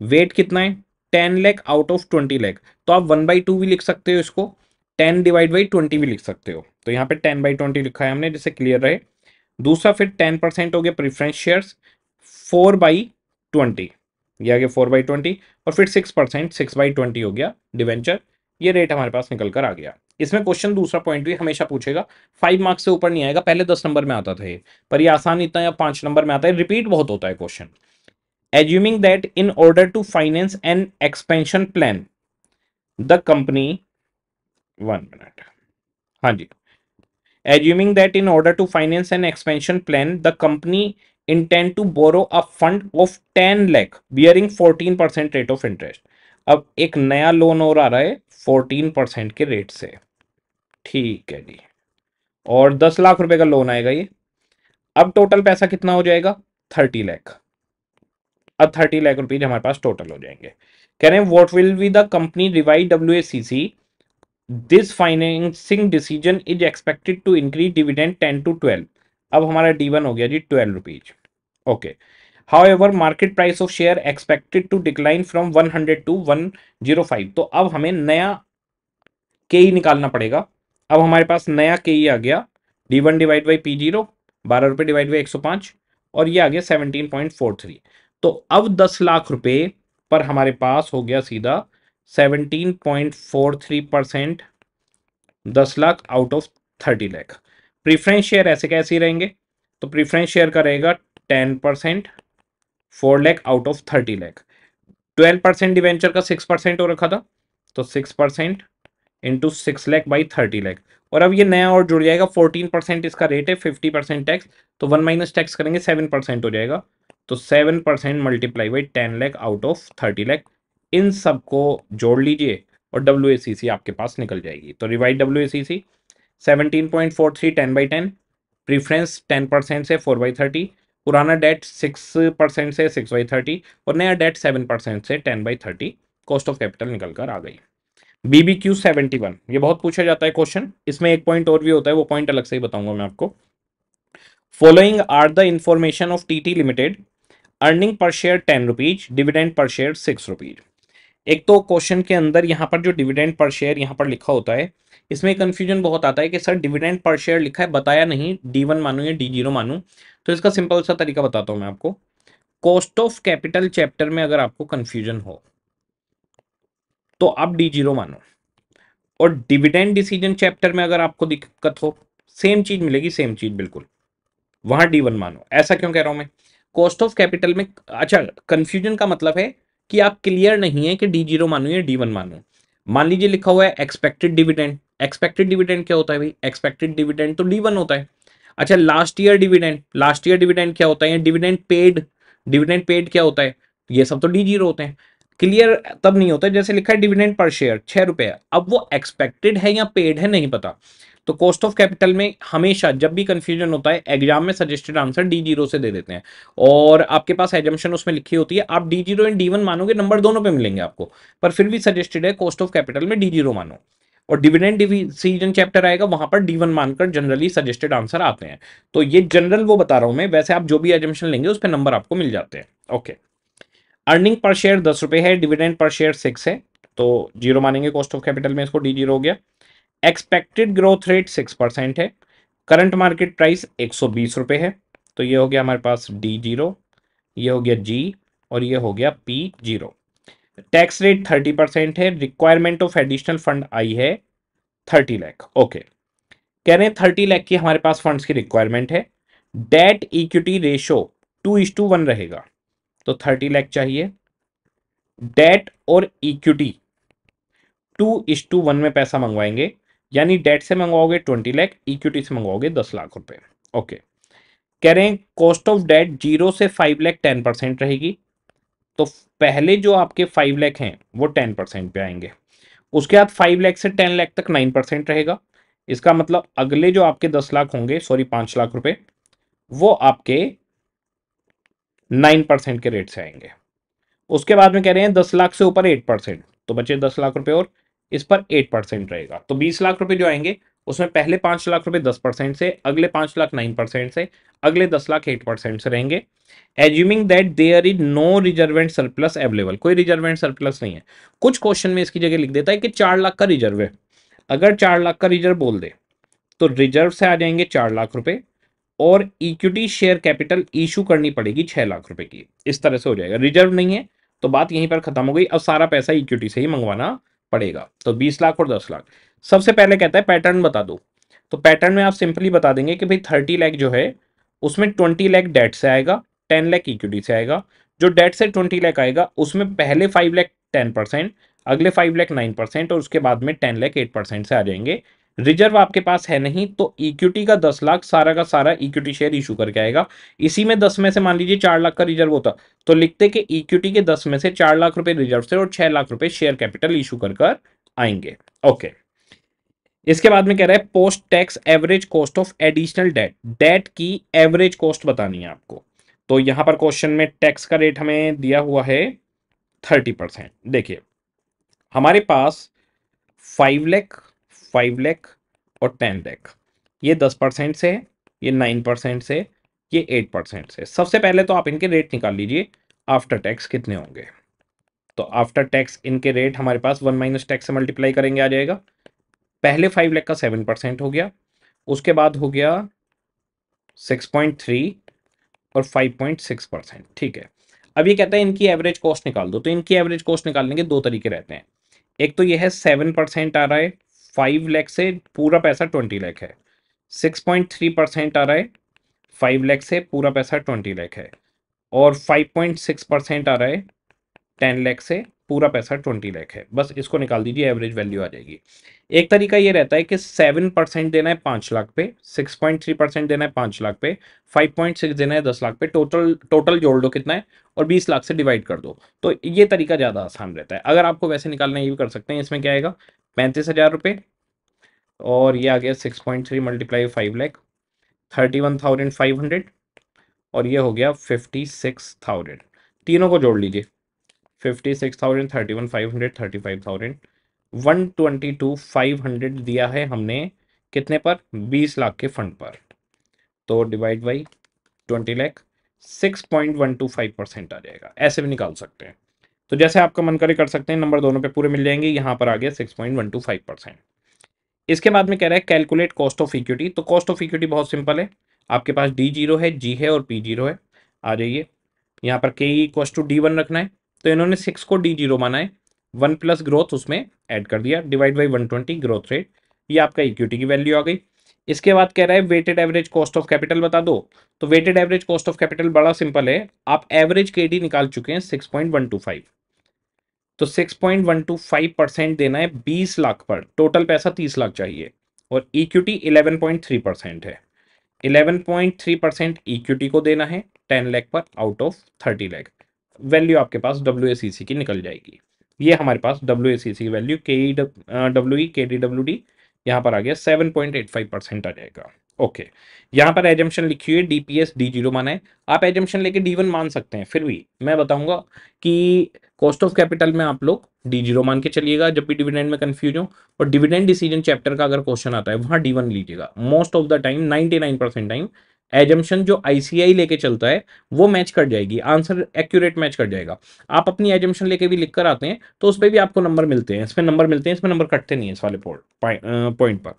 weight कितना है ten lakh out of twenty lakh, तो आप वन बाई टू भी लिख सकते हो, इसको टेन डिवाइड बाई ट्वेंटी भी लिख सकते हो, तो यहाँ पर टेन बाई ट्वेंटी लिखा है हमने, जिससे क्लियर रहे। दूसरा फिर टेन परसेंट हो गया preference shares four by twenty, यह आ गया फोर बाई ट्वेंटी, और फिर six percent six by twenty हो गया डिवेंचर, ये रेट हमारे पास निकल कर आ गया। इसमें क्वेश्चन दूसरा पॉइंट भी हमेशा पूछेगा, फाइव मार्क्स से ऊपर नहीं आएगा, पहले दस नंबर में आता था ये, पर ये आसान इतना या पाँच नंबर में आता है, रिपीट बहुत होता है question. Assuming that in order to finance an expansion plan the company one minute हाँ जी assuming that in order to finance an expansion plan the company intend to borrow a fund of ten lakh bearing fourteen percent rate of interest. अब एक नया लोन और आ रहा है फोर्टीन परसेंट के रेट से, ठीक है जी, और दस लाख रुपए का लोन आएगा ये। अब टोटल पैसा कितना हो जाएगा थर्टी लाख, अब थर्टी लाख रुपये हमारे पास टोटल हो जाएंगे। कह रहे हैं what will be the company revise W A C C, this financing decision is expected to increase dividend ten to twelve. अब हमारा डी वन हो गया G twelve rupees. Okay, however market price of share expected to decline from one hundred to one zero five. तो अब हमें नया के ई निकालना पड़ेगा। अब हमारे पास नया के ई आ गया D one divide by P zero बारह रुपये डिवाइड बाई एक सौ पाँच और ये आ गया सेवनटीन पॉइंट फोर थ्री। तो अब दस लाख रुपये पर हमारे पास हो गया सीधा seventeen point four three percent, दस lakh out of thirty lakh. Preference share ऐसे कैसे रहेंगे, तो प्रीफरेंस शेयर का रहेगा ten percent, four lakh out of thirty lakh. Twelve percent डिवेंचर का सिक्स परसेंट हो रखा था, तो six percent into six lakh by thirty lakh और अब ये नया और जुड़ जाएगा। फोर्टीन परसेंट इसका रेट है, फिफ्टी परसेंट टैक्स, तो वन माइनस टैक्स करेंगे सेवन परसेंट हो जाएगा। तो seven percent multiply by ten lakh out of thirty lakh, इन सबको जोड़ लीजिए और डब्ल्यू ए सी सी आपके पास निकल जाएगी। तो revised W A C C seventeen point four three ten by ten, preference ten percent से फोर बाई थर्टी, पुराना डेट सिक्स परसेंट से सिक्स बाई थर्टी और नया डेट सेवन परसेंट से ten by thirty, cost of capital निकल कर आ गई। बीबीक्यू सेवेंटी वन, ये बहुत पूछा जाता है क्वेश्चन, इसमें एक पॉइंट और भी होता है, वो पॉइंट अलग से ही बताऊंगा मैं आपको। Following are the information of TT limited, earning per share ten rupees, dividend per share six rupees. एक तो क्वेश्चन के अंदर यहाँ पर जो डिविडेंड पर शेयर यहाँ पर लिखा होता है, इसमें कन्फ्यूजन बहुत आता है कि सर डिविडेंड पर शेयर लिखा है, बताया नहीं डी वन मानूँ या डी जीरो मानूँ। तो इसका सिंपल सा तरीका बताता हूँ मैं आपको। कॉस्ट ऑफ कैपिटल चैप्टर में अगर आपको कन्फ्यूजन हो तो आप डी जीरो मानो, और डिविडेंड डिसीजन चैप्टर में अगर आपको दिक्कत हो, सेम चीज मिलेगी, सेम चीज बिल्कुल, वहां डी वन मानो। ऐसा क्यों कह रहा हूं मैं? कॉस्ट ऑफ कैपिटल में अच्छा कंफ्यूजन का मतलब है कि आप क्लियर नहीं है कि डी जीरो मानो या डी वन मानो। मान लीजिए लिखा हुआ है एक्सपेक्टेड डिविडेंड, एक्सपेक्टेड डिविडेंड क्या होता है भाई? एक्सपेक्टेड डिविडेंड तो डी वन होता है। अच्छा last year dividend, last year dividend क्या होता है? डिविडेंड पेड, डिविडेंड पेड क्या होता है? ये सब तो डी जीरो होते हैं। क्लियर तब नहीं होता जैसे लिखा है डिविडेंड पर शेयर छह रुपए, अब वो एक्सपेक्टेड है या पेड है नहीं पता। तो कॉस्ट ऑफ कैपिटल में हमेशा जब भी कंफ्यूजन होता है, एग्जाम में सजेस्टेड आंसर डी जीरो से दे देते हैं और आपके पास एजम्पशन उसमें लिखी होती है। आप D zero and D one मानोगे, नंबर दोनों पे मिलेंगे आपको, पर फिर भी सजेस्टेड है कॉस्ट ऑफ कैपिटल में डी जीरो मानो। और डिविडेंड डिसीजन चैप्टर आएगा, वहां पर डी वन मानकर जनरली सजेस्टेड आंसर आते हैं। तो ये जनरल वो बता रहा हूं मैं, वैसे आप जो भी एजम्पशन लेंगे उस पर नंबर आपको मिल जाते हैं। ओके, अर्निंग पर शेयर दस रुपये है, डिविडेंड पर शेयर सिक्स है, तो जीरो मानेंगे कॉस्ट ऑफ कैपिटल में, इसको डी जीरो हो गया। Expected growth rate six percent है, करंट मार्केट प्राइस एक सौ बीस रुपये है, तो ये हो गया हमारे पास डी जीरो, ये हो गया जी और ये हो गया P zero. Tax rate thirty percent है, रिक्वायरमेंट ऑफ एडिशनल फंड आई है थर्टी लाख। ओके, कह रहे हैं थर्टी लाख की हमारे पास फंड्स की रिक्वायरमेंट है, debt equity ratio two is to one रहेगा, तो थर्टी लाख चाहिए। डेट और equity two is to one में पैसा मंगवाएंगे, यानी डेट से मंगवाओगे ट्वेंटी लाख, इक्विटी से मंगवाओगे दस लाख रुपए। ओके, कह रहे हैं कॉस्ट ऑफ डेट जीरो से फाइव लाख टेन परसेंट रहेगी, तो पहले जो आपके फाइव लाख हैं वो टेन परसेंट पे आएंगे, उसके बाद फाइव लाख से टेन लाख तक नाइन परसेंट रहेगा। इसका मतलब अगले जो आपके दस लाख होंगे, सॉरी पाँच लाख रुपए, वो आपके नाइन परसेंट के रेट से आएंगे। उसके बाद में कह रहे हैं दस लाख से ऊपर एट परसेंट, तो बचे दस लाख रुपए और इस पर एट परसेंट रहेगा, तो बीस लाख रुपए जो आएंगे उसमें पहले पाँच लाख रुपए दस परसेंट से, अगले पाँच लाख नाइन परसेंट से, अगले दस लाख एट परसेंट से रहेंगे। Assuming that there is no reserve and surplus available, कोई रिजर्वेंट सरप्लस नहीं है। कुछ क्वेश्चन में इसकी जगह लिख देता है कि चार लाख का रिजर्व है, अगर चार लाख का रिजर्व बोल दे तो रिजर्व से आ जाएंगे चार लाख रुपए और इक्विटी शेयर कैपिटल इशू करनी पड़ेगी छह लाख रुपए की, इस तरह से हो जाएगा। रिजर्व नहीं है तो बात यहीं पर खत्म हो गई, अब सारा पैसा इक्विटी से ही मंगवाना पड़ेगा। तो बीस लाख और दस लाख सबसे पहले कहता है पैटर्न बता दो, तो पैटर्न में आप सिंपली बता देंगे कि भाई थर्टी लाख जो है उसमें ट्वेंटी लाख डेट से आएगा, टेन लाख इक्विटी से आएगा। जो डेट से ट्वेंटी लाख आएगा उसमें पहले फाइव लाख टेन परसेंट, अगले फाइव लाख नाइन परसेंट और उसके बाद में टेन लाख एट परसेंट से आ जाएंगे। रिजर्व आपके पास है नहीं, तो इक्विटी का दस लाख सारा का सारा इक्विटी शेयर इशू करके आएगा। इसी में दस में से मान लीजिए चार लाख का रिजर्व होता तो लिखते कि इक्विटी के दस में से चार लाख रुपए रिजर्व से और छह लाख रुपए शेयर कैपिटल इशू कर कर आएंगे। ओके, इसके बाद में कह रहा है post tax average cost of additional debt, debt की एवरेज कॉस्ट बतानी है आपको। तो यहां पर क्वेश्चन में टैक्स का रेट हमें दिया हुआ है थर्टी परसेंट। देखिए हमारे पास फाइव लाख फाइव लाख और टेन लाख, ये दस परसेंट से है, ये नाइन परसेंट से, ये एट परसेंट से। सबसे पहले तो आप इनके रेट निकाल लीजिए आफ्टर टैक्स कितने होंगे। तो आफ्टर टैक्स इनके रेट हमारे पास वन माइनस टैक्स से मल्टीप्लाई करेंगे, आ जाएगा पहले फाइव लाख का सेवन परसेंट हो गया, उसके बाद हो गया सिक्स पॉइंट थ्री और फाइव पॉइंट सिक्स परसेंट। ठीक है, अब ये कहता है इनकी एवरेज कॉस्ट निकाल दो, तो इनकी एवरेज कॉस्ट निकालने के दो तरीके रहते हैं। एक तो ये है सेवन परसेंट आ रहा है, फाइव लाख से पूरा पैसा ट्वेंटी लाख है। सिक्स पॉइंट थ्री परसेंट आ रहा है, फाइव लाख से पूरा पैसा ट्वेंटी लाख है। और फाइव पॉइंट सिक्स परसेंट आ रहा है, टेन लाख से पूरा पैसा ट्वेंटी लाख है, बस इसको निकाल दीजिए, एवरेज वैल्यू आ जाएगी। एक तरीका ये रहता है कि सेवन परसेंट देना है पाँच लाख पे, सिक्स पॉइंट थ्री परसेंट देना है पाँच लाख पे, फाइव पॉइंट सिक्स देना है दस लाख पे, टोटल टोटल जोड़ दो कितना है और बीस लाख से डिवाइड कर दो। तो ये तरीका ज़्यादा आसान रहता है। अगर आपको वैसे निकालना ये भी कर सकते हैं। इसमें क्या आएगा, पैंतीस हज़ार रुपये और ये आ गया six point three multiply five lakh, thirty one thousand five hundred और ये हो गया फिफ्टी सिक्स थाउजेंड। तीनों को जोड़ लीजिए, fifty six thousand, thirty one five hundred, thirty five thousand, one twenty two five hundred दिया है हमने कितने पर, बीस लाख के फंड पर। तो divide by twenty lakh, six point one two five percent आ जाएगा। ऐसे भी निकाल सकते हैं, तो जैसे आपका मन करे कर सकते हैं। नंबर दोनों पे पूरे मिल जाएंगे। यहाँ पर आ गया six point one two five percent. इसके बाद में कह रहा है कैलकुलेट कॉस्ट ऑफ इक्विटी। तो कॉस्ट ऑफ इक्विटी बहुत सिंपल है, आपके पास डी जीरो है, जी है और पी जीरो है। आ जाइए, यहाँ पर K E equals to D one रखना है, तो इन्होंने सिक्स को डी जीरो माना है, वन प्लस ग्रोथ उसमें ऐड कर दिया, divide by one twenty growth rate. ये आपका इक्विटी की वैल्यू आ गई। इसके बाद कह रहा है weighted average cost of capital बता दो। तो weighted average cost of capital बड़ा सिंपल है, आप एवरेज के डी निकाल चुके हैं six point one two five, तो six point one two five percent देना है बीस लाख पर, टोटल पैसा तीस लाख चाहिए और equity eleven point three percent है। Eleven point three percent equity को देना है टेन लाख पर out of thirty lakh. Value आपके पास डब्ल्यू ए सी सी की निकल जाएगी। ये हमारे पास डब्ल्यू ए सी सी की वैल्यू के E W E K D W D यहाँ पर आ गया seven point eight five percent आ जाएगा। ओके, यहाँ पर एजम्पशन लिखी हुई है, D P S D zero माना है, आप एजम्पशन लेके डी वन मान सकते हैं। फिर भी मैं बताऊंगा कि कॉस्ट ऑफ कैपिटल में आप लोग डी जीरो मान के चलिएगा जब भी डिविडेंड में कंफ्यूज हो, और डिविडेंड डिसीजन चैप्टर का अगर क्वेश्चन आता है वहाँ डी वन लीजिएगा। Most of the time ninety nine percent time assumption जो आईसीआई लेके चलता है वो मैच कर जाएगी, आंसर एक्यूरेट मैच कर जाएगा। आप अपनी एजम्पशन लेके भी लिख कर आते हैं तो उस पर भी आपको नंबर मिलते हैं, इसमें नंबर मिलते हैं, इसमें नंबर कटते नहीं है इस वाले पॉइंट पर।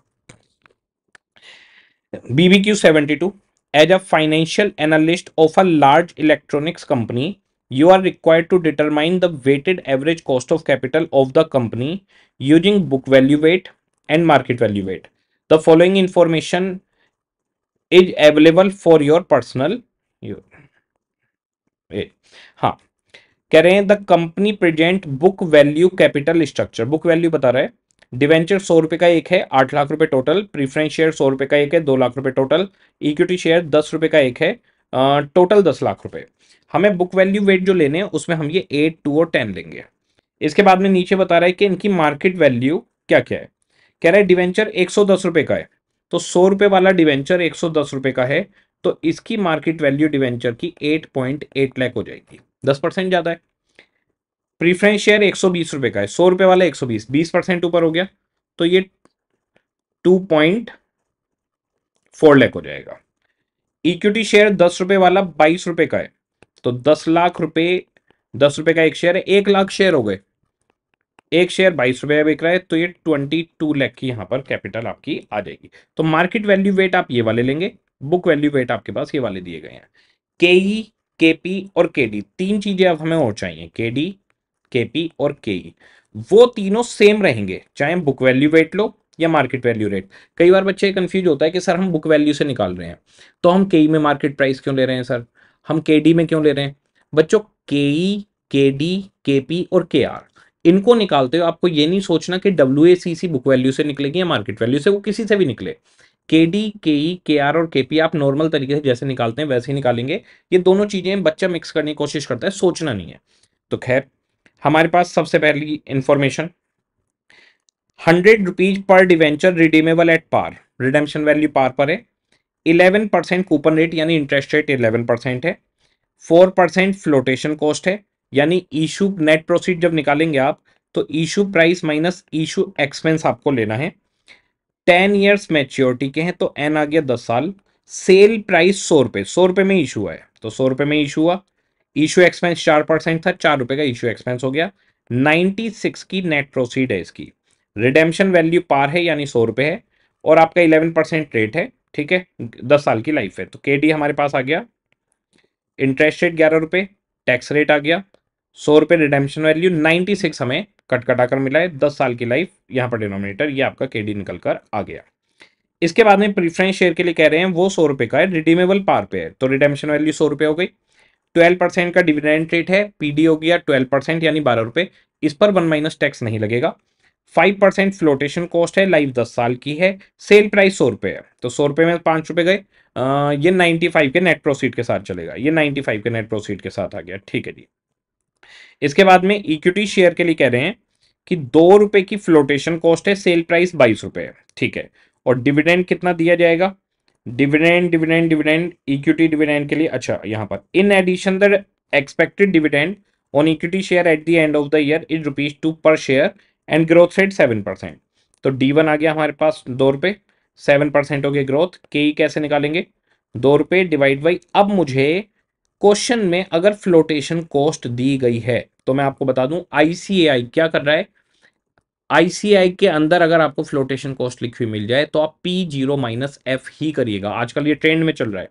बीबीक्यू seventy two, as a financial analyst of a large electronics company you are required to determine the weighted average cost of capital of the company using book value weight and market value weight. The following information is available for your personal use. हाँ, कह रहे हैं the company present book value capital structure. Book value बता रहा है, डिवेंचर सौ रुपये का एक है, आठ लाख रुपए टोटल, प्रीफरेंस शेयर सौ रुपये का एक है, दो लाख रुपए टोटल, इक्विटी शेयर दस रुपये का एक है, टोटल दस लाख रुपए। हमें बुक वैल्यू वेट जो लेने हैं उसमें हम ये एट, टू और टेन लेंगे। इसके बाद में नीचे बता रहा है कि इनकी मार्केट वैल्यू क्या क्या है। कह रहा है डिवेंचर एक सौ दस रुपये का है, तो सौ रुपये वाला डिवेंचर एक सौ दस रुपये का है, तो इसकी मार्केट वैल्यू डिवेंचर की एट पॉइंट एट लाख हो जाएगी, दस परसेंट ज़्यादा है। प्रीफरेंस शेयर एक सौ बीस रुपये का है, सौ रुपये वाला एक सौ बीस, बीस परसेंट ऊपर हो गया, तो ये टू पॉइंट फोर लाख हो जाएगा। इक्विटी शेयर दस रुपये वाला बाईस रुपये का है, तो दस लाख रुपए, दस रुपये का एक शेयर है, एक लाख शेयर हो गए, एक शेयर बाईस रुपये बिक रहा है, तो ये ट्वेंटी टू लाख की यहाँ पर कैपिटल आपकी आ जाएगी। तो मार्केट वैल्यू वेट आप ये वाले लेंगे, बुक वैल्यू वेट आपके पास ये वाले दिए गए हैं। के ई, के पी और के डी, तीन चीजें अब हमें और चाहिए, के डी, केपी और केई। वो तीनों सेम रहेंगे चाहे बुक वैल्यू वेट लो या मार्केट वैल्यू रेट। कई बार बच्चे कंफ्यूज होता है कि सर हम बुक वैल्यू से निकाल रहे हैं तो हम केई में मार्केट प्राइस क्यों ले रहे हैं, सर हम केडी में क्यों ले रहे हैं। बच्चों केई, केडी, केपी और केआर इनको निकालते हो आपको ये नहीं सोचना कि W A C C book value से निकलेगी या मार्केट वैल्यू से, वो किसी से भी निकले। केडी, केई, केआर और केपी आप नॉर्मल तरीके से जैसे निकालते हैं वैसे ही निकालेंगे। ये दोनों चीज़ें बच्चा मिक्स करने की कोशिश करता है, सोचना नहीं है। तो खैर हमारे पास सबसे पहली information, hundred rupees per डिवेंचर redeemable at par, redemption value par पर है, इलेवन परसेंट कूपन रेट यानी इंटरेस्ट रेट इलेवन परसेंट है, फोर परसेंट फ्लोटेशन कॉस्ट है, यानी इशू नेट प्रोसीड जब निकालेंगे आप तो issue price minus issue expense आपको लेना है। टेन ईयर्स मैच्योरिटी के हैं तो एन आ गया दस साल, सेल प्राइस सौ रुपये, सौ रुपये में इशू हुआ है तो सौ रुपये में इशू हुआ, इशू एक्सपेंस चार परसेंट था, चार रुपए का इशू एक्सपेंस हो गया, नाइन्टी सिक्स की नेट प्रोसीड है इसकी, रिडेम्पशन वैल्यू पार है यानी सौ रुपये है और आपका इलेवन परसेंट रेट है, ठीक है, दस साल की लाइफ है। तो के डी हमारे पास आ गया, इंटरेस्ट रेट ग्यारह रुपये, टैक्स रेट आ गया, सौ रुपये रिडेम्पशन वैल्यू, नाइन्टी सिक्स हमें कट कटाकर मिला है, दस साल की लाइफ यहाँ पर डिनोमिनेटर, ये आपका के डी निकल कर आ गया। इसके बाद में प्रीफरेंस शेयर के लिए कह रहे हैं वो सौ रुपये का है, रिडीमेबल पार पे है तो रिडेम्पशन वैल्यू सौ रुपये हो गई, ट्वेल्व परसेंट का डिविडेंड रेट है, पीडी हो गया ट्वेल्व परसेंट यानी बारह रुपये, इस पर वन माइनस टैक्स नहीं लगेगा। फाइव परसेंट फ्लोटेशन कॉस्ट है, लाइफ दस साल की है, सेल प्राइस सौ रुपये है, तो सौ रुपये में पाँच रुपये गए। आ, ये नाइन्टी फाइव के नेट प्रोसीड के साथ चलेगा, ये नाइन्टी फाइव के नेट प्रोसीड के साथ आ गया, ठीक है जी। इसके बाद में इक्विटी शेयर के लिए कह रहे हैं कि दो रुपये की फ्लोटेशन कॉस्ट है, सेल प्राइस बाईस रुपये है, ठीक है। और डिविडेंड कितना दिया जाएगा, dividend dividend dividend equity dividend के लिए, अच्छा यहाँ पर in addition the expected dividend on equity share at the end of the year is rupees two per share and growth rate seven percent. तो डी वन आ गया हमारे पास दो रुपये, सेवन परसेंट हो गया ग्रोथ। के ई कैसे निकालेंगे, दो रुपये डिवाइड बाई, अब मुझे क्वेश्चन में अगर फ्लोटेशन कॉस्ट दी गई है तो मैं आपको बता दूं आईसीआई क्या कर रहा है। आईसीआई के अंदर अगर आपको फ्लोटेशन कॉस्ट लिखी हुई मिल जाए तो आप पी जीरो माइनस एफ ही करिएगा, आजकल ये ट्रेंड में चल रहा है।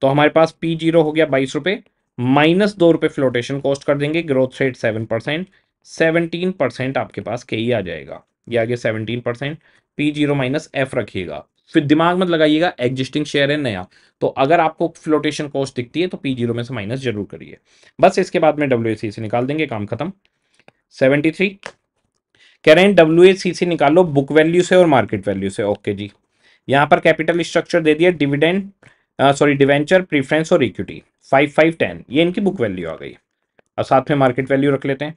तो हमारे पास पी जीरो हो गया बाईस रुपये माइनस दो रुपये फ्लोटेशन कॉस्ट कर देंगे, growth rate seven percent, seventeen percent आपके पास के ही आ जाएगा, ये आगे seventeen percent P zero minus F रखिएगा। फिर दिमाग मत लगाइएगा, एग्जिस्टिंग शेयर है नया, तो अगर आपको फ्लोटेशन कॉस्ट दिखती है तो पी जीरो में से माइनस जरूर करिए बस। इसके बाद में डब्ल्यू ए सी सी निकाल देंगे, काम खत्म। सेवेंटी थ्री कह रहे हैं डब्ल्यू ए सी सी निकालो बुक वैल्यू से और मार्केट वैल्यू से, ओके जी। यहाँ पर कैपिटल स्ट्रक्चर दे दिया, डिविडेंड सॉरी डिवेंचर, प्रीफ्रेंस और इक्विटी, फाइव फाइव टेन, ये इनकी बुक वैल्यू आ गई। और साथ में मार्केट वैल्यू रख लेते हैं,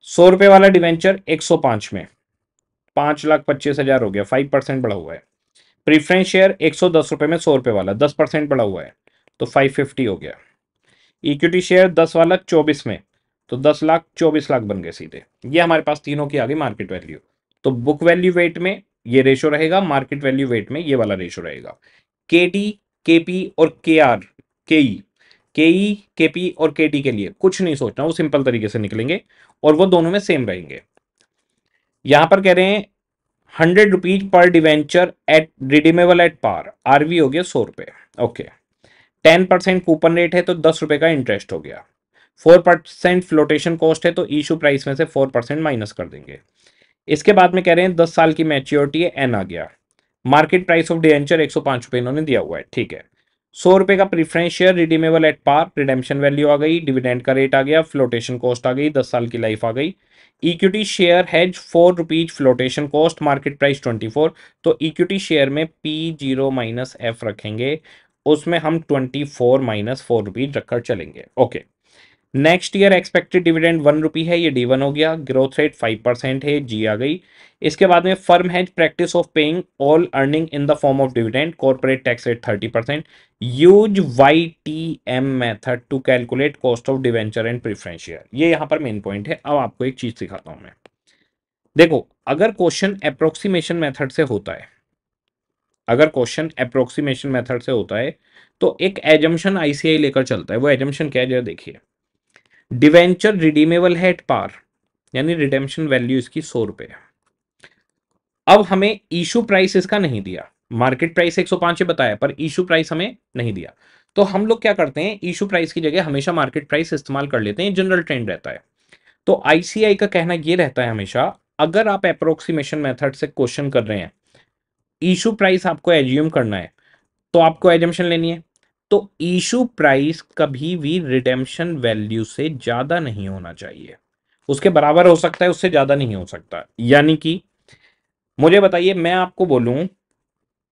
सौ रुपये वाला डिवेंचर एक सौ पाँच में पाँच लाख पच्चीस हज़ार हो गया, फाइव परसेंट बढ़ा हुआ है। प्रीफ्रेंस शेयर एक सौ दस रुपये में सौ रुपये वाला, दस परसेंट बढ़ा हुआ है तो फाइव फिफ्टी हो गया। इक्विटी शेयर दस वाला चौबीस में, तो दस लाख चौबीस लाख बन गए सीधे। ये हमारे पास तीनों की आ गई मार्केट वैल्यू। तो बुक वैल्यू वेट में ये रेशो रहेगा, मार्केट वैल्यू वेट में ये वाला रेशो रहेगा। के डी, के पी और के आर, के ई, के ई, के पी और के टी के लिए कुछ नहीं सोचना, वो सिंपल तरीके से निकलेंगे और वो दोनों में सेम रहेंगे। यहाँ पर कह रहे हैं hundred rupees per डिवेंचर at redeemable at par, RV हो गया सौ रुपये, okay. Ten percent coupon rate है तो दस रुपये का इंटरेस्ट हो गया। फोर परसेंट फ्लोटेशन कॉस्ट है तो इशू प्राइस में से फोर परसेंट माइनस कर देंगे। इसके बाद में कह रहे हैं दस साल की मैच्योरिटी है, एन आ गया। मार्केट प्राइस ऑफ डिवेंचर एक सौ पाँच रुपये इन्होंने दिया हुआ है, ठीक है। सौ रुपये का preference share redeemable at par, redemption value आ गई, डिविडेंड का रेट आ गया, फ्लोटेशन कॉस्ट आ गई, दस साल की लाइफ आ गई। Equity share has four rupees flotation cost, market price twenty four, तो इक्विटी शेयर में पी जीरो माइनस एफ रखेंगे, उसमें हम twenty four minus four rupees रखकर चलेंगे, okay. Next year expected dividend one rupee है, ये डी वन हो गया। ग्रोथ रेट फाइव परसेंट है, जी आ गई। इसके बाद में firm has practice of paying all earning in the form of dividend, corporate tax rate thirty percent, use Y T M method to calculate cost of डिवेंचर and preference share. ये यहाँ पर मेन पॉइंट है। अब आपको एक चीज सिखाता हूँ मैं, देखो अगर क्वेश्चन अप्रोक्सीमेशन मैथड से होता है, अगर क्वेश्चन अप्रोक्सीमेशन मैथड से होता है तो एक एजम्पशन आईसीआई लेकर चलता है। वो एजम्पशन क्या है जरा देखिए, डिवेंचर रिडीमेबल है एट पार, यानी रिडेम्पशन वैल्यू इसकी सौ रुपये। अब हमें इशू प्राइस इसका नहीं दिया, मार्केट प्राइस एक सौ पाँच बताया पर इशू प्राइस हमें नहीं दिया, तो हम लोग क्या करते हैं, इशू प्राइस की जगह हमेशा मार्केट प्राइस इस्तेमाल कर लेते हैं, जनरल ट्रेंड रहता है। तो आईसीआई का कहना ये रहता है हमेशा, अगर आप अप्रोक्सीमेशन मैथड से क्वेश्चन कर रहे हैं, इशू प्राइस आपको एज्यूम करना है तो आपको एजम्पशन लेनी है, तो इशू प्राइस कभी भी रिडेम्पशन वैल्यू से ज़्यादा नहीं होना चाहिए, उसके बराबर हो सकता है, उससे ज़्यादा नहीं हो सकता। यानी कि मुझे बताइए, मैं आपको बोलूं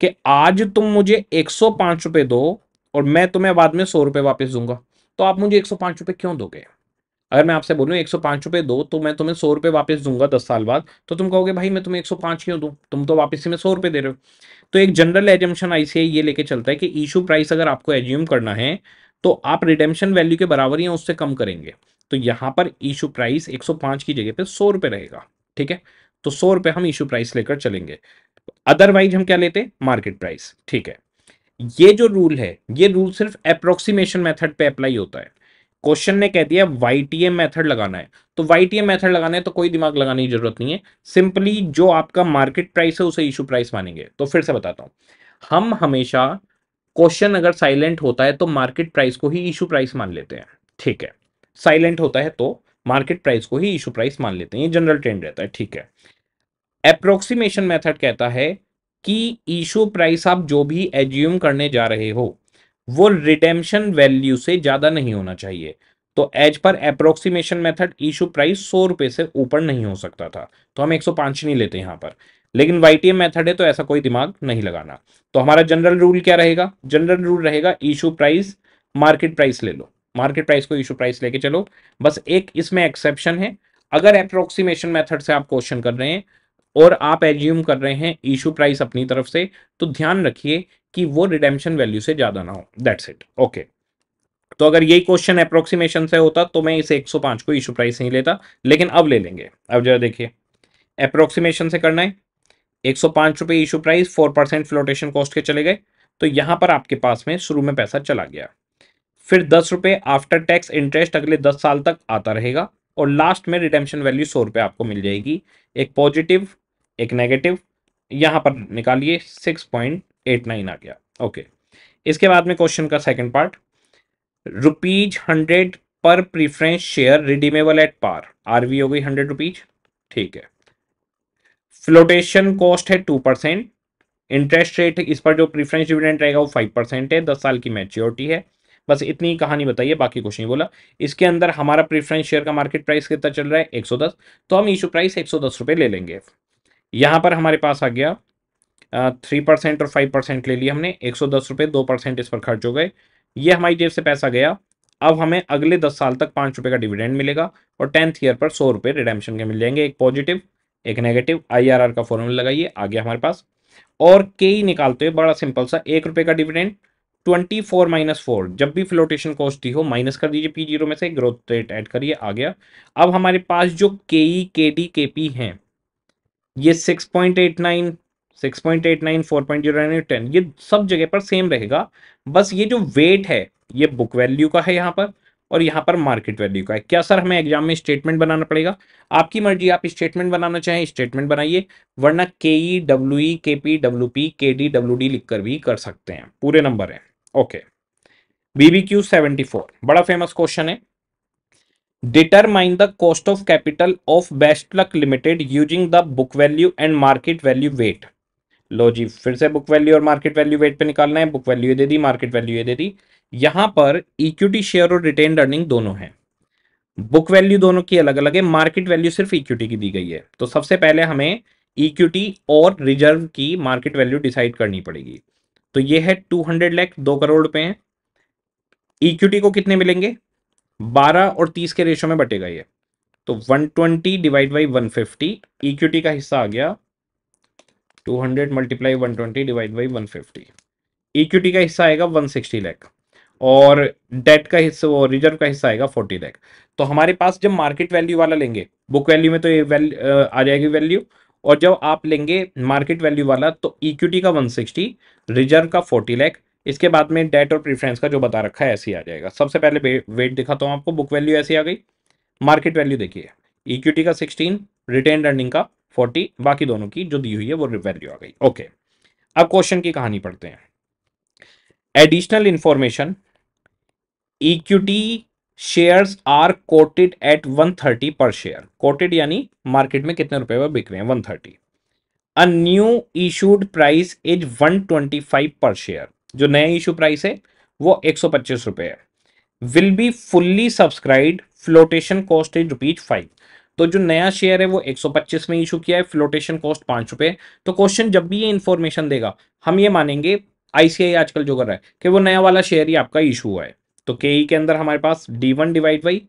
कि आज तुम मुझे एक सौ पाँच रुपये दो और मैं तुम्हें बाद में सौ रुपये वापस दूंगा, तो आप मुझे एक सौ पाँच रुपये क्यों दोगे? अगर मैं आपसे बोलूँ एक सौ पाँच रुपये दो तो मैं तुम्हें सौ रुपये वापस दूंगा दस साल बाद, तो तुम कहोगे भाई मैं तुम्हें एक सौ पाँच क्यों दूँ, तुम तो वापस ही में सौ रुपये दे रहे हो। तो एक जनरल एजम्पशन आईसीआई ये लेके चलता है कि इशू प्राइस अगर आपको एज्यूम करना है तो आप रिडेम्पशन वैल्यू के बराबर या उससे कम करेंगे। तो यहाँ पर इशू प्राइस एक सौ पाँच की जगह पे सौ रुपये रहेगा, ठीक है। तो सौ रुपये हम इशू प्राइस लेकर चलेंगे, अदरवाइज हम क्या लेते, मार्केट प्राइस, ठीक है। ये जो रूल है ये रूल सिर्फ अप्रोक्सीमेशन मैथड पे अप्लाई होता है। क्वेश्चन ने कह दिया वाईटीएम मेथड लगाना है, तो वाईटीएम मेथड लगाना है तो कोई दिमाग लगाने की जरूरत नहीं है, सिंपली जो आपका मार्केट प्राइस है उसे इशू प्राइस मानेंगे। तो फिर से बताता हूँ, हम हमेशा क्वेश्चन अगर साइलेंट होता है तो मार्केट प्राइस को ही इशू प्राइस मान लेते हैं, ठीक है। साइलेंट होता है तो मार्केट प्राइस को ही इशू प्राइस मान लेते हैं, ये जनरल ट्रेंड रहता है, ठीक है। अप्रोक्सीमेशन मैथड कहता है कि इशू प्राइस आप जो भी एज्यूम करने जा रहे हो वो रिडेम्पशन वैल्यू से ज़्यादा नहीं होना चाहिए। तो एज पर अप्रोक्सीमेशन मेथड इशू प्राइस सौ रुपए से ऊपर नहीं हो सकता था, तो हम एक सौ पांच नहीं लेते यहाँ पर। लेकिन वाईटीएम मेथड है तो ऐसा कोई दिमाग नहीं लगाना। तो हमारा जनरल रूल क्या रहेगा? जनरल रूल रहेगा इशू प्राइस मार्केट प्राइस ले लो, मार्केट प्राइस को इशू प्राइस लेके चलो। बस एक इसमें एक्सेप्शन है, अगर अप्रोक्सीमेशन मेथड से आप क्वेश्चन कर रहे हैं और आप एज्यूम कर रहे हैं इशू प्राइस अपनी तरफ से, तो ध्यान रखिए कि वो रिडेम्पशन वैल्यू से ज्यादा ना हो। That's it. ओके, तो अगर यही क्वेश्चन अप्रोक्सीमेशन से होता तो मैं इसे एक सौ पांच को इशू प्राइस नहीं लेता, लेकिन अब ले लेंगे। अब जरा देखिए, अप्रोक्सीमेशन से करना है। एक सौ पांच रुपये issue price, four percent flotation cost के चले गए, तो यहाँ पर आपके पास में शुरू में पैसा चला गया। फिर दस रुपये आफ्टर टैक्स इंटरेस्ट अगले दस साल तक आता रहेगा और लास्ट में रिडेम्पशन वैल्यू सौ रुपये आपको मिल जाएगी। एक पॉजिटिव एक नेगेटिव, यहाँ पर निकालिए सिक्स पॉइंट एट नाइन आ गया। ओके, इसके बाद में क्वेश्चन का second part, rupees hundred per preference share redeemable at par, RV हो गई हंड्रेड रुपीज, ठीक है। फ्लोटेशन कॉस्ट है टू परसेंट, इंटरेस्ट रेट इस पर जो प्रीफरेंस डिविडेंड रहेगा वो फाइव परसेंट है, दस साल की मैच्योरिटी है। बस इतनी कहानी बताइए, बाकी कुछ नहीं बोला। इसके अंदर हमारा प्रीफरेंस शेयर का मार्केट प्राइस कितना चल रहा है? एक सौ दस, तो हम इशू प्राइस एक सौ दस रुपये ले लेंगे। यहाँ पर हमारे पास आ गया थ्री परसेंट और फाइव परसेंट ले लिए हमने, एक सौ दस रुपये, दो परसेंट इस पर खर्च हो गए, ये हमारी जेब से पैसा गया। अब हमें अगले दस साल तक पाँच रुपये का डिविडेंड मिलेगा और टेंथ ईयर पर सौ रुपये रिडेम्पशन के मिल जाएंगे। एक पॉजिटिव एक नेगेटिव, आईआरआर का फॉर्मूला लगाइए, आ गया हमारे पास। और के ही निकालते हुए बड़ा सिंपल सा, एक रुपये का dividend twenty four minus four, जब भी फ्लोटेशन कॉस्ट दी हो माइनस कर दीजिए पी जीरो में से, ग्रोथ रेट ऐड करिए, आ गया। अब हमारे पास जो के ई के डी के पी हैं ये six point eight nine six point eight nine four point zero nine ten, ये सब जगह पर सेम रहेगा। बस ये जो वेट है ये बुक वैल्यू का है यहाँ पर, और यहाँ पर मार्केट वैल्यू का है। क्या सर हमें एग्जाम में स्टेटमेंट बनाना पड़ेगा? आपकी मर्जी, आप स्टेटमेंट बनाना चाहें स्टेटमेंट बनाइए, वरना के ई डब्ल्यू ई के पी डब्ल्यू पी के डी डब्ल्यू डी लिख कर भी कर सकते हैं, पूरे नंबर हैं। ओके, बीबीक्यू सेवेंटी फोर, बड़ा फेमस क्वेश्चन है। Determine the cost of capital of best luck limited using the book value and market value weight. लो जी, फिर से बुक वैल्यू और मार्केट वैल्यू वेट पे निकालना है। बुक वैल्यू ये दे दी, मार्केट वैल्यू ये दे दी। यहाँ पर इक्विटी शेयर और रिटेन अर्निंग दोनों हैं, बुक वैल्यू दोनों की अलग अलग है, मार्केट वैल्यू सिर्फ इक्विटी की दी गई है। तो सबसे पहले हमें इक्विटी और रिजर्व की मार्केट वैल्यू डिसाइड करनी पड़ेगी। तो ये है टू हंड्रेड लाख, दो करोड़ रुपए हैं। इक्विटी को कितने मिलेंगे? बारह और तीस के रेशो में बटेगा ये, तो one twenty divide by one fifty equity का हिस्सा आ गया। Two hundred multiply one twenty divide by one fifty, equity का हिस्सा आएगा वन सिक्सटी लाख और डेट का हिस्सा वो रिजर्व का हिस्सा आएगा फोर्टी लाख। तो हमारे पास जब मार्केट वैल्यू वाला लेंगे, बुक वैल्यू में तो ये वैल्यू आ जाएगी वैल्यू, और जब आप लेंगे मार्केट वैल्यू वाला तो इक्विटी का वन सिक्सटी, रिजर्व का फोर्टी लाख, इसके बाद में डेट और प्रीफरेंस का जो बता रखा है ऐसे ही आ जाएगा। सबसे पहले वेट दिखाता हूँ आपको, बुक वैल्यू ऐसी आ गई, मार्केट वैल्यू देखिए, इक्विटी का सिक्सटीन, रिटेन अर्निंग का फोर्टी, बाकी दोनों की जो दी हुई है वो वैल्यू आ गई। ओके, अब क्वेश्चन की कहानी पढ़ते हैं। Additional information, equity shares are quoted at one thirty per share, quoted यानी मार्केट में कितने रुपए पर बिक रहे हैं one thirty. A new issued price is one twenty five per share, जो नया इशू प्राइस है वो एक सौ पच्चीस रुपए है। Will be fully subscribed, flotation cost is rupees five. तो जो नया शेयर है वो एक सौ पच्चीस में इशू किया है, फ्लोटेशन कॉस्ट पांच रुपए। तो क्वेश्चन जब भी ये इंफॉर्मेशन देगा हम ये मानेंगे आईसीआई आजकल जो कर रहा है कि वो नया वाला शेयर ही आपका इशू हुआ है। तो के ई के अंदर हमारे पास D one divide by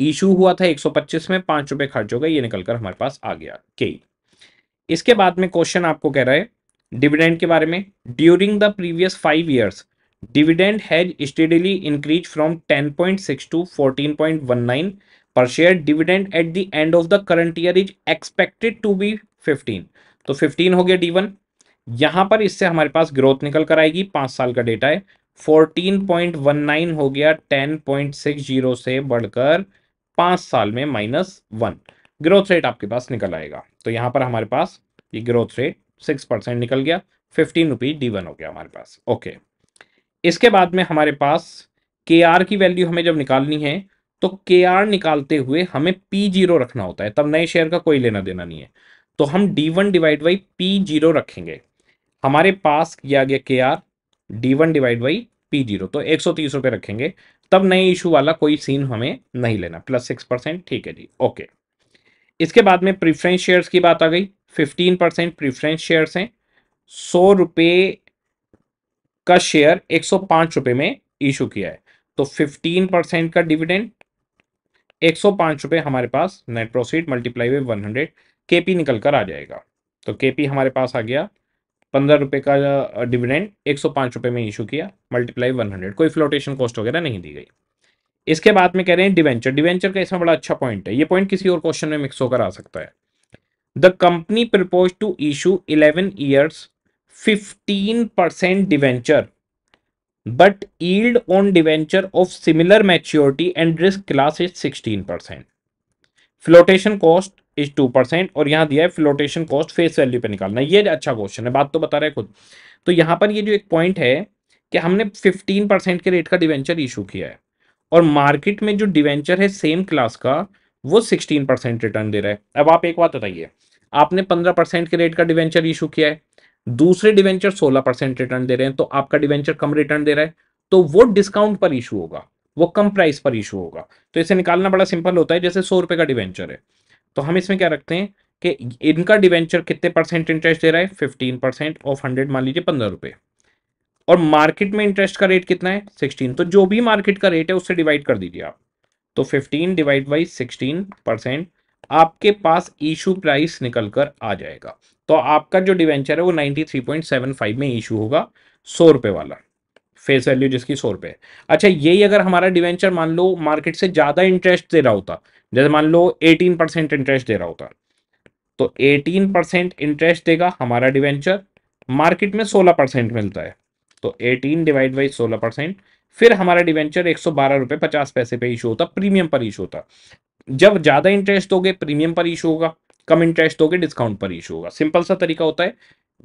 issue हुआ था एक सौ पच्चीस में, पांच रुपए खर्च हो गए, ये निकलकर हमारे पास आ गया के ई। इसके बाद में क्वेश्चन आपको कह रहा है डिविडेंड के बारे में। During the previous five years dividend has steadily increase from ten point six to fourteen point one nine per share. Dividend at the end of the current year is expected to be fifteen, तो फिफ्टीन हो गया डी वन। यहाँ पर इससे हमारे पास ग्रोथ निकल कर आएगी, पाँच साल का डेटा है। फोर्टीन पॉइंट वन नाइन हो गया टेन पॉइंट सिक्स जीरो से बढ़कर पाँच साल में माइनस वन, ग्रोथ रेट आपके पास निकल आएगा। तो यहाँ पर हमारे पास ये ग्रोथ रेट सिक्स परसेंट निकल गया, फिफ्टीन रुपीज डी वन हो गया हमारे पास। ओके, इसके बाद में हमारे पास के आर की वैल्यू हमें जब निकालनी है तो के आर निकालते हुए हमें पी जीरो रखना होता है, तब नए शेयर का कोई लेना देना नहीं है। तो हम D one divide by P zero रखेंगे। हमारे पास किया गया के आर D one divide by P zero, तो एक सौ तीस रुपये रखेंगे, तब नए इशू वाला कोई सीन हमें नहीं लेना, प्लस सिक्स परसेंट ठीक है जी ओके। इसके बाद में प्रीफरेंस शेयर्स की बात आ गई, फिफ्टीन परसेंट प्रीफरेंस शेयर्स हैं, सौ रुपये का शेयर एक सौ पाँच रुपये में इशू किया है, तो फिफ्टीन परसेंट का डिविडेंड एक सौ पाँच रुपये हमारे पास नेट प्रोसीड मल्टीप्लाई हुए वन हंड्रेड के पी निकल कर आ जाएगा, तो के पी हमारे पास आ गया पंद्रह रुपये का डिविडेंड एक सौ पाँच रुपये में इशू किया मल्टीप्लाई वन हंड्रेड, कोई फ्लोटेशन कॉस्ट वगैरह नहीं दी गई। इसके बाद में कह रहे हैं डिवेंचर, डिवेंचर का इसमें बड़ा अच्छा पॉइंट है, ये पॉइंट किसी और क्वेश्चन में मिक्स होकर आ सकता है। The company propose to issue eleven years fifteen percent डिवेंचर but yield on डिवेंचर of similar maturity and risk class is sixteen percent, flotation cost is two percent और यहाँ दिया है फ्लोटेशन कॉस्ट फेस वैल्यू पे निकालना, ये अच्छा क्वेश्चन है, बात तो बता रहा है खुद। तो यहाँ पर ये जो एक पॉइंट है कि हमने फिफ्टीन परसेंट के रेट का डिवेंचर इशू किया है और मार्केट में जो डिवेंचर है सेम क्लास का वो सिक्सटीन परसेंट रिटर्न दे रहा है। अब आप एक बात बताइए, आपने पंद्रह परसेंट के रेट का डिवेंचर इशू किया है, दूसरे डिवेंचर सोलह परसेंट रिटर्न दे रहे हैं, तो आपका डिवेंचर कम रिटर्न दे रहा है, तो वो डिस्काउंट पर इशू होगा, वो कम प्राइस पर इशू होगा। तो इसे निकालना बड़ा सिंपल होता है, जैसे सौ रुपये का डिवेंचर है तो हम इसमें क्या रखते हैं कि इनका डिवेंचर कितने परसेंट इंटरेस्ट दे रहा है, फिफ्टीन परसेंट ऑफ हंड्रेड मान लीजिए पंद्रह रुपये, और मार्केट में इंटरेस्ट का रेट कितना है सिक्सटीन, तो जो भी मार्केट का रेट है उससे डिवाइड कर दीजिए आप, तो fifteen divide by sixteen percent आपके पास इशू प्राइस निकल कर आ जाएगा। तो आपका जो डिवेंचर है वो ninety three point seven five में इशू होगा, सौ रुपये वाला फेस वैल्यू जिसकी सौ रुपये। अच्छा यही अगर हमारा डिवेंचर मान लो मार्केट से ज़्यादा इंटरेस्ट दे रहा होता, जैसे मान लो एटीन परसेंट इंटरेस्ट दे रहा होता, तो एटीन परसेंट इंटरेस्ट देगा हमारा डिवेंचर, मार्केट में सोलह परसेंट मिलता है, तो एटीन डिवाइड बाई सोलह परसेंट, फिर हमारा डिवेंचर एक सौ बारह रुपये पचास पैसे पर इशू होता, प्रीमियम पर इशू होता। जब ज़्यादा इंटरेस्ट दोगे प्रीमियम पर इशू होगा, कम इंटरेस्ट दोगे डिस्काउंट पर इशू होगा। सिंपल सा तरीका होता है,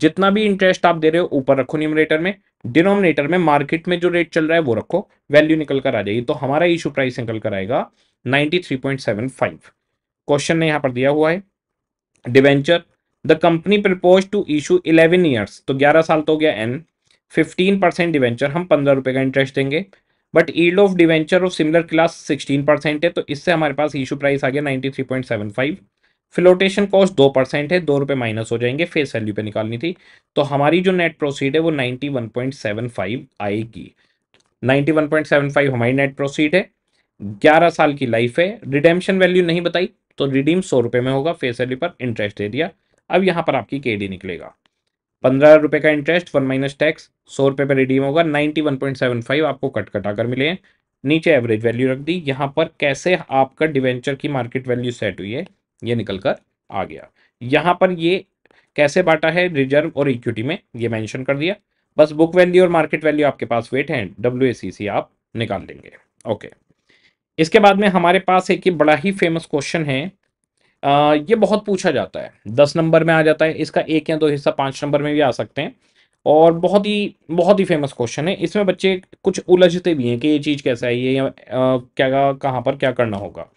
जितना भी इंटरेस्ट आप दे रहे हो ऊपर रखो न्यूमरेटर में, डिनोमिनेटर में मार्केट में जो रेट चल रहा है वो रखो, वैल्यू निकल कर आ जाएगी। तो हमारा इशू प्राइस निकल कर आएगा ninety three point seven five. Question ने यहाँ पर दिया हुआ है डिवेंचर the company propose to issue eleven years, तो ग्यारह साल तो हो गया एन, फिफ्टीन परसेंट डिवेंचर हम पंद्रह रुपये का इंटरेस्ट देंगे, but yield of डिवेंचर of similar class sixteen percent है, तो इससे हमारे पास इशू प्राइस आ गया ninety three point seven five. Flotation cost दो परसेंट है, दो रुपये माइनस हो जाएंगे, फेस वैल्यू पे निकालनी थी, तो हमारी जो नेट प्रोसीड है वो ninety one point seven five आएगी। Ninety one point seven five हमारी नेट प्रोसीड है, ग्यारह साल की लाइफ है, रिडेम्पशन वैल्यू नहीं बताई तो रिडीम सौ रुपये में होगा, फेस वैल्यू पर इंटरेस्ट दे दिया। अब यहाँ पर आपकी के डी निकलेगा, पंद्रह रुपये का इंटरेस्ट वन माइनस टैक्स, सौ रुपये पर रिडीम होगा, ninety one point seven five आपको कट कटा कर मिले हैं, नीचे एवरेज वैल्यू रख दी। यहाँ पर कैसे आपका डिवेंचर की मार्केट वैल्यू सेट हुई है ये निकल कर आ गया। यहाँ पर ये कैसे बांटा है रिजर्व और इक्विटी में ये मेंशन कर दिया, बस बुक वैल्यू और मार्केट वैल्यू आपके पास वेट हैं, डब्ल्यू ए सी सी आप निकाल लेंगे ओके। इसके बाद में हमारे पास एक बड़ा ही फेमस क्वेश्चन है, आ, ये बहुत पूछा जाता है, दस नंबर में आ जाता है, इसका एक या दो हिस्सा पाँच नंबर में भी आ सकते हैं, और बहुत ही बहुत ही फेमस क्वेश्चन है। इसमें बच्चे कुछ उलझते भी हैं कि ये चीज़ कैसे आई है या क्या कहाँ पर क्या करना होगा।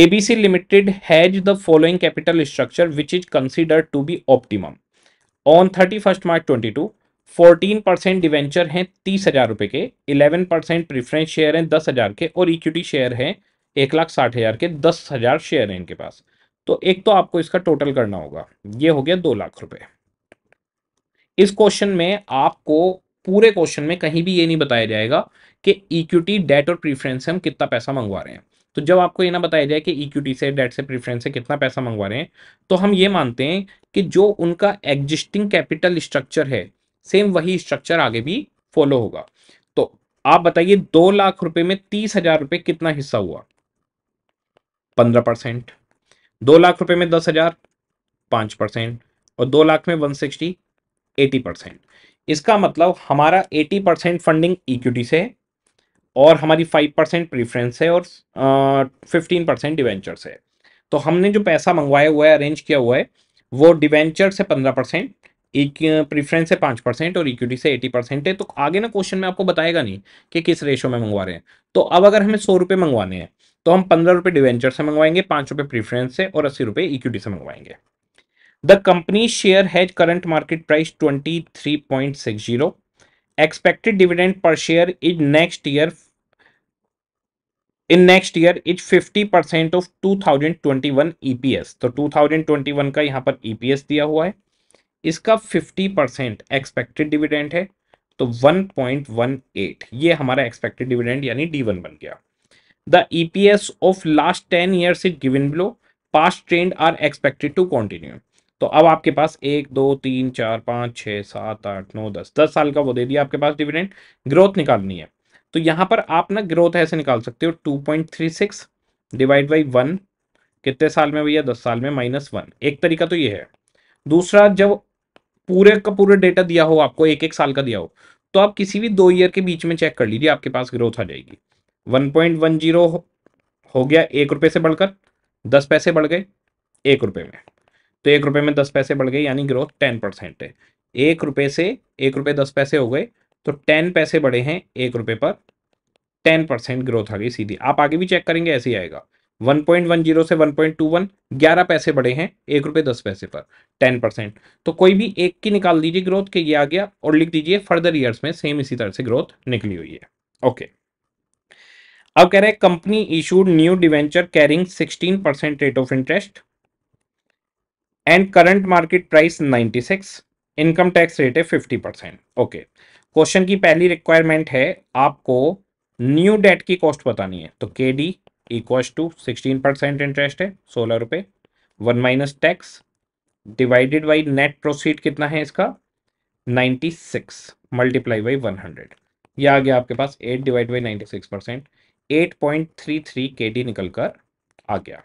A B C Limited has the following capital structure which is considered to be optimum on thirty first March twenty two. Fourteen percent डिवेंचर हैं तीस हज़ार रुपये के, इलेवन परसेंट प्रिफ्रेंस शेयर हैं दस हज़ार के, और इक्विटी शेयर हैं एक लाख साठ हज़ार के, दस हज़ार शेयर हैं इनके पास। तो एक तो आपको इसका टोटल करना होगा, ये हो गया दो लाख रुपये। इस क्वेश्चन में आपको पूरे क्वेश्चन में कहीं भी ये नहीं बताया जाएगा कि इक्विटी डेट और प्रीफरेंस से हम कितना पैसा मंगवा रहे हैं। तो जब आपको ये ना बताया जाए कि इक्विटी से डेट से प्रीफरेंस से कितना पैसा मंगवा रहे हैं, तो हम ये मानते हैं कि जो उनका एग्जिस्टिंग कैपिटल स्ट्रक्चर है सेम वही स्ट्रक्चर आगे भी फॉलो होगा। तो आप बताइए दो लाख रुपए में तीस हजार रुपये कितना हिस्सा हुआ, पंद्रह परसेंट, दो लाख रुपये में दस हजार पाँच परसेंट, और दो लाख में वन सिक्सटी एटी परसेंट। इसका मतलब हमारा एटी परसेंट फंडिंग इक्विटी से है और हमारी फाइव परसेंट प्रीफरेंस है और फिफ्टीन परसेंट डिवेंचर से है। तो हमने जो पैसा मंगवाया हुआ है अरेंज किया हुआ है वो डिवेंचर से पंद्रह परसेंट, प्रीफरेंस से पाँच परसेंट और इक्विटी से एटी परसेंट है। तो आगे ना क्वेश्चन में आपको बताएगा नहीं कि किस रेशो में मंगवा रहे हैं। तो अब अगर हमें सौ रुपये मंगवाने हैं तो हम पंद्रह रुपये डिवेंचर से मंगवाएंगे, पाँच रुपये प्रीफरेंस से और अस्सी रुपये इक्विटी से मंगवाएंगे। The company share has current market price twenty three point six zero, expected dividend per share is next year in next year is fifty percent of twenty twenty-one E P S. तो twenty twenty-one का यहाँ पर E P S दिया हुआ है, इसका fifty percent एक्सपेक्टेड डिविडेंड है तो one point one eight ये हमारा एक्सपेक्टेड डिविडेंड यानी D वन बन गया. The E P S of last ten years is given below, past trend are expected to continue. तो अब आपके पास एक दो तीन चार पाँच छः सात आठ नौ दस दस साल का वो दे दिया आपके पास डिविडेंड. ग्रोथ निकालनी है तो यहाँ पर आप ना ग्रोथ ऐसे निकाल सकते हो two point three six divide by one, कितने साल में भैया दस साल में, माइनस वन. एक तरीका तो ये है. दूसरा, जब पूरे का पूरे डेटा दिया हो आपको, एक एक साल का दिया हो, तो आप किसी भी दो ईयर के बीच में चेक कर लीजिए, आपके पास ग्रोथ आ जाएगी. वन पॉइंट वन जीरो हो गया, एक रुपये से बढ़कर दस पैसे बढ़ गए एक रुपये में, तो एक रुपये में दस पैसे बढ़ गए यानी ग्रोथ टेन परसेंट है. एक रुपये से एक रुपये दस पैसे हो गए तो टेन पैसे बढ़े हैं एक रुपये पर, टेन परसेंट ग्रोथ आ गई सीधी. आप आगे भी चेक करेंगे ऐसे ही आएगा. वन पॉइंट वन जीरो से वन पॉइंट टू वन, ग्यारह पैसे बढ़े हैं एक रुपये दस पैसे पर, टेन परसेंट. तो कोई भी एक की निकाल दीजिए ग्रोथ के, ये आ गया, और लिख दीजिए फर्दर ईयर्स में सेम इसी तरह से ग्रोथ निकली हुई है. ओके, अब कह रहे हैं company issued new डिवेंचर carrying sixteen percent rate of interest and current market price ninety six, income tax rate है फिफ्टी परसेंट. ओके, क्वेश्चन की पहली रिक्वायरमेंट है आपको न्यू डेट की कॉस्ट बतानी है. तो K D equal to sixteen percent interest है सोलह रुपये, one minus tax divided by net proceed कितना है इसका ninety six, multiply by one hundred. ये आ गया आपके पास eight divide by ninety six percent, eight point three three K D निकल कर आ गया.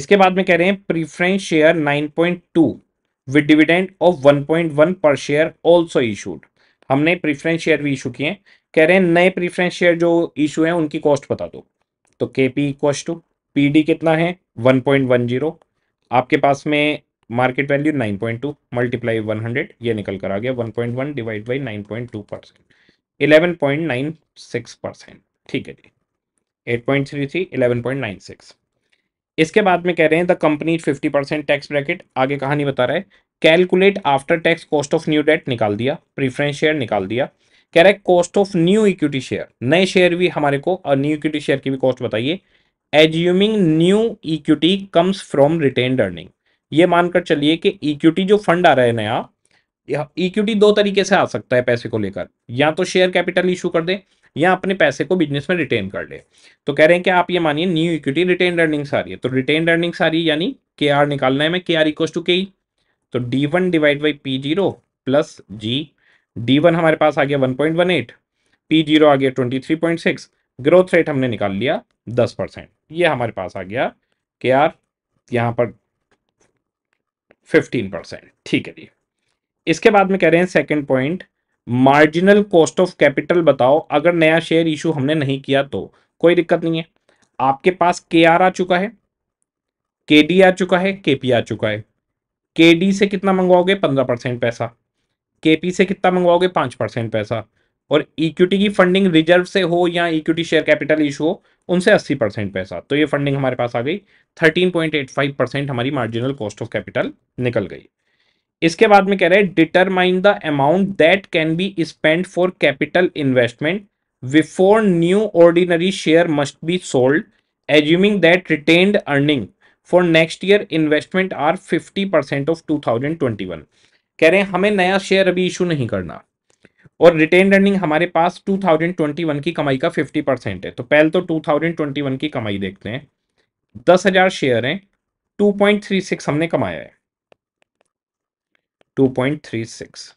इसके बाद में कह रहे हैं preference share nine point two with dividend of one point one per share also issued. हमने प्रीफरेंस शेयर भी इशू किए हैं. कह रहे हैं नए प्रीफरेंस शेयर जो इशू हैं उनकी कॉस्ट बता दो. तो K P equal to P D कितना है वन पॉइंट वन जीरो, आपके पास में market value nine point two multiply one hundred, ये निकल कर आ गया one point one divide by nine point two percent, eleven point nine six percent. ठीक है जी, eight point three three, eleven point nine six. इसके बाद में कह रहे हैं the company fifty percent tax bracket, आगे कहानी बता रहा है. Calculate after tax cost of new debt निकाल दिया, प्रीफरेंस शेयर निकाल दिया. कह रहा है cost of new equity share, नए शेयर भी हमारे को और न्यू इक्विटी शेयर की भी कॉस्ट बताइए. Assuming new equity comes from retained earning, ये मानकर चलिए कि इक्विटी जो फंड आ रहा है नया, इक्विटी दो तरीके से आ सकता है पैसे को लेकर, या तो शेयर कैपिटल इशू कर दे या अपने पैसे को बिजनेस में रिटेन कर ले. तो कह रहे हैं कि आप ये मानिए न्यू इक्विटी रिटेन अर्निंग्स आ रही है, तो रिटेन अर्निंग्स आ रही है यानी के आर निकालना है मैं, के are equal to K E. तो D one divide by P zero plus G, D one हमारे पास आ गया one point one eight, P zero आ गया twenty three point six, growth rate हमने निकाल लिया टेन परसेंट, ये हमारे पास आ गया के आर यहाँ पर फिफ्टीन परसेंट. ठीक है जी. इसके बाद में कह रहे हैं second point, marginal cost of capital बताओ अगर नया शेयर इशू हमने नहीं किया तो. कोई दिक्कत नहीं है, आपके पास के आर आ चुका है, के डी आ चुका है, के पी आ चुका है. के डी से कितना मंगवाओगे पंद्रह परसेंट पैसा, के पी से कितना मंगवाओगे पाँच परसेंट पैसा, और इक्विटी की फंडिंग रिजर्व से हो या इक्विटी शेयर कैपिटल इशू हो उनसे अस्सी परसेंट पैसा. तो ये फंडिंग हमारे पास आ गई, thirteen point eight five percent हमारी मार्जिनल कॉस्ट ऑफ कैपिटल निकल गई. इसके बाद में कह रहे हैं determine the amount that can be spend for capital investment before new ordinary share must be sold, assuming that retained earning for next year investment are fifty percent of two thousand twenty one. कह रहे हैं हमें नया शेयर अभी इशू नहीं करना और रिटेन्ड अर्निंग हमारे पास टू थाउजेंड ट्वेंटी वन की कमाई का फिफ्टी परसेंट है. तो पहले तो टू थाउजेंड ट्वेंटी वन की कमाई देखते हैं. दस हजार शेयर हैं, टू पॉइंट थ्री सिक्स हमने कमाया है, टू पॉइंट थ्री सिक्स,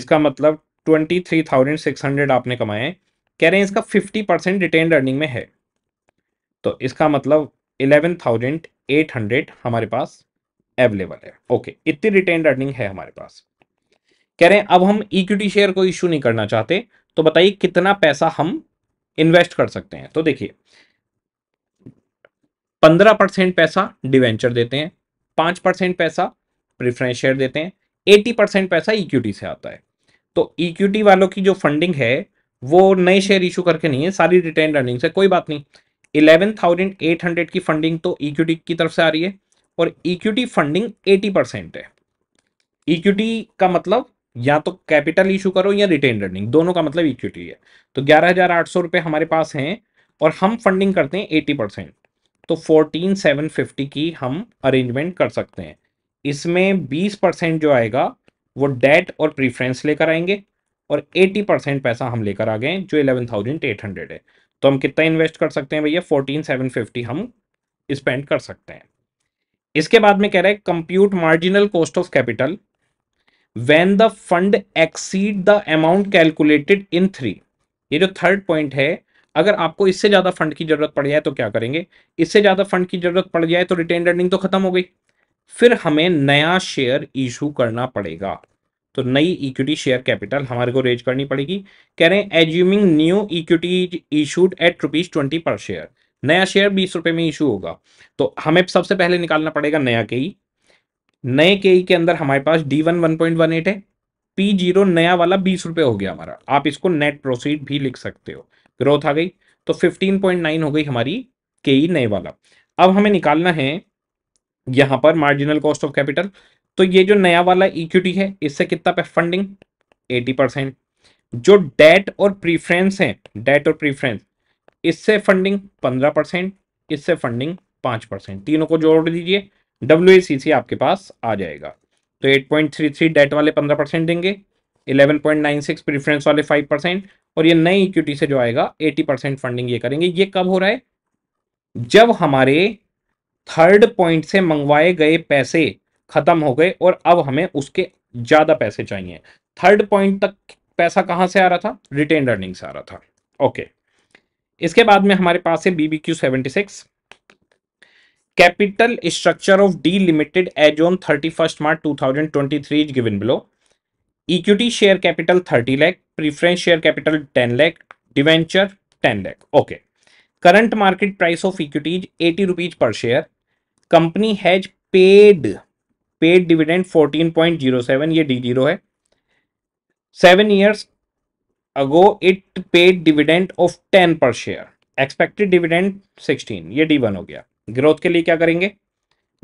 इसका मतलब twenty three thousand six hundred आपने कमाए हैं. कह रहे हैं इसका फिफ्टी परसेंट रिटेन्ड अर्निंग में है, तो इसका मतलब इलेवन थाउजेंड एट हंड्रेड हमारे पास अवेलेबल है. ओके, इतनी रिटेन्ड अर्निंग है हमारे पास. कह रहे हैं अब हम इक्विटी शेयर को इशू नहीं करना चाहते, तो बताइए कितना पैसा हम इन्वेस्ट कर सकते हैं. तो देखिए पंद्रह परसेंट पैसा डिवेंचर देते हैं, पाँच परसेंट पैसा प्रेफरेंस शेयर देते हैं, अस्सी परसेंट पैसा इक्विटी से आता है. तो इक्विटी वालों की जो फंडिंग है वो नए शेयर इशू करके नहीं है, सारी रिटेन अर्निंग से. कोई बात नहीं, इलेवन थाउजेंड एट हंड्रेड की फंडिंग तो इक्विटी की तरफ से आ रही है और इक्विटी फंडिंग अस्सी परसेंट है. इक्विटी का मतलब या तो कैपिटल इशू करो या रिटेन अर्निंग, दोनों का मतलब इक्विटी है। तो ग्यारह हजार आठ सौ रुपए हमारे पास हैं और हम फंडिंग करते हैं अस्सी परसेंट, तो फोर्टीन सेवन फिफ्टी की हम अरेंजमेंट कर सकते हैं। इसमें बीस परसेंट जो आएगा वो डेट और प्रीफ्रेंस लेकर आएंगे और अस्सी परसेंट पैसा हम लेकर आ गए जो ग्यारह हज़ार आठ सौ है। तो हम कितना इन्वेस्ट कर सकते हैं भैया? चौदह हज़ार सात सौ पचास हम स्पेंड कर सकते हैं। इसके बाद में कह रहा है compute marginal cost of capital when the fund exceed the amount calculated in three. ये जो थर्ड पॉइंट है, अगर आपको इससे ज़्यादा फंड की जरूरत पड़ जाए तो क्या करेंगे? इससे ज़्यादा फंड की जरूरत पड़ जाए तो रिटेन अर्निंग तो खत्म हो गई, फिर हमें नया शेयर इशू करना पड़ेगा, तो नई इक्विटी शेयर कैपिटल हमारे को रेज करनी पड़ेगी। कह रहे हैं assuming new equity issued at rupees twenty per share, नया शेयर बीस रुपए में इशू होगा तो हमें सबसे पहले निकालना पड़ेगा नया केई। नए केई के अंदर हमारे पास D one one point one eight है, पी जीरो नया वाला बीस रुपये हो गया हमारा, आप इसको नेट प्रोसीड भी लिख सकते हो, ग्रोथ आ गई तो फिफ्टीन पॉइंट नाइन हो गई हमारी केई नए वाला। अब हमें निकालना है यहाँ पर मार्जिनल कॉस्ट ऑफ कैपिटल, तो ये जो नया वाला इक्विटी है इससे कितना पे फंडिंग अस्सी परसेंट, जो डेट और प्रीफ्रेंस है, डेट और प्रीफ्रेंस इससे फंडिंग पंद्रह परसेंट, इससे फंडिंग पाँच परसेंट, तीनों को जोड़ दीजिए डब्ल्यूएसीसी आपके पास आ जाएगा। तो आठ पॉइंट तीन तीन डेट वाले पंद्रह परसेंट देंगे, ग्यारह पॉइंट नौ छह प्रीफ्रेंस वाले पाँच परसेंट और ये नई इक्विटी से जो आएगा अस्सी परसेंट फंडिंग ये करेंगे। ये कब हो रहा है? जब हमारे थर्ड पॉइंट से मंगवाए गए पैसे खत्म हो गए और अब हमें उसके ज्यादा पैसे चाहिए। थर्ड पॉइंट तक पैसा कहां से आ रहा था? रिटेन अर्निंग से आ रहा था। ओके, इसके बाद में हमारे पास है बीबीक्यू seventy six, capital structure of D limited as on thirty first March two thousand twenty three is given below. Equity share capital thirty lakh, preference share capital ten lakh, डिवेंचर ten lakh. Okay, current market price of equities eighty rupees per share, company has paid paid dividend fourteen point zero seven, ये डी जीरो है, seven years ago it paid dividend of ten per share, expected dividend sixteen, ये डी वन हो गया। ग्रोथ के लिए क्या करेंगे?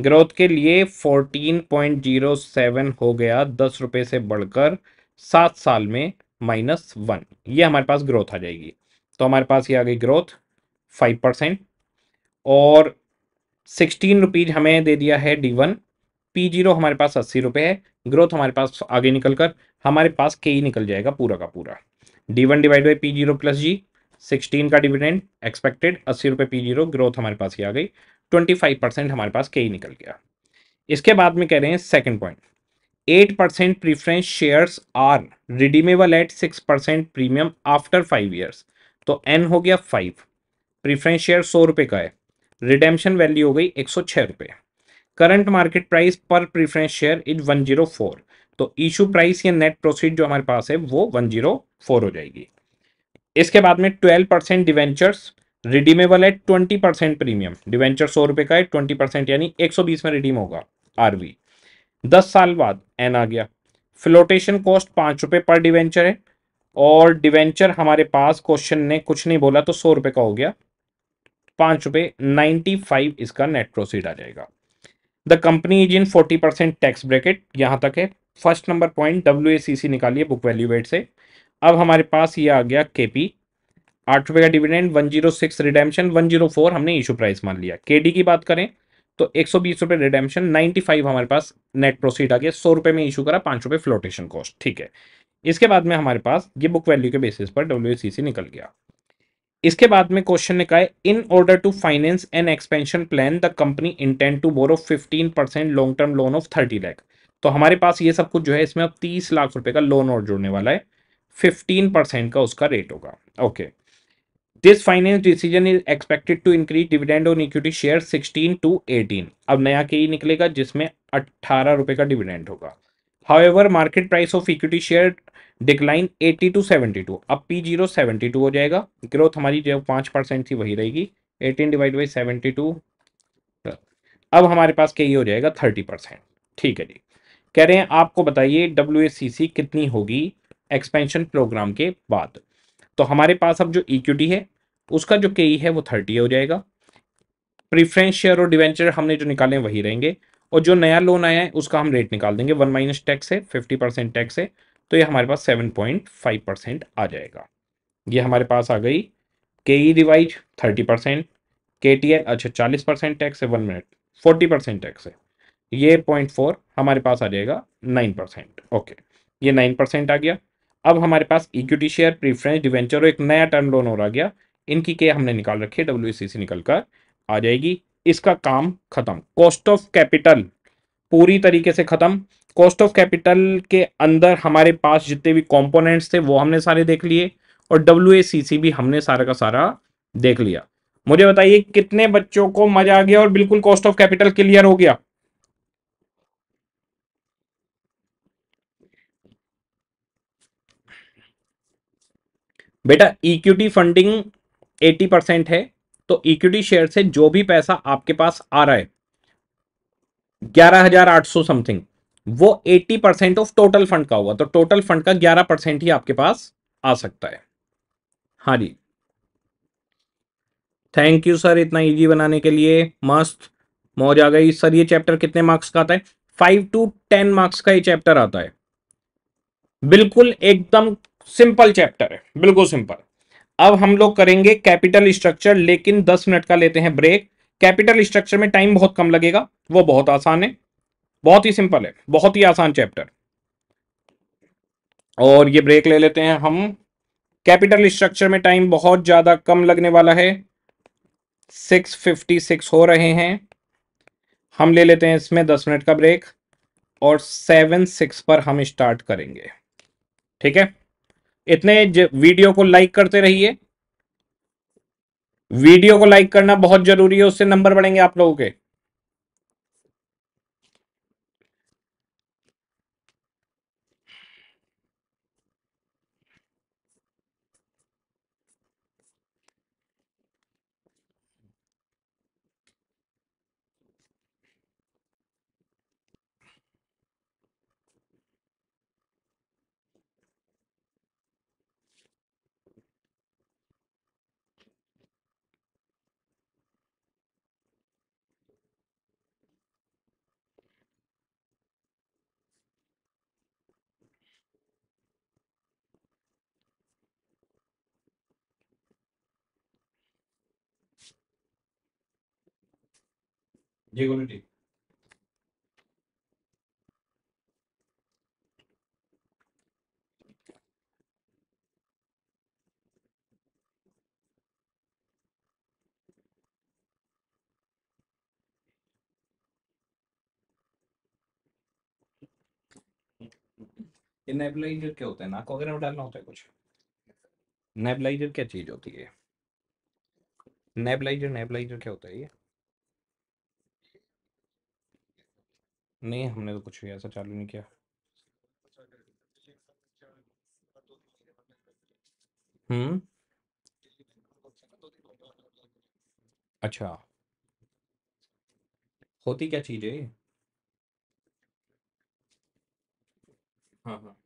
ग्रोथ के लिए फोर्टीन पॉइंट जीरो सेवन हो गया दस रुपये से बढ़कर सात साल में माइनस वन, ये हमारे पास ग्रोथ आ जाएगी। तो हमारे पास ये आ गई ग्रोथ फाइव परसेंट और सिक्सटीन रुपीज हमें दे दिया है डी वन। पी जीरो हमारे पास अस्सी रुपये है, ग्रोथ हमारे पास आगे निकल कर हमारे पास के ही निकल जाएगा पूरा का पूरा, D one divide by P zero plus G, sixteen का डिविडेंड एक्सपेक्टेड अस्सी रुपये पी जीरो, ग्रोथ हमारे पास ही आ गई ट्वेंटी फाइव परसेंट हमारे पास के ही निकल गया। इसके बाद में कह रहे हैं second point, eight percent preference shares are redeemable at six percent premium after five years, तो एन हो गया फाइव, प्रीफरेंस शेयर सौ रुपये का है, रिडेम्पशन वैल्यू हो गई एक सौ छः रुपये, करंट मार्केट प्राइस पर preference share is one zero four, तो इशू प्राइस या नेट प्रोसीड जो हमारे पास है वो वन जीरो फोर हो जाएगी। इसके बाद में ट्वेल्व परसेंट डिवेंचर्स रिडीमेबल है ट्वेंटी परसेंट प्रीमियम, डिवेंचर सौ रुपये का है, ट्वेंटी परसेंट यानी एक सौ बीस में रिडीम होगा आरवी, दस साल बाद एन आ गया। फ्लोटेशन कॉस्ट पाँच रुपये पर डिवेंचर है और डिवेंचर हमारे पास क्वेश्चन ने कुछ नहीं बोला तो सौ रुपये का हो गया, पाँच रुपये नाइन्टी फाइव इसका नेट प्रोसीड आ जाएगा। The company is in forty percent tax bracket, यहाँ तक है। First number point W A C C निकालिए बुक वैल्यू वेट से। अब हमारे पास ये आ गया के पी, आठ रुपये का dividend, one zero six redemption, one zero four हमने इशू प्राइस मान लिया। के डी की बात करें तो एक सौ बीस रुपये रिडेम्पशन, नाइन्टी फाइव हमारे पास नेट प्रोसीड आ गया, सौ रुपये में इशू करा, पाँच रुपये फ्लोटेशन कॉस्ट, ठीक है। इसके बाद में हमारे पास ये बुक वैल्यू के बेसिस पर डब्ल्यू ए सी सी निकल गया। इसके बाद में क्वेश्चन ने कहा है in order to finance an expansion plan the company intend to borrow fifteen percent long term loan of thirty lakh, तो हमारे पास ये सब कुछ जो है इसमें अब तीस लाख रुपए का लोन और जुड़ने वाला है, फिफ्टीन परसेंट का उसका रेट होगा। Okay, this finance decision is expected to increase dividend on equity share sixteen to eighteen, अब नया के ही निकलेगा जिसमें अट्ठारह रुपये का डिविडेंड होगा। However market price of equity share decline eighty to seventy two, अब पी जीरो सेवेंटी टू हो जाएगा, ग्रोथ हमारी जो पाँच परसेंट थी वही रहेगी, eighteen divide by seventy two, अब हमारे पास के ही हो जाएगा थर्टी परसेंट, ठीक है जी। कह रहे हैं आपको बताइए डब्ल्यू ए सी सी कितनी होगी एक्सपेंशन प्रोग्राम के बाद, तो हमारे पास अब जो इक्विटी है उसका जो के ई है वो थर्टी हो जाएगा, प्रीफरेंस शेयर और डिवेंचर हमने जो निकाले वही रहेंगे और जो नया लोन आया है उसका हम रेट निकाल देंगे, वन माइनस टैक्स है, फिफ्टी परसेंट टैक्स है तो ये हमारे पास सेवन पॉइंट फाइव परसेंट आ जाएगा। ये हमारे पास आ गई K E revise thirty percent, K T L अच्छा चालीस परसेंट टैक्स है, one minute forty percent tax है, ये पॉइंट फोर हमारे पास आ जाएगा नाइन परसेंट। ओके, ये नाइन परसेंट आ गया। अब हमारे पास इक्विटी शेयर, प्रीफरेंस, डिवेंचर और एक नया टर्म लोन और आ गया, इनकी के हमने निकाल रखी है, डब्ल्यू सी सी निकल कर आ जाएगी। इसका काम खत्म। कॉस्ट ऑफ कैपिटल पूरी तरीके से खत्म। कॉस्ट ऑफ कैपिटल के अंदर हमारे पास जितने भी कंपोनेंट्स थे वो हमने सारे देख लिए और डब्ल्यू ए सी सी भी हमने सारा का सारा देख लिया। मुझे बताइए कितने बच्चों को मजा आ गया और बिल्कुल कॉस्ट ऑफ कैपिटल क्लियर हो गया? बेटा इक्विटी फंडिंग एटी परसेंट है, तो इक्विटी शेयर से जो भी पैसा आपके पास आ रहा है ग्यारह हज़ार आठ सौ समथिंग, वो eighty percent of total fund का हुआ, तो टोटल फंड का ग्यारह परसेंट ही आपके पास आ सकता है। हाँ जी, थैंक यू सर इतना इजी बनाने के लिए, मस्त मौज आ गई। सर ये चैप्टर कितने मार्क्स का आता है? फाइव टू टेन मार्क्स का ये चैप्टर आता है, बिल्कुल एकदम सिंपल चैप्टर है, बिल्कुल सिंपल। अब हम लोग करेंगे कैपिटल स्ट्रक्चर, लेकिन दस मिनट का लेते हैं ब्रेक। कैपिटल स्ट्रक्चर में टाइम बहुत कम लगेगा, वो बहुत आसान है, बहुत ही सिंपल है, बहुत ही आसान चैप्टर। और ये ब्रेक ले लेते हैं हम। कैपिटल स्ट्रक्चर में टाइम बहुत ज़्यादा कम लगने वाला है, सिक्स फिफ्टी सिक्स हो रहे हैं, हम ले लेते हैं इसमें दस मिनट का ब्रेक और सेवन सिक्स पर हम स्टार्ट करेंगे। ठीक है, इतने वीडियो को लाइक करते रहिए, वीडियो को लाइक करना बहुत जरूरी है, उससे नंबर बढ़ेंगे आप लोगों के। ये क्वालिटी नेबुलाइजर क्या होता है? नाक वगैरह में डालना होता है कुछ? नेबुलाइजर क्या चीज होती है? नेबुलाइजर नेबुलाइजर क्या होता है ये? नहीं, हमने तो कुछ भी ऐसा चालू नहीं किया। हम्म अच्छा, होती क्या चीज़ है ये? हाँ हाँ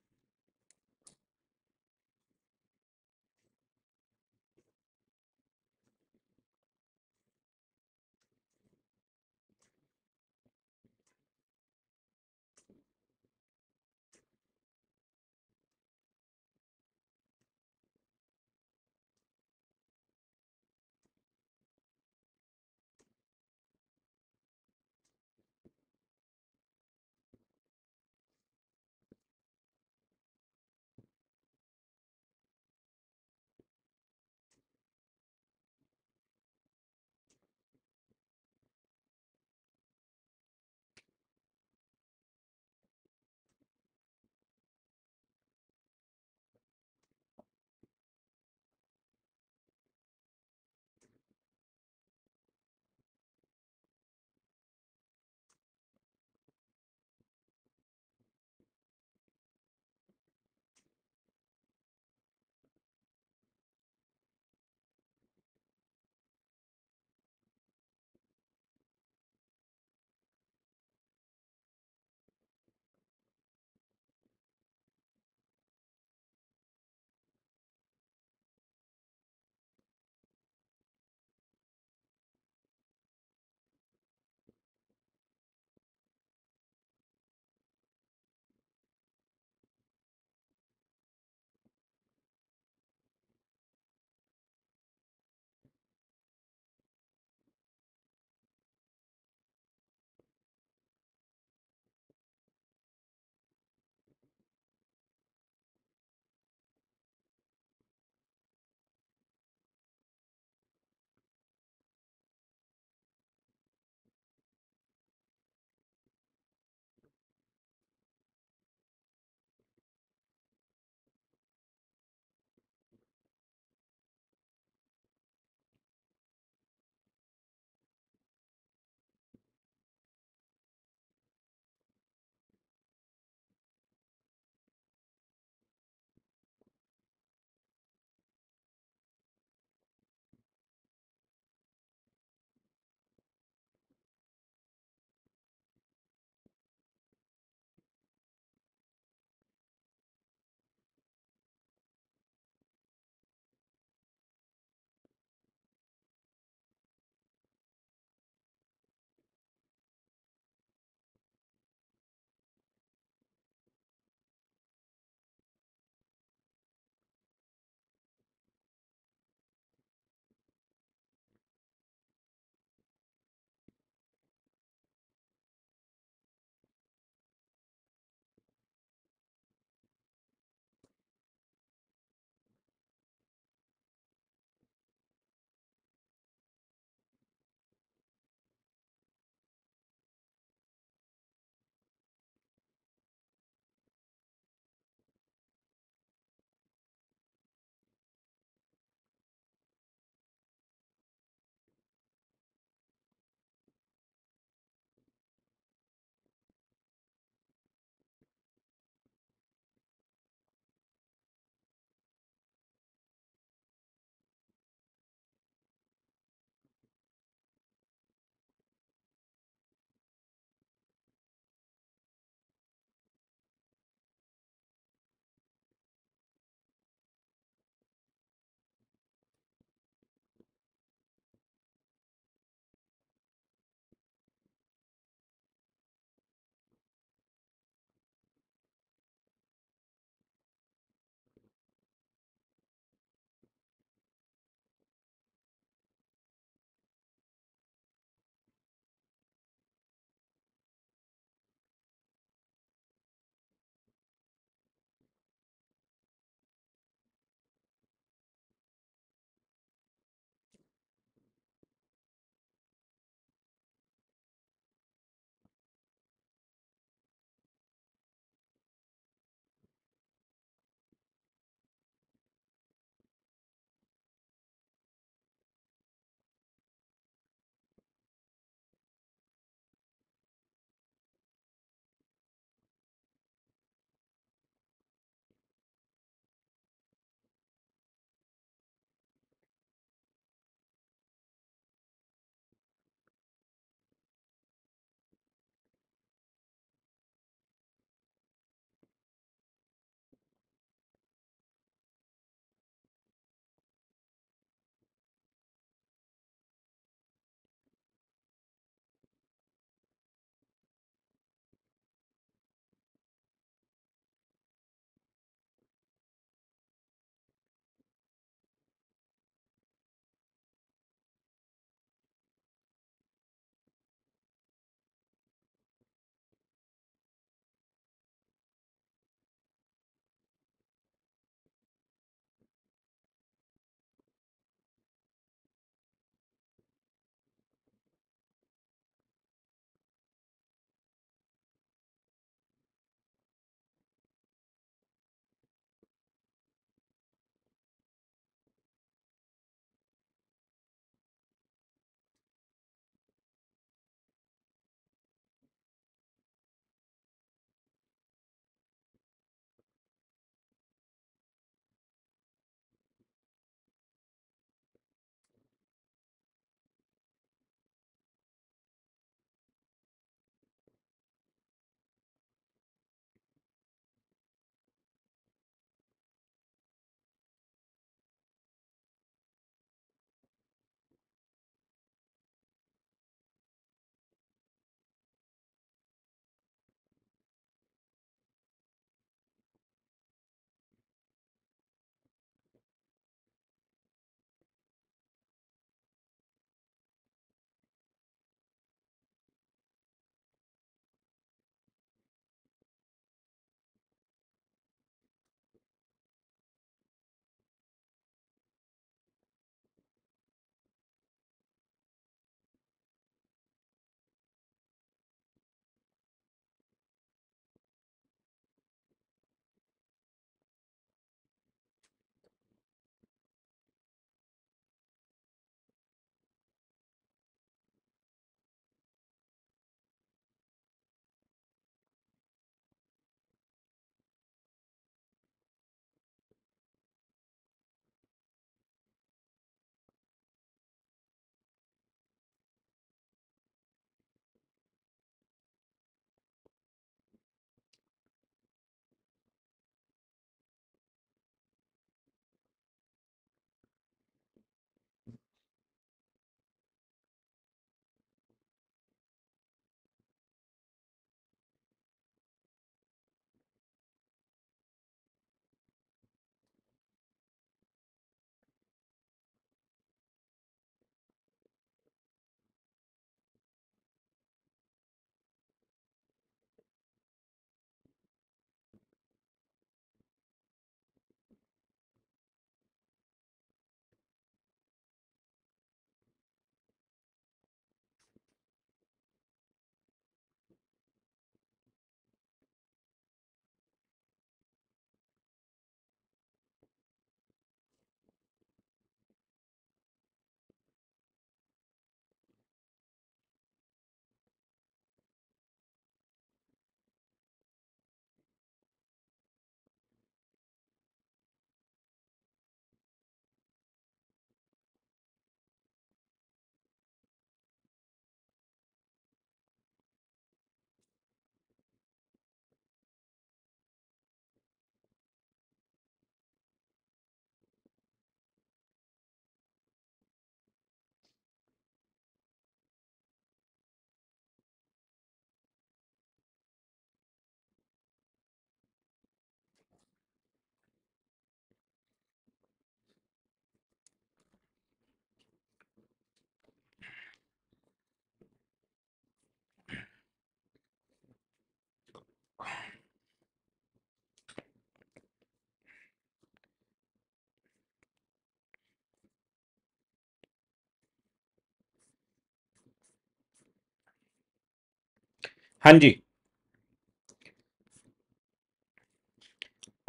हाँ जी,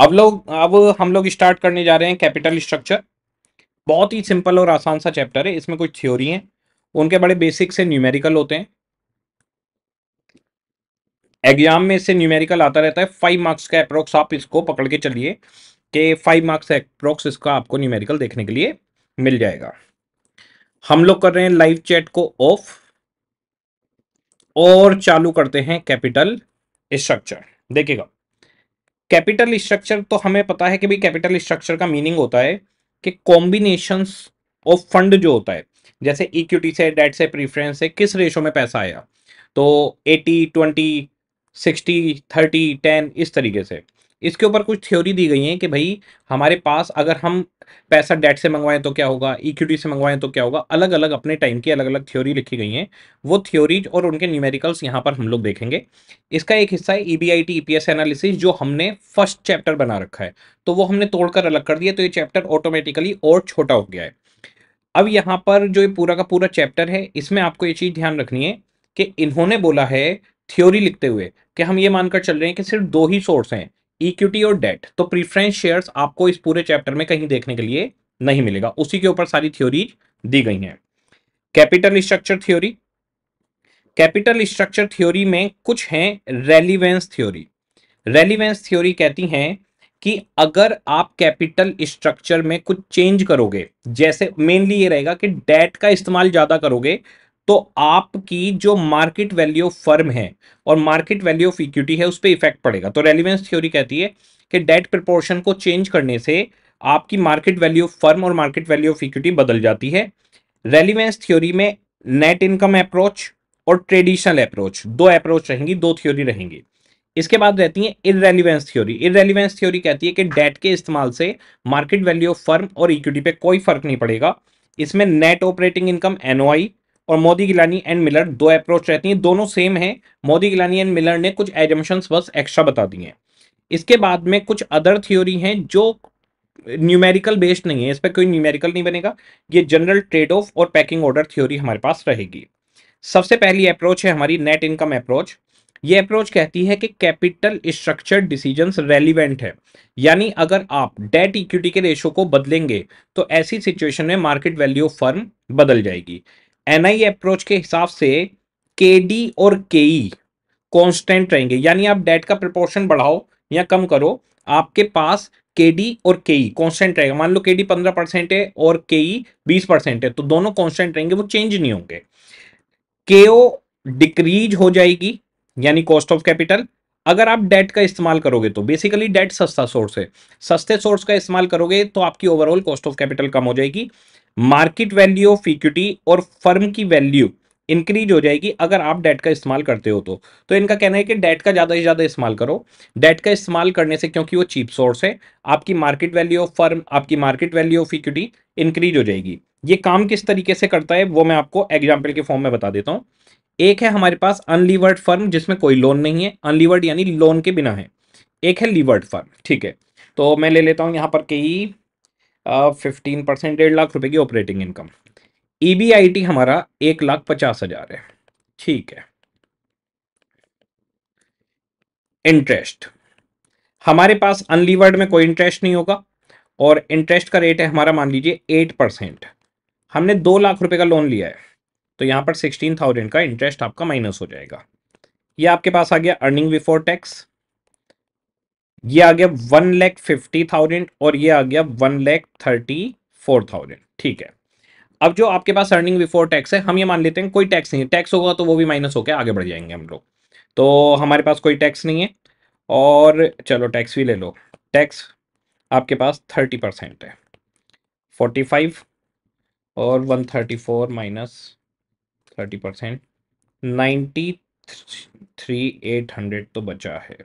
अब लोग अब हम लोग स्टार्ट करने जा रहे हैं कैपिटल स्ट्रक्चर। बहुत ही सिंपल और आसान सा चैप्टर है, इसमें कुछ थ्योरी हैं, उनके बड़े बेसिक से न्यूमेरिकल होते हैं। एग्जाम में इससे न्यूमेरिकल आता रहता है, फाइव मार्क्स का अप्रोक्स आप इसको पकड़ के चलिए कि फाइव मार्क्स अप्रोक्स इसका आपको न्यूमेरिकल देखने के लिए मिल जाएगा। हम लोग कर रहे हैं लाइव चैट को ऑफ और चालू करते हैं कैपिटल स्ट्रक्चर। देखिएगा, कैपिटल स्ट्रक्चर तो हमें पता है कि भाई कैपिटल स्ट्रक्चर का मीनिंग होता है कि कॉम्बिनेशंस ऑफ फंड जो होता है, जैसे इक्विटी से, डेट से, प्रीफरेंस से किस रेशो में पैसा आया, तो अस्सी, बीस, साठ, तीस, दस इस तरीके से। इसके ऊपर कुछ थ्योरी दी गई है कि भाई हमारे पास अगर हम पैसा डेट से मंगवाएं तो क्या होगा, इक्विटी से मंगवाएं तो क्या होगा। अलग अलग अपने टाइम की अलग अलग थ्योरी लिखी गई हैं, वो थ्योरीज और उनके न्यूमेरिकल्स यहाँ पर हम लोग देखेंगे। इसका एक हिस्सा है ईबीआईटी ईपीएस एनालिसिस, जो हमने फर्स्ट चैप्टर बना रखा है, तो वो हमने तोड़कर अलग कर दिया, तो ये चैप्टर ऑटोमेटिकली और छोटा हो गया है। अब यहाँ पर जो ये पूरा का पूरा चैप्टर है, इसमें आपको ये चीज़ ध्यान रखनी है कि इन्होंने बोला है थ्योरी लिखते हुए कि हम ये मानकर चल रहे हैं कि सिर्फ दो ही सोर्स हैं, इक्विटी और डेट। तो प्रीफरेंस शेयर्स आपको इस पूरे चैप्टर में कहीं देखने के लिए नहीं मिलेगा, उसी के ऊपर सारी थ्योरी दी गई हैं। Capital structure theory, capital structure theory में कुछ हैं रेलिवेंस थ्योरी। रेलिवेंस थ्योरी कहती हैं कि अगर आप कैपिटल स्ट्रक्चर में कुछ चेंज करोगे, जैसे मेनली ये रहेगा कि डेट का इस्तेमाल ज़्यादा करोगे तो आपकी जो मार्केट वैल्यू ऑफ फर्म है और मार्केट वैल्यू ऑफ इक्विटी है उस पर इफेक्ट पड़ेगा। तो रेलिवेंस थ्योरी कहती है कि डेट प्रोपोर्शन को चेंज करने से आपकी मार्केट वैल्यू ऑफ फर्म और मार्केट वैल्यू ऑफ इक्विटी बदल जाती है। रेलिवेंस थ्योरी में नेट इनकम अप्रोच और ट्रेडिशनल अप्रोच, दो अप्रोच रहेंगी, दो थ्योरी रहेंगी। इसके बाद रहती है इररेलिवेंस थ्योरी। इररेलिवेंस थ्योरी कहती है कि डेट के इस्तेमाल से मार्केट वैल्यू ऑफ फर्म और इक्विटी पे कोई फर्क नहीं पड़ेगा। इसमें नेट ऑपरेटिंग इनकम एनओआई और मोदी, गिलानी एंड मिलर दो अप्रोच रहती हैं, दोनों सेम हैं। मोदी, गिलानी एंड मिलर ने कुछ एजम्पशंस बस एक्स्ट्रा बता दिए हैं। इसके बाद में कुछ अदर थ्योरी हैं जो न्यूमेरिकल बेस्ड नहीं है, इस पर कोई न्यूमेरिकल नहीं बनेगा, ये जनरल ट्रेड ऑफ और पैकिंग ऑर्डर थ्योरी हमारे पास रहेगी। सबसे पहली अप्रोच है हमारी नेट इनकम अप्रोच। ये अप्रोच कहती है कि कैपिटल स्ट्रक्चर डिसीजंस रेलिवेंट है, यानी अगर आप डेट इक्विटी के रेशो को बदलेंगे तो ऐसी सिचुएशन में मार्केट वैल्यू ऑफ फर्म बदल जाएगी। एनआई अप्रोच के हिसाब से केडी और केई कांस्टेंट रहेंगे, यानी आप डेट का प्रोपोर्शन बढ़ाओ या कम करो, आपके पास केडी और केई कांस्टेंट रहेगा। मान लो केडी पंद्रह परसेंट है और केई बीस परसेंट है, तो दोनों कांस्टेंट रहेंगे, वो चेंज नहीं होंगे। केओ डिक्रीज हो जाएगी, यानी कॉस्ट ऑफ कैपिटल, अगर आप डेट का इस्तेमाल करोगे तो। बेसिकली डेट सस्ता सोर्स है, सस्ते सोर्स का इस्तेमाल करोगे तो आपकी ओवरऑल कॉस्ट ऑफ कैपिटल कम हो जाएगी। मार्केट वैल्यू ऑफ इक्विटी और फर्म की वैल्यू इंक्रीज हो जाएगी अगर आप डेट का इस्तेमाल करते हो तो। तो इनका कहना है कि डेट का ज़्यादा से ज़्यादा इस्तेमाल करो। डेट का इस्तेमाल करने से, क्योंकि वो चीप सोर्स है, आपकी मार्केट वैल्यू ऑफ फर्म, आपकी market value of equity increase हो जाएगी। ये काम किस तरीके से करता है वो मैं आपको एग्जाम्पल के फॉर्म में बता देता हूँ। एक है हमारे पास अनलीवर्ड फर्म जिसमें कोई लोन नहीं है, अनलीवर्ड यानी लोन के बिना है। एक है लीवर्ड फर्म, ठीक है। तो मैं ले लेता हूँ यहाँ पर कई फिफ्टीन परसेंट डेढ़ लाख रुपए की ऑपरेटिंग इनकम, ईबीआईटी हमारा एक लाख पचास हजार है, ठीक है। इंटरेस्ट हमारे पास अनलीवर्ड में कोई इंटरेस्ट नहीं होगा और इंटरेस्ट का रेट है हमारा, मान लीजिए एट परसेंट। हमने दो लाख रुपए का लोन लिया है तो यहाँ पर सिक्सटीन थाउजेंड का इंटरेस्ट आपका माइनस हो जाएगा। ये आपके पास आ गया अर्निंग बिफोर टैक्स, ये आ गया वन लैख फिफ्टी थाउजेंड और ये आ गया one lakh thirty four thousand, ठीक है। अब जो आपके पास अर्निंग बिफोर टैक्स है, हम ये मान लेते हैं कोई टैक्स नहीं है, टैक्स होगा तो वो भी माइनस होकर आगे बढ़ जाएंगे हम लोग। तो हमारे पास कोई टैक्स नहीं है और चलो टैक्स भी ले लो, टैक्स आपके पास थर्टी परसेंट है, फोर्टी फाइव और one thirty four minus thirty percent ninety three eight hundred तो बचा है,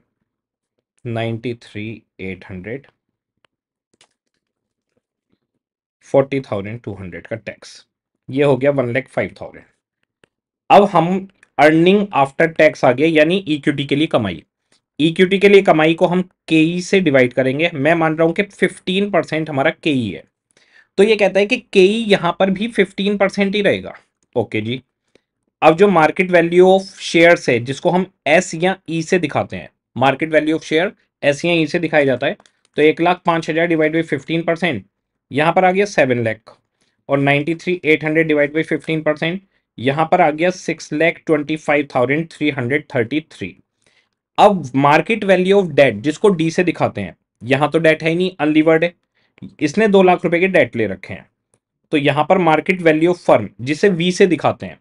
ninety three eight hundred, forty thousand two hundred का टैक्स, ये हो गया वन लैख फाइव थाउजेंड। अब हम अर्निंग आफ्टर टैक्स आ गया, यानी इक्विटी के लिए कमाई। इक्विटी के लिए कमाई को हम केई से डिवाइड करेंगे। मैं मान रहा हूँ कि फिफ्टीन परसेंट हमारा केई है, तो ये कहता है कि केई यहाँ पर भी फिफ्टीन परसेंट ही रहेगा, ओके जी। अब जो मार्केट वैल्यू ऑफ शेयर्स है जिसको हम एस या ई से दिखाते हैं, market value of share S या ई से दिखाया जाता है, तो एक लाख पाँच हज़ार डिवाइड बाई फिफ्टीन परसेंट यहाँ पर आ गया सेवन लाख और ninety three eight hundred divide by fifteen percent यहाँ पर आ गया six lakh twenty five thousand three hundred thirty three. अब मार्केट वैल्यू ऑफ डेट जिसको डी से दिखाते हैं, यहाँ तो डेट है ही नहीं, अनलिवर्ड है, इसने दो लाख रुपए के डेट ले रखे हैं, तो यहाँ पर मार्केट वैल्यू ऑफ फर्म जिसे वी से दिखाते हैं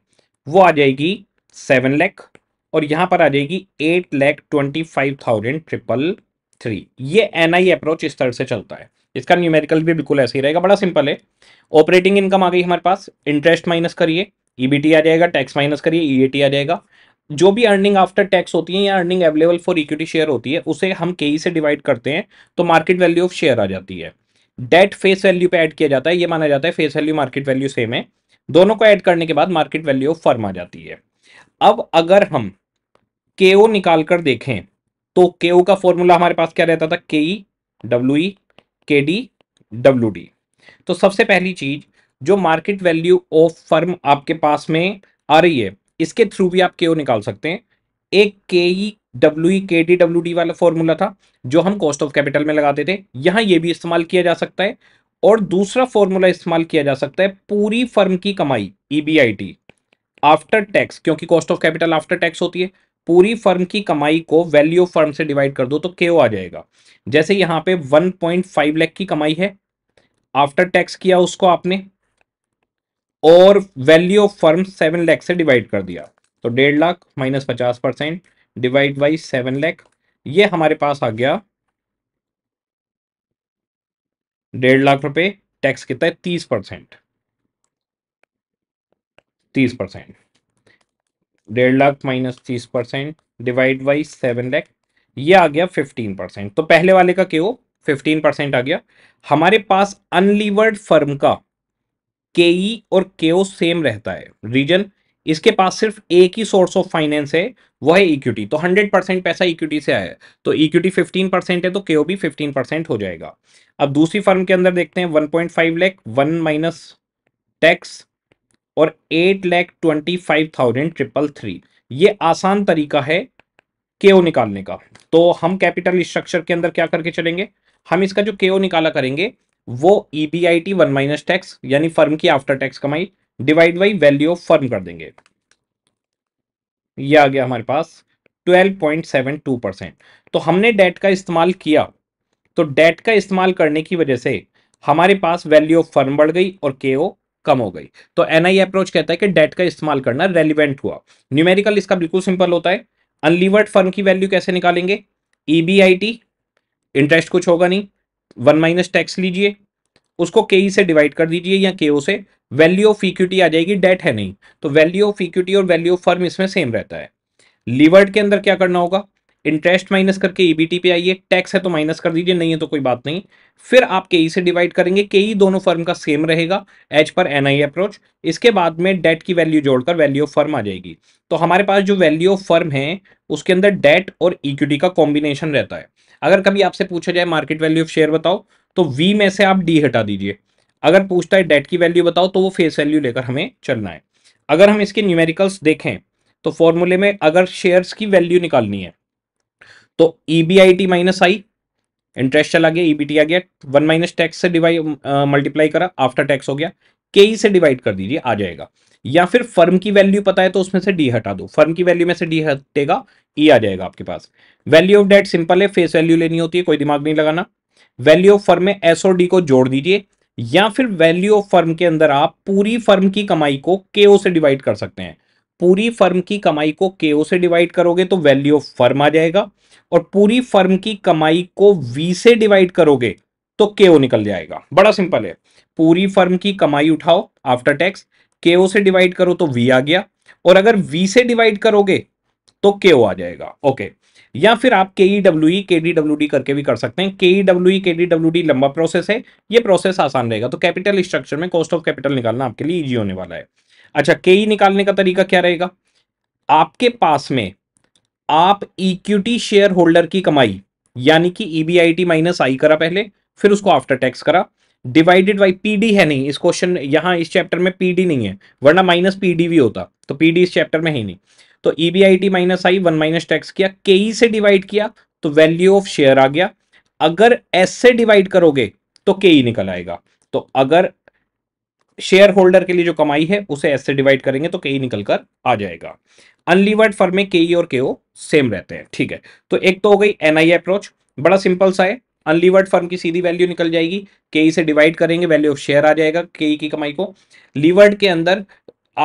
वो आ जाएगी सेवन लाख और यहाँ पर आ जाएगी eight lakh twenty five thousand triple three. ये एनआई अप्रोच इस तरह से चलता है, इसका न्यूमेरिकल भी बिल्कुल ऐसे ही रहेगा, बड़ा सिंपल है। ऑपरेटिंग इनकम आ गई हमारे पास, इंटरेस्ट माइनस करिए ईबीटी आ जाएगा, टैक्स माइनस करिए ईएटी आ जाएगा। जो भी अर्निंग आफ्टर टैक्स होती है या earning available for equity share होती है उसे हम केई से डिवाइड करते हैं तो मार्केट वैल्यू ऑफ शेयर आ जाती है। डेट फेस वैल्यू पे ऐड किया जाता है, ये माना जाता है face value market value same है, दोनों को ऐड करने के बाद मार्केट वैल्यू ऑफ फर्म आ जाती है। अब अगर हम के ओ निकाल कर देखें तो के ओ का फॉर्मूला हमारे पास क्या रहता था, के E W E K D W D. तो सबसे पहली चीज जो मार्केट वैल्यू ऑफ फर्म आपके पास में आ रही है इसके थ्रू भी आप के ओ निकाल सकते हैं। एक के E W E K D W D वाला फॉर्मूला था जो हम कॉस्ट ऑफ कैपिटल में लगाते थे, यहाँ ये भी इस्तेमाल किया जा सकता है। और दूसरा फॉर्मूला इस्तेमाल किया जा सकता है पूरी फर्म की कमाई E B I T after tax, क्योंकि cost of capital after tax होती है। पूरी फर्म की कमाई को वैल्यू ऑफ फर्म से डिवाइड कर दो तो के ओ आ जाएगा। जैसे यहाँ पे वन पॉइंट फाइव लैख की कमाई है, आफ्टर टैक्स किया उसको आपने और value of firm seven lakh से डिवाइड कर दिया तो डेढ़ लाख माइनस पचास percent divide by seven lakh, ये हमारे पास आ गया डेढ़ लाख रुपए। टैक्स कितना है, तीस परसेंट, तीस परसेंट डेढ़ लाख माइनस तीस percent divide by seven lakh, ये आ गया फिफ्टीन परसेंट। तो पहले वाले का के ओ फिफ्टीन परसेंट आ गया। हमारे पास अनलीवर्ड फर्म का के ई और के ओ सेम रहता है। रीजन, इसके पास सिर्फ एक ही सोर्स ऑफ फाइनेंस है, वो है इक्विटी, तो हंड्रेड परसेंट पैसा इक्विटी से आया है, तो इक्विटी फिफ्टीन परसेंट है तो के ओ भी फिफ्टीन परसेंट हो जाएगा। अब दूसरी फर्म के अंदर देखते हैं, one point five lakh one minus tax और eight lakh twenty five thousand triple three, ये आसान तरीका है के ओ निकालने का। तो हम कैपिटल स्ट्रक्चर के अंदर क्या करके चलेंगे, हम इसका जो के ओ निकाला करेंगे वो E B I T one minus tax यानी फर्म की आफ्टर टैक्स कमाई divide by value of firm कर देंगे। ये आ गया हमारे पास twelve point seven two percent. तो हमने डेट का इस्तेमाल किया, तो डेट का इस्तेमाल करने की वजह से हमारे पास वैल्यू ऑफ फर्म बढ़ गई और के ओ कम हो गई। तो एनआई अप्रोच कहता है कि डेट का इस्तेमाल करना रेलिवेंट हुआ। न्यूमेरिकल इसका बिल्कुल सिंपल होता है। अनलिवर्ड फर्म की वैल्यू कैसे निकालेंगे, E B I T, interest कुछ होगा नहीं, वन माइनस टैक्स लीजिए, उसको के ई से डिवाइड कर दीजिए या के ओ से, वैल्यू ऑफ इक्विटी आ जाएगी, डेट है नहीं, तो वैल्यू ऑफ इक्विटी और वैल्यू ऑफ फर्म इसमें सेम रहता है। लीवर्ड के अंदर क्या करना होगा, इंटरेस्ट माइनस करके ईबीटी पे आइए, टैक्स है तो माइनस कर दीजिए, नहीं है तो कोई बात नहीं, फिर आप के ई से डिवाइड करेंगे, के ई दोनों फर्म का सेम रहेगा एज पर एनआई अप्रोच। इसके बाद में डेट की वैल्यू जोड़कर वैल्यू ऑफ फर्म आ जाएगी। तो हमारे पास जो वैल्यू ऑफ फर्म है उसके अंदर डेट और इक्विटी का कॉम्बिनेशन रहता है। अगर कभी आपसे पूछा जाए मार्केट वैल्यू ऑफ शेयर बताओ तो वी में से आप डी हटा दीजिए, अगर पूछता है डेट की वैल्यू बताओ तो वो फेस वैल्यू लेकर हमें चलना है। अगर हम इसके न्यूमेरिकल्स देखें तो फॉर्मूले में अगर शेयर्स की वैल्यू निकालनी है तो E B I T minus I, interest चला गया, ई बी टी आ गया, वन माइनस टैक्स से डिवाइड मल्टीप्लाई करा, आफ्टर टैक्स हो गया, के ई से डिवाइड कर दीजिए आ जाएगा। या फिर फर्म की वैल्यू पता है तो उसमें से डी हटा दो, फर्म की वैल्यू में से डी हटेगा, ई आ जाएगा आपके पास। वैल्यू ऑफ डेट सिंपल है, फेस वैल्यू लेनी होती है, कोई दिमाग नहीं लगाना। वैल्यू ऑफ फर्म में एस और डी को जोड़ दीजिए, या फिर वैल्यू ऑफ फर्म के अंदर आप पूरी फर्म की कमाई को के ओ से डिवाइड कर सकते हैं। पूरी फर्म की कमाई को के ओ से डिवाइड करोगे तो वैल्यू ऑफ फर्म आ जाएगा और पूरी फर्म की कमाई को वी से डिवाइड करोगे तो के ओ निकल जाएगा। बड़ा सिंपल है, पूरी फर्म की कमाई उठाओ आफ्टर टैक्स, के ओ से डिवाइड करो तो वी आ गया और अगर वी से डिवाइड करोगे तो के ओ आ जाएगा। ओके, या फिर आप K E W E K D W D करके भी कर सकते हैं। के E W E K D W D लंबा प्रोसेस है, ये प्रोसेस आसान रहेगा। तो कैपिटल स्ट्रक्चर में कॉस्ट ऑफ कैपिटल निकालना आपके लिए ईजी होने वाला है। अच्छा, के ई निकालने का तरीका क्या रहेगा, आपके पास में आप इक्विटी शेयर होल्डर की कमाई यानी कि E B I T minus I करा पहले, फिर उसको आफ्टर टैक्स करा, डिवाइडेड बाई पीडी है नहीं इस क्वेश्चन, यहाँ इस चैप्टर में पीडी नहीं है, वरना माइनस पीडी भी होता, तो पीडी इस चैप्टर में है नहीं। तो ईबीआईटी minus I, one minus tax किया, केई से डिवाइड किया तो वैल्यू ऑफ शेयर आ गया। अगर एस से डिवाइड करोगे तो केई निकल आएगा। तो अगर शेयर होल्डर के लिए जो कमाई है उसे एस से डिवाइड करेंगे तो केई निकल कर आ जाएगा। अनलिवर्ड फर्म में केई और केओ सेम रहते हैं। ठीक है, तो एक तो हो गई एनआई अप्रोच, बड़ा सिंपल सा है, अनलिवर्ड फर्म की सीधी वैल्यू निकल जाएगी, केई से डिवाइड करेंगे, वैल्यू ऑफ शेयर आ जाएगा, केई की कमाई को। लीवर्ड के अंदर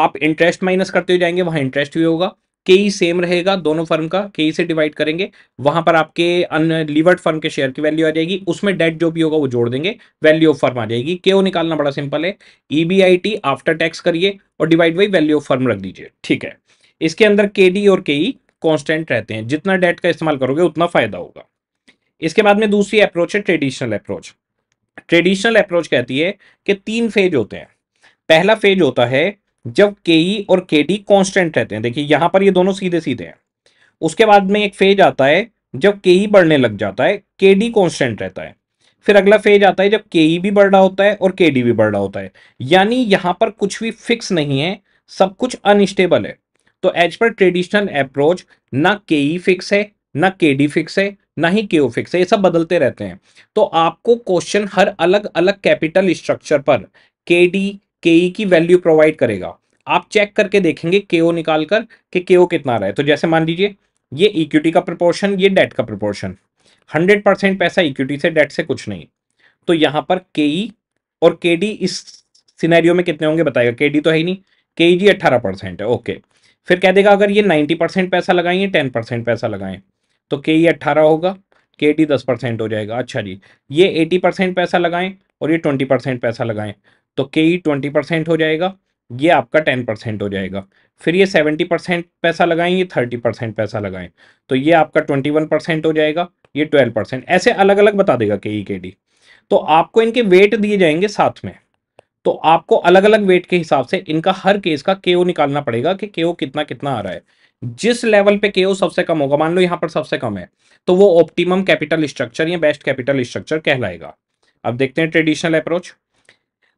आप इंटरेस्ट माइनस करते हुए जाएंगे, वहां इंटरेस्ट भी होगा, केई सेम रहेगा दोनों फर्म का, केई से डिवाइड करेंगे, वहां पर आपके अनलिवर्ड फर्म के शेयर की वैल्यू आ जाएगी, उसमें डेट जो भी होगा वो जोड़ देंगे, वैल्यू ऑफ फर्म आ जाएगी। केओ निकालना बड़ा सिंपल है, ईबीआईटी आफ्टर टैक्स करिए और divide by value of firm रख दीजिए। ठीक है, इसके अंदर केडी और केई कॉन्स्टेंट रहते हैं, जितना डेट का इस्तेमाल करोगे उतना फायदा होगा। इसके बाद में दूसरी अप्रोच है ट्रेडिशनल अप्रोच। ट्रेडिशनल अप्रोच कहती है कि तीन फेज होते हैं। पहला फेज होता है जब केई और केडी कांस्टेंट रहते हैं, देखिए यहां पर ये दोनों सीधे सीधे हैं। उसके बाद में एक फेज आता है जब केई बढ़ने लग जाता है, केडी कांस्टेंट रहता है। फिर अगला फेज आता है जब केई भी बढ़ रहा होता है और केडी भी बढ़ रहा होता है, यानी यहां पर कुछ भी फिक्स नहीं है, सब कुछ अनस्टेबल है। तो एज पर ट्रेडिशनल अप्रोच ना केई फिक्स है, ना केडी फिक्स है, ना ही केओ फिक्स है, ये सब बदलते रहते हैं। तो आपको क्वेश्चन हर अलग अलग कैपिटल स्ट्रक्चर पर केडी केई की वैल्यू प्रोवाइड करेगा। आप चेक करके देखेंगे केओ निकाल कर कि केओ कितना रहा है। तो जैसे मान लीजिए ये इक्विटी का प्रपोर्शन, ये डेट का प्रपोर्शन, हंड्रेड परसेंट पैसा इक्विटी से, डेट से कुछ नहीं। तो यहाँ पर केई और केडी इस सिनेरियो में कितने होंगे बताएगा, केडी तो है ही नहीं, केई जी अट्ठारह परसेंट है, ओके। फिर कह देगा अगर ये नाइन्टी परसेंट पैसा लगाएं, टेन परसेंट पैसा लगाएं, तो केई अट्ठारह होगा, केडी दस परसेंट हो जाएगा। अच्छा जी, ये एटी परसेंट पैसा लगाएं और ये ट्वेंटी परसेंट पैसा लगाएं, तो केई ट्वेंटी परसेंट हो जाएगा, ये आपका टेन परसेंट हो जाएगा। फिर ये सेवेंटी परसेंट पैसा लगाएं, ये थर्टी परसेंट पैसा लगाएं, तो ये आपका ट्वेंटी वन परसेंट हो जाएगा, ये ट्वेल्व परसेंट, ऐसे अलग अलग बता देगा केई केडी। तो आपको इनके वेट दिए जाएंगे साथ में, तो आपको अलग अलग वेट के हिसाब से इनका हर केस का केओ निकालना पड़ेगा कि केओ कितना कितना आ रहा है। जिस लेवल पे केओ सबसे कम होगा, मान लो यहाँ पर सबसे कम है, तो वो ऑप्टिमम कैपिटल स्ट्रक्चर या बेस्ट कैपिटल स्ट्रक्चर कहलाएगा। अब देखते हैं traditional approach.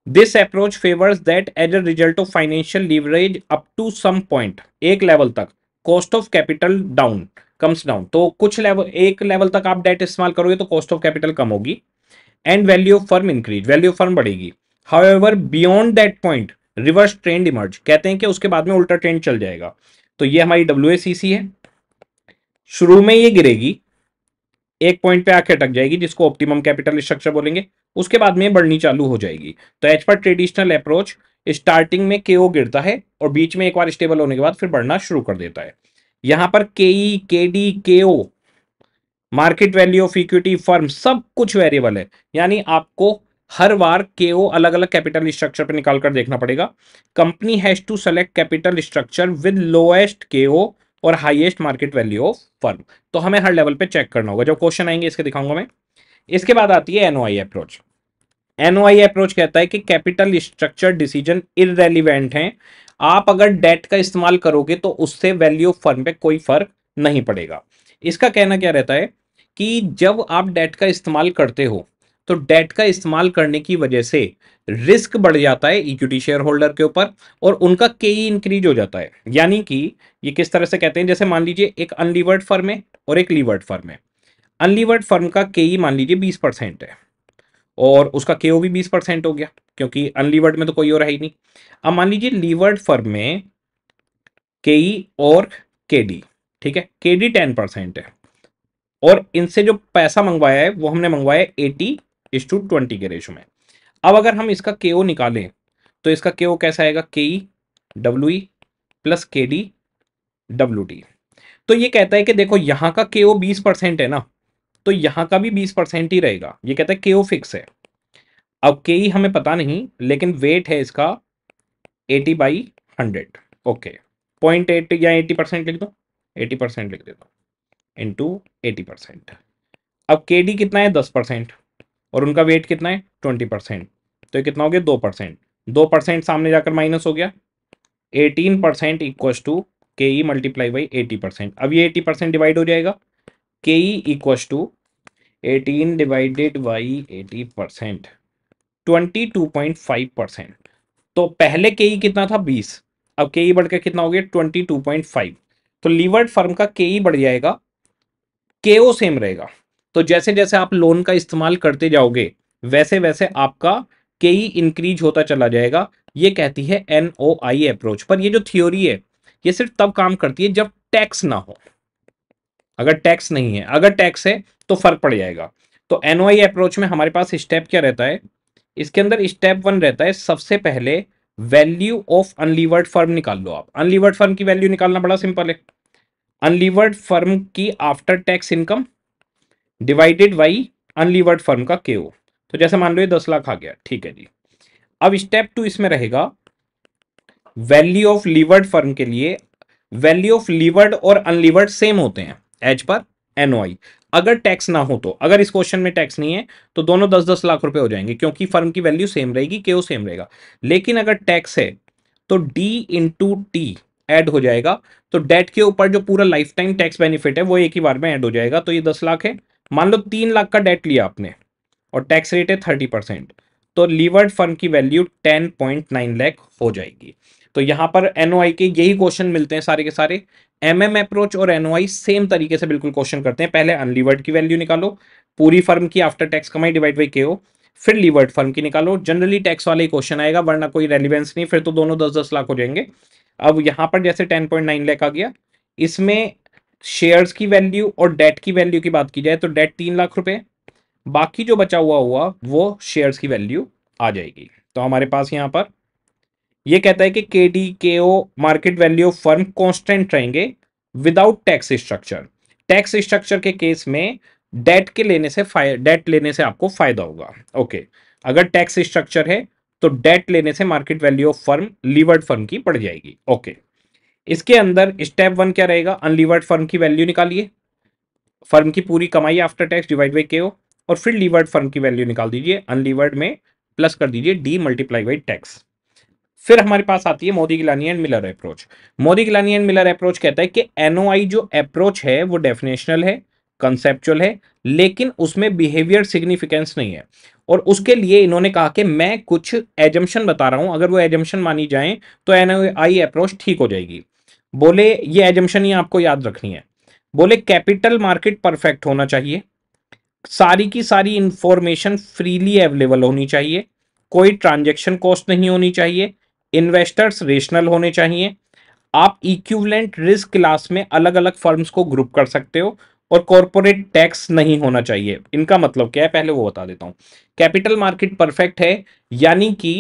This approach favours that as a result of financial leverage up to some point, एक लेवल तक cost of capital down comes down, तो कुछ लेवल, एक लेवल तक आप डेट इस्तेमाल करोगे तो कॉस्ट ऑफ कैपिटल कम होगी and value of firm increase, value of firm बढ़ेगी। However beyond that point reverse trend emerge, कहते हैं कि उसके बाद में उल्टा ट्रेंड चल जाएगा। तो ये हमारी डब्ल्यूएसीसी है, शुरू में ये गिरेगी, एक पॉइंट पे आके अटक जाएगी जिसको ऑप्टिमम कैपिटल स्ट्रक्चर बोलेंगे, उसके बाद में बढ़नी चालू हो जाएगी। तो एज पर ट्रेडिशनल अप्रोच स्टार्टिंग में केओ गिरता है और बीच में एक बार स्टेबल होने के बाद फिर बढ़ना शुरू कर देता है। यहां पर केई, केडी, केओ, market value of equity firm, सब कुछ वेरिएबल है, यानी आपको हर बार केओ अलग अलग कैपिटल स्ट्रक्चर पर निकाल कर देखना पड़ेगा। Company has to select capital structure with lowest केओ और highest market value of firm, तो हमें हर लेवल पे चेक करना होगा, जब क्वेश्चन आएंगे इसके दिखाऊंगा मैं। इसके बाद आती है एनओआई अप्रोच। एनओआई अप्रोच कहता है कि कैपिटल स्ट्रक्चर डिसीजन इररेलेवेंट हैं, आप अगर डेट का इस्तेमाल करोगे तो उससे वैल्यू ऑफ फर्म पे कोई फर्क नहीं पड़ेगा। इसका कहना क्या रहता है कि जब आप डेट का इस्तेमाल करते हो तो डेट का इस्तेमाल करने की वजह से रिस्क बढ़ जाता है इक्विटी शेयर होल्डर के ऊपर और उनका केई इंक्रीज हो जाता है। यानी कि ये किस तरह से कहते हैं, जैसे मान लीजिए एक अनलिवर्ड फर्म है और एक लीवर्ड फर्म है। अनलिवर्ड फर्म का केई मान लीजिए बीस परसेंट है और उसका केओ भी बीस परसेंट हो गया, क्योंकि अनलिवर्ड में तो कोई और है ही नहीं। अब मान लीजिए लीवर्ड फर्म में केई और केडी, ठीक है, केडी टेन परसेंट है और इनसे जो पैसा मंगवाया है वो हमने मंगवाया एटी इस टू ट्वेंटी के रेशो में। अब अगर हम इसका केओ निकालें तो इसका केओ कैसा आएगा, केई W E plus K D W T. तो ये कहता है कि देखो यहाँ का केओ बीस परसेंट है ना, तो यहाँ का भी बीस परसेंट ही रहेगा, ये कहता है केओ फिक्स है। अब केई हमें पता नहीं, लेकिन वेट है इसका eighty by hundred, okay, point eight या एटी परसेंट लिख दो, एटी परसेंट लिख देता हूँ, इंटू एटी परसेंट। अब के डी कितना है, दस परसेंट, और उनका वेट कितना है, ट्वेंटी परसेंट, तो ये कितना हो गया, दो परसेंट। दो परसेंट सामने जाकर माइनस हो गया, eighteen percent equal to K E multiply by eighty percent. अब ये एटी परसेंट डिवाइड हो जाएगा, K E equal to eighteen divided by eighty percent, twenty two point five percent. तो पहले के ई कितना था बीस, अब के ई बढ़कर कितना हो गया ट्वेंटी टू पॉइंट फाइव। तो लीवर्ड फर्म का के ई बढ़ जाएगा, के ओ सेम रहेगा। तो जैसे जैसे आप लोन का इस्तेमाल करते जाओगे वैसे वैसे आपका के ई इंक्रीज होता चला जाएगा। ये कहती है एनओआई अप्रोच। पर ये जो थ्योरी है ये सिर्फ तब काम करती है जब टैक्स ना हो। अगर टैक्स नहीं है, अगर टैक्स है तो फर्क पड़ जाएगा। तो एनओआई अप्रोच में हमारे पास स्टेप क्या रहता है, इसके अंदर स्टेप वन रहता है सबसे पहले वैल्यू ऑफ अनलीवर्ड फर्म निकाल लो। आप अनलीवर्ड फर्म की वैल्यू निकालना बड़ा सिंपल है। अनलीवर्ड फर्म की after tax income divided by unlevered firm का केओ। तो जैसे मान लो ये दस लाख आ गया, ठीक है जी। अब स्टेप टू इसमें रहेगा वैल्यू ऑफ लीवर्ड फर्म के लिए। वैल्यू ऑफ लीवर्ड और अनलीवर्ड सेम होते हैं एज पर एनओआई, अगर टैक्स ना हो तो। अगर इस क्वेश्चन में टैक्स नहीं है तो दोनों दस दस लाख रुपए हो जाएंगे क्योंकि फर्म की वैल्यू सेम रहेगी, केओ सेम रहेगा। लेकिन अगर टैक्स है तो डी इंटू टी एड हो जाएगा। तो डेट के ऊपर जो पूरा लाइफ टाइम टैक्स बेनिफिट है वो एक ही बार में ऐड हो जाएगा। तो ये दस लाख है, मान लो तीन लाख का डेट लिया आपने और टैक्स रेट है थर्टी परसेंट, तो लीवर्ड फर्म की value ten point nine lakh हो जाएगी। तो यहाँ पर एनओआई के यही क्वेश्चन मिलते हैं सारे के सारे। एमएम अप्रोच और एनओआई सेम तरीके से बिल्कुल क्वेश्चन करते हैं। पहले अनलीवर्ड की वैल्यू निकालो, पूरी फर्म की आफ्टर टैक्स कमाई डिवाइड बाई केओ, फिर लीवर्ड फर्म की निकालो। जनरली टैक्स वाले क्वेश्चन आएगा, वरना कोई रेलिवेंस नहीं, फिर तो दोनों दस दस लाख हो जाएंगे। अब यहाँ पर जैसे टेन पॉइंट नाइन लाख आ गया, इसमें शेयर्स की वैल्यू और डेट की वैल्यू की बात की जाए तो डेट तीन लाख रुपए, बाकी जो बचा हुआ हुआ वो शेयर्स की वैल्यू आ जाएगी। तो हमारे पास यहाँ पर ये कहता है कि K D K O market value of firm constant रहेंगे without tax structure. Tax structure के केस में डेट के लेने से डेट लेने से आपको फायदा होगा। ओके, अगर टैक्स स्ट्रक्चर है तो डेट लेने से market value of firm levered firm की बढ़ जाएगी। ओके, इसके अंदर स्टेप वन क्या रहेगा, अनलीवर्ड फर्म की वैल्यू निकालिए, फर्म की पूरी कमाई आफ्टर टैक्स डिवाइड बाई के ओ, और फिर लीवर्ड फर्म की वैल्यू निकाल दीजिए, अनलीवर्ड में प्लस कर दीजिए डी मल्टीप्लाई बाई टैक्स। फिर हमारे पास आती है मोदी गिलानी एंड मिलर approach. मोदी गिलानी एंड मिलर approach कहता है कि एनओआई जो अप्रोच है वो डेफिनेशनल है, कंसेप्चुअल है, लेकिन उसमें बिहेवियर सिग्निफिकेंस नहीं है। और उसके लिए इन्होंने कहा कि मैं कुछ एजम्पशन बता रहा हूं, अगर वो एजम्पशन मानी जाए तो एनओआई अप्रोच ठीक हो जाएगी। बोले ये एजम्पशन ही आपको याद रखनी है। बोले कैपिटल मार्केट परफेक्ट होना चाहिए, सारी की सारी इंफॉर्मेशन फ्रीली अवेलेबल होनी चाहिए, कोई ट्रांजेक्शन कॉस्ट नहीं होनी चाहिए, इन्वेस्टर्स रेशनल होने चाहिए, आप इक्विवेलेंट रिस्क क्लास में अलग अलग फर्म्स को ग्रुप कर सकते हो, और कॉर्पोरेट टैक्स नहीं होना चाहिए। इनका मतलब क्या है पहले वो बता देता हूँ। कैपिटल मार्केट परफेक्ट है यानी कि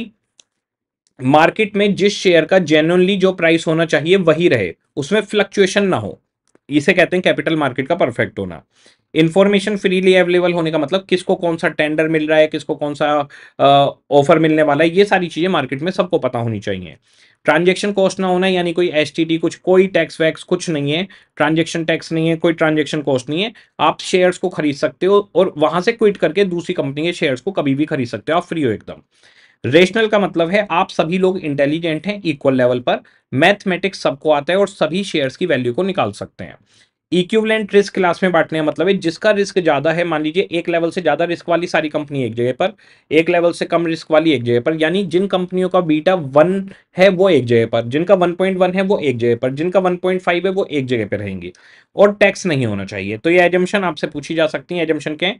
मार्केट में जिस शेयर का जेन्युइनली जो प्राइस होना चाहिए वही रहे, उसमें फ्लक्चुएशन ना हो, इसे कहते हैं कैपिटल मार्केट का परफेक्ट होना। इन्फॉर्मेशन फ्रीली अवेलेबल होने का मतलब किसको कौन सा टेंडर मिल रहा है, किसको कौन सा ऑफर मिलने वाला है, ये सारी चीज़ें मार्केट में सबको पता होनी चाहिए। ट्रांजेक्शन कॉस्ट ना होना, यानी कोई एसटीडी कुछ, कोई टैक्स वैक्स कुछ नहीं है, ट्रांजेक्शन टैक्स नहीं है, कोई ट्रांजेक्शन कॉस्ट नहीं है। आप शेयर्स को खरीद सकते हो और वहां से क्विट करके दूसरी कंपनी के शेयर्स को कभी भी खरीद सकते हो, आप फ्री हो एकदम। रेशनल का मतलब है आप सभी लोग इंटेलिजेंट हैं इक्वल लेवल पर, मैथमेटिक्स सबको आता है और सभी शेयर्स की वैल्यू को निकाल सकते हैं। इक्विवेलेंट रिस्क क्लास में बांटने का मतलब है जिसका रिस्क ज़्यादा है, मान लीजिए एक लेवल से ज़्यादा रिस्क वाली सारी कंपनी एक जगह पर, एक लेवल से कम रिस्क वाली एक जगह पर, यानी जिन कंपनियों का बीटा वन है वो एक जगह पर, जिनका वन पॉइंट वन है वो एक जगह पर, जिनका वन पॉइंट फाइव है वो एक जगह पर रहेंगी, और टैक्स नहीं होना चाहिए। तो ये एजम्पशन आपसे पूछी जा सकती है। एजम्पशन के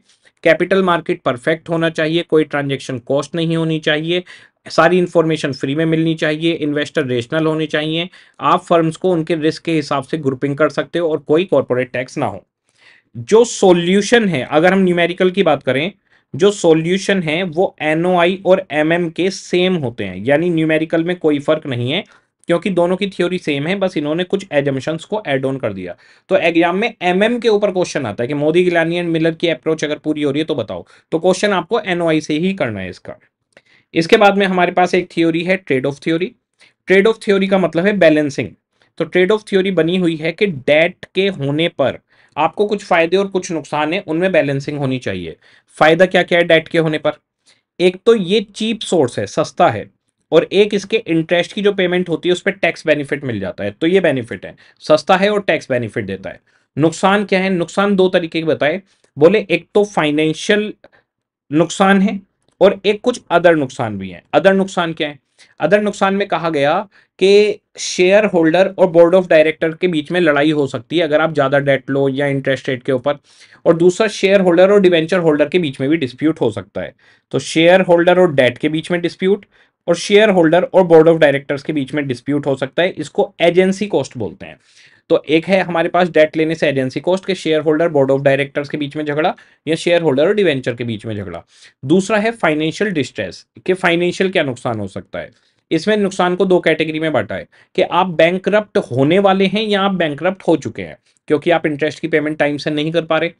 कैपिटल मार्केट परफेक्ट होना चाहिए, कोई ट्रांजेक्शन कॉस्ट नहीं होनी चाहिए, सारी इन्फॉर्मेशन फ्री में मिलनी चाहिए, इन्वेस्टर रेशनल होने चाहिए, आप फर्म्स को उनके रिस्क के हिसाब से ग्रुपिंग कर सकते हो, और कोई कॉर्पोरेट टैक्स ना हो। जो सॉल्यूशन है, अगर हम न्यूमेरिकल की बात करें, जो सॉल्यूशन है वो एनओआई और एमएम के सेम होते हैं, यानी न्यूमेरिकल में कोई फर्क नहीं है क्योंकि दोनों की थ्योरी सेम है, बस इन्होंने कुछ एजम्पशंस को एड ऑन कर दिया। तो एग्जाम में एमएम के ऊपर क्वेश्चन आता है कि मोदी गिलानी एंड मिलर की अप्रोच अगर पूरी हो रही है तो बताओ, तो क्वेश्चन आपको एनओआई से ही करना है इसका। इसके बाद में हमारे पास एक थ्योरी है trade off theory. Trade off theory का मतलब है बैलेंसिंग। तो ट्रेड ऑफ थ्योरी बनी हुई है कि डेट के होने पर आपको कुछ फायदे और कुछ नुकसान है, उनमें बैलेंसिंग होनी चाहिए। फायदा क्या क्या है डेट के होने पर, एक तो ये चीप सोर्स है, सस्ता है, और एक इसके इंटरेस्ट की जो पेमेंट होती है उस पर टैक्स बेनिफिट मिल जाता है। तो ये बेनिफिट है, सस्ता है और टैक्स बेनिफिट देता है। नुकसान क्या है, नुकसान दो तरीके के बताए। बोले एक तो फाइनेंशियल नुकसान है और एक कुछ अदर नुकसान भी हैं। अदर नुकसान क्या है? अदर नुकसान में कहा गया कि शेयर होल्डर और बोर्ड ऑफ डायरेक्टर के बीच में लड़ाई हो सकती है अगर आप ज़्यादा डेट लो या इंटरेस्ट रेट के ऊपर, और दूसरा शेयर होल्डर और डिवेंचर होल्डर के बीच में भी डिस्प्यूट हो सकता है। तो शेयर होल्डर और डेट के बीच में डिस्प्यूट और शेयर होल्डर और बोर्ड ऑफ डायरेक्टर्स के बीच में डिस्प्यूट हो सकता है, इसको एजेंसी कॉस्ट बोलते हैं। तो एक है हमारे पास डेट लेने से एजेंसी कॉस्ट के share holder board of directors के बीच में झगड़ा या शेयर होल्डर और डिवेंचर के बीच में झगड़ा। दूसरा है फाइनेंशियल डिस्ट्रेस के फाइनेंशियल क्या नुकसान हो सकता है। इसमें नुकसान को दो कैटेगरी में बांटा है कि आप बैंकरप्ट होने वाले हैं या आप बैंकरप्ट हो चुके हैं क्योंकि आप इंटरेस्ट की पेमेंट टाइम से नहीं कर पा रहे।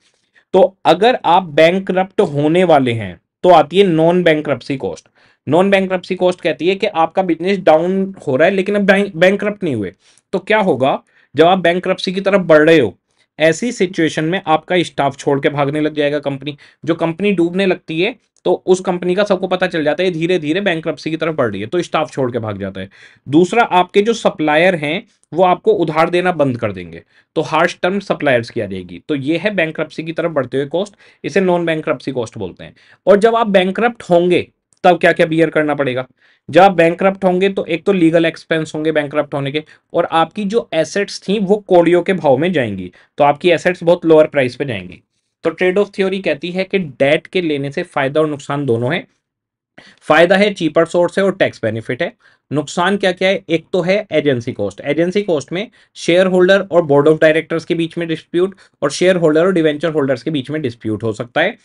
तो अगर आप बैंकरप्ट होने वाले हैं तो आती है non bankruptcy cost. Non bankruptcy cost कहती है कि आपका बिजनेस डाउन हो रहा है लेकिन अब बैंकरप्ट नहीं हुए, तो क्या होगा जब आप बैंकरप्सी की तरफ बढ़ रहे हो, ऐसी सिचुएशन में आपका स्टाफ छोड़ के भागने लग जाएगा कंपनी। जो कंपनी डूबने लगती है तो उस कंपनी का सबको पता चल जाता है धीरे धीरे बैंकरप्सी की तरफ बढ़ रही है, तो स्टाफ छोड़ के भाग जाता है। दूसरा, आपके जो सप्लायर हैं वो आपको उधार देना बंद कर देंगे, तो हार्श टर्म सप्लायर्स की आ जाएगी। तो ये है बैंकरप्सी की तरफ बढ़ते हुए कॉस्ट, इसे नॉन बैंकरप्सी कॉस्ट बोलते हैं। और जब आप बैंकरप्ट होंगे तब क्या क्या बियर करना पड़ेगा। जब आप बैंकरप्ट होंगे तो एक तो लीगल एक्सपेंस होंगे बैंकरप्ट होने के, और आपकी जो एसेट्स थी वो कौड़ियों के भाव में जाएंगी, तो आपकी एसेट्स बहुत लोअर प्राइस पे जाएंगी। तो ट्रेड ऑफ थ्योरी कहती है कि डेट के लेने से फायदा और नुकसान दोनों है। फायदा है चीपर सोर्स है और टैक्स बेनिफिट है। नुकसान क्या क्या है, एक तो है एजेंसी कॉस्ट। एजेंसी कॉस्ट में शेयर होल्डर और बोर्ड ऑफ डायरेक्टर्स के बीच में डिस्प्यूट और शेयर होल्डर और डिवेंचर होल्डर्स के बीच में डिस्प्यूट हो सकता है।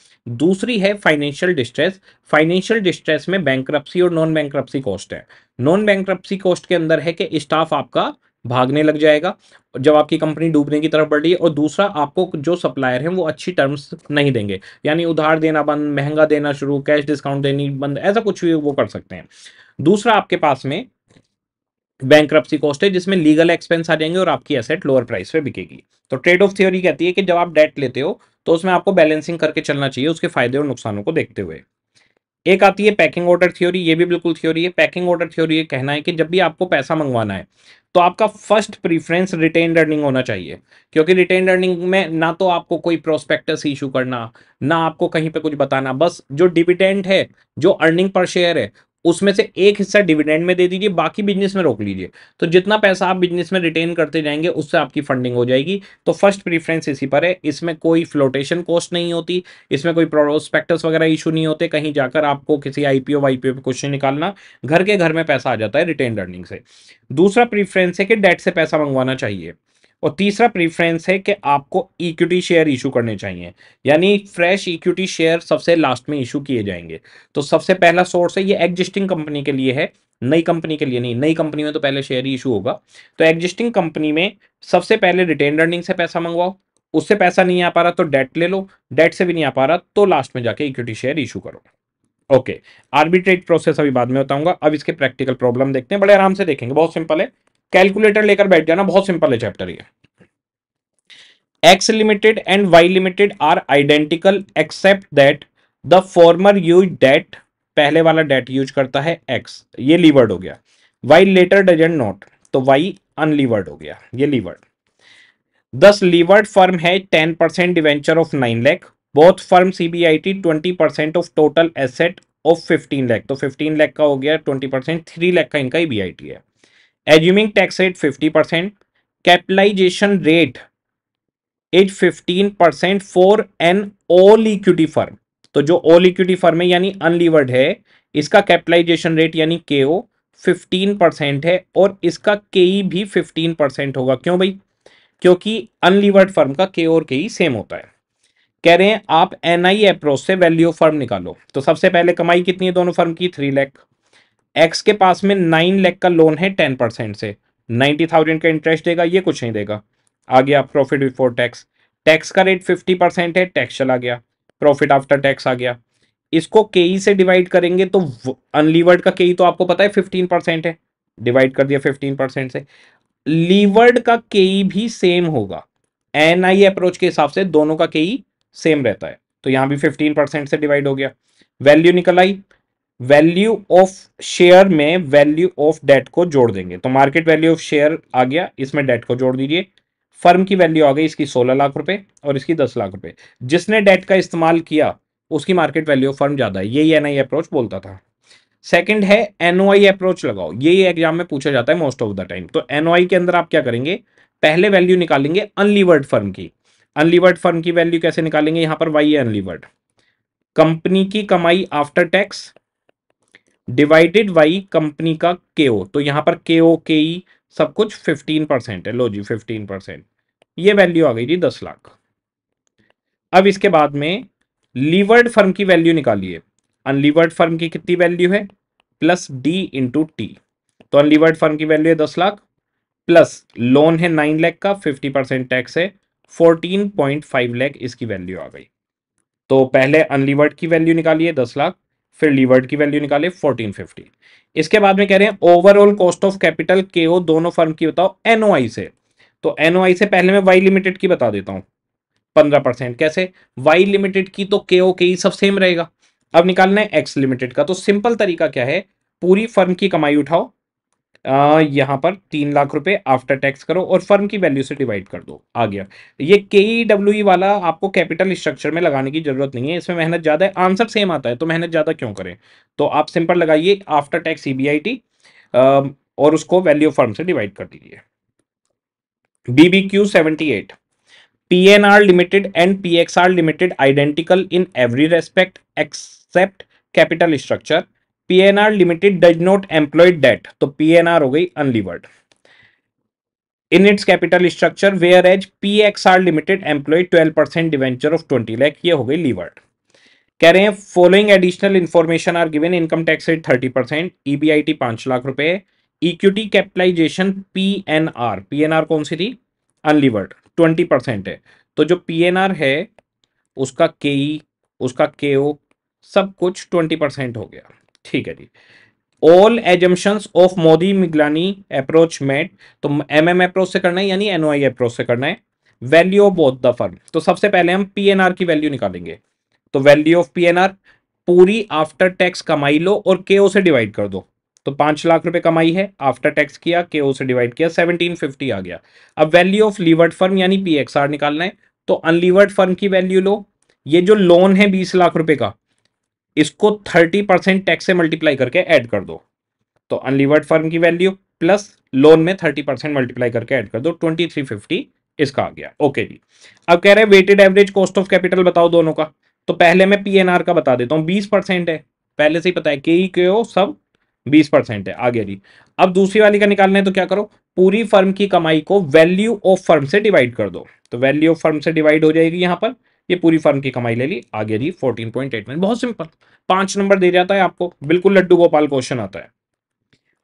दूसरी है फाइनेंशियल डिस्ट्रेस। फाइनेंशियल डिस्ट्रेस में बैंकरप्सी और नॉन बैंकरप्सी कॉस्ट है। नॉन बैंकरप्सी कॉस्ट के अंदर है कि स्टाफ आपका भागने लग जाएगा जब आपकी कंपनी डूबने की तरफ बढ़ रही है, और दूसरा आपको जो सप्लायर हैं वो अच्छी टर्म्स नहीं देंगे, यानी उधार देना बंद, महंगा देना शुरू, कैश डिस्काउंट देनी बंद, ऐसा कुछ भी वो कर सकते हैं। दूसरा आपके पास में बैंकरप्सी कॉस्ट है जिसमें लीगल एक्सपेंस आ जाएंगे और आपकी एसेट लोअर प्राइस पे बिकेगी। तो ट्रेड ऑफ थ्योरी कहती है कि जब आप डेट लेते हो तो उसमें आपको बैलेंसिंग करके चलना चाहिए उसके फायदे और नुकसानों को देखते हुए। एक आती है पैकिंग ऑर्डर थ्योरी, ये भी बिल्कुल थ्योरी है। पैकिंग ऑर्डर थ्योरी ये कहना है कि जब भी आपको पैसा मंगवाना है तो आपका फर्स्ट प्रीफरेंस रिटेन्ड अर्निंग होना चाहिए, क्योंकि रिटेन्ड अर्निंग में ना तो आपको कोई प्रोस्पेक्टस इशू करना, ना आपको कहीं पे कुछ बताना, बस जो डिविडेंड है, जो अर्निंग पर शेयर है, उसमें से एक हिस्सा डिविडेंड में दे दीजिए, बाकी बिजनेस में रोक लीजिए। तो जितना पैसा आप बिजनेस में रिटेन करते जाएंगे उससे आपकी फंडिंग हो जाएगी। तो फर्स्ट प्रीफरेंस इसी पर है। इसमें कोई फ्लोटेशन कॉस्ट नहीं होती, इसमें कोई प्रोस्पेक्टस वगैरह इशू नहीं होते, कहीं जाकर आपको किसी आईपीओ वाईपीओ पे कुछ नहीं निकालना, घर के घर में पैसा आ जाता है रिटेन अर्निंग से। दूसरा प्रीफरेंस है कि डेट से पैसा मंगवाना चाहिए, और तीसरा प्रीफरेंस है कि आपको इक्विटी शेयर इशू करने चाहिए, यानी फ्रेश इक्विटी शेयर सबसे लास्ट में इशू किए जाएंगे। तो सबसे पहला सोर्स है ये एग्जिस्टिंग कंपनी के लिए है, नई कंपनी के लिए नहीं। नई कंपनी में तो पहले शेयर ही इशू होगा। तो एग्जिस्टिंग कंपनी में सबसे पहले रिटेन अर्निंग से पैसा मंगवाओ, उससे पैसा नहीं आ पा रहा तो डेट ले लो, डेट से भी नहीं आ पा रहा तो लास्ट में जाके इक्विटी शेयर इशू करो। ओके, आर्बिट्रेट प्रोसेस अभी बाद में बताऊंगा, अब इसके प्रैक्टिकल प्रॉब्लम देखते हैं। बड़े आराम से देखेंगे, बहुत सिंपल है, कैलकुलेटर लेकर बैठ जाना, बहुत सिंपल है चैप्टर ये। X limited and Y limited are identical except that the former use debt, पहले वाला debt यूज करता है X, ये लीवर्ड हो गया। Y later doesn't not, तो Y unlevered हो गया, ये लीवर्ड। दस लीवर्ड फर्म है ten percent डिवेंचर of nine lakh, both firm EBIT twenty percent of total asset of fifteen lakh, तो फिफ्टीन लैख का हो गया ट्वेंटी परसेंट, थ्री लैख का इनका ईबीआईटी है। Assuming tax rate fifty percent, capitalization rate is fifteen percent for an all equity firm, तो जो ऑल इक्विटी फर्म है यानी अनलीवर्ड है, इसका कैपिटलाइजेशन रेट यानी केओ फिफ्टीन परसेंट है, और इसका केई भी फिफ्टीन परसेंट होगा। क्यों भाई? क्योंकि अनलीवर्ड फर्म का के और केई सेम होता है। कह रहे हैं आप एनआई अप्रोच से वैल्यू ऑफ फर्म निकालो, तो सबसे पहले कमाई कितनी है दोनों फर्म की, थ्री लैख। एक्स के पास में नाइन लाख का लोन है टेन परसेंट से, नाइन्टी थाउजेंड का इंटरेस्ट देगा, ये कुछ नहीं देगा। आ गया प्रॉफिट बिफोर टैक्स, टैक्स का रेट फिफ्टी परसेंट है, टैक्स चला गया, प्रॉफिट आफ्टर टैक्स आ गया। इसको केई से डिवाइड करेंगे तो अनलीवर्ड का केई तो आपको पता है फिफ्टीन परसेंट है, डिवाइड कर दिया फिफ्टीन परसेंट से। लीवर्ड का केई भी सेम होगा, एन आई अप्रोच के हिसाब से दोनों का केई सेम रहता है, तो यहाँ भी फिफ्टीन परसेंट से डिवाइड हो गया। वैल्यू निकल आई, वैल्यू ऑफ शेयर में वैल्यू ऑफ डेट को जोड़ देंगे, तो मार्केट वैल्यू ऑफ शेयर आ गया, इसमें डेट को जोड़ दीजिए। फर्म की वैल्यू आ गई इसकी सोलह लाख रुपए और इसकी दस लाख रुपए। जिसने डेट का इस्तेमाल किया उसकी मार्केट वैल्यू ऑफ फर्म ज़्यादा है, यही एनआई अप्रोच बोलता था। सेकंड है एनओआई अप्रोच लगाओ, यही एग्जाम में पूछा जाता है मोस्ट ऑफ द टाइम। तो एनओआई के अंदर आप क्या करेंगे, पहले वैल्यू निकालेंगे अनलीवर्ड फर्म की। अनलीवर्ड फर्म की वैल्यू कैसे निकालेंगे, यहाँ पर वाई है अनलीवर्ड, कंपनी की कमाई after tax divided by company का केओ। तो यहाँ पर केओ केई सब कुछ फिफ्टीन परसेंट है, लो जी फिफ्टीन परसेंट, ये वैल्यू आ गई जी दस लाख। अब इसके बाद में लीवर्ड फर्म की वैल्यू निकालिए, अनलीवर्ड फर्म की कितनी वैल्यू है, प्लस डी इंटू टी। तो अनलीवर्ड फर्म की वैल्यू है दस लाख, प्लस लोन है नाइन लाख का, फिफ्टी परसेंट टैक्स है, फोर्टीन पॉइंट फाइव लाख इसकी वैल्यू आ गई। तो पहले अनलीवर्ड की वैल्यू निकालिए दस लाख, फिर लीवर्ड की वैल्यू निकाले फोर्टीन फिफ्टी। इसके बाद में कह रहे हैं ओवरऑल कॉस्ट ऑफ कैपिटल के ओ दोनों फर्म की बताओ एनओआई से। तो एनओआई से पहले मैं वाई लिमिटेड की बता देता हूं पंद्रह परसेंट। कैसे, वाई लिमिटेड की तो के ओ के ई सब सेम रहेगा। अब निकालना है एक्स लिमिटेड का, तो सिंपल तरीका क्या है, पूरी फर्म की कमाई उठाओ, आ, यहां पर तीन लाख रुपए आफ्टर टैक्स करो और फर्म की वैल्यू से डिवाइड कर दो, आ गया। ये के ई डब्ल्यू ई वाला आपको कैपिटल स्ट्रक्चर में लगाने की जरूरत नहीं है, इसमें मेहनत ज्यादा है, आंसर सेम आता है तो मेहनत ज्यादा क्यों करें। तो आप सिंपल लगाइए after tax C B I T और उसको वैल्यू फर्म से डिवाइड कर दीजिए। बीबीक्यू seventy eight, P N R limited and P X R limited identical in every respect except capital structure. P N R Limited does not employ debt, तो P N R हो गई unlevered in its capital structure, whereas P X R Limited employed twelve percent डिवेंचर of twenty lakh, ये हो गई levered। कह रहे हैं following additional information are given, income tax rate thirty percent, E B I T पांच लाख रुपए, equity capitalization P N R, P N R कौन सी थी unlevered twenty percent है। तो जो P N R है उसका K E, उसका K O सब कुछ twenty percent हो गया, ठीक है जी। All assumptions of Modi Miglani approach met, तो एमएम अप्रोच से करना है यानी एनओआई अप्रोच से करना है। Value of both the firm, तो सबसे पहले हम पीएनआर की वैल्यू निकालेंगे। तो वैल्यू ऑफ पीएनआर पूरी आफ्टर टैक्स कमाई लो और केओ से डिवाइड कर दो। तो पांच लाख रुपए कमाई है, आफ्टर टैक्स किया, केओ से डिवाइड किया, सेवनटीन फिफ्टी आ गया। अब वैल्यू ऑफ लीवर्ड फर्म यानी पीएक्सआर निकालना है, तो अनलीवर्ड फर्म की वैल्यू लो। ये जो लोन है बीस लाख रुपए का, इसको थर्टी परसेंट टैक्स से मल्टीप्लाई करके ऐड कर दो। तो अनलीवर्ड फर्म की वैल्यू प्लस लोन में थर्टी परसेंट मल्टीप्लाई करके ऐड कर दो, ट्वेंटी थ्री फिफ्टी इसका आ गया, ओके जी। अब कह रहे हैं weighted average cost of capital बताओ दोनों का। तो पहले मैं पीएनआर का बता देता हूँ, बीस परसेंट है, पहले से ही पता है केई केओ सब बीस परसेंट है, आ गया जी। अब दूसरी वाली का निकालना है तो क्या करो, पूरी फर्म की कमाई को वैल्यू ऑफ फर्म से डिवाइड कर दो। तो वैल्यू ऑफ फर्म से डिवाइड हो जाएगी, यहाँ पर ये पूरी फर्म की कमाई ले ली, आगे जी फोर्टीन पॉइंट एट नाइन, बहुत सिंपल, पांच नंबर दे जाता है आपको, बिल्कुल लड्डू गोपाल क्वेश्चन आता है।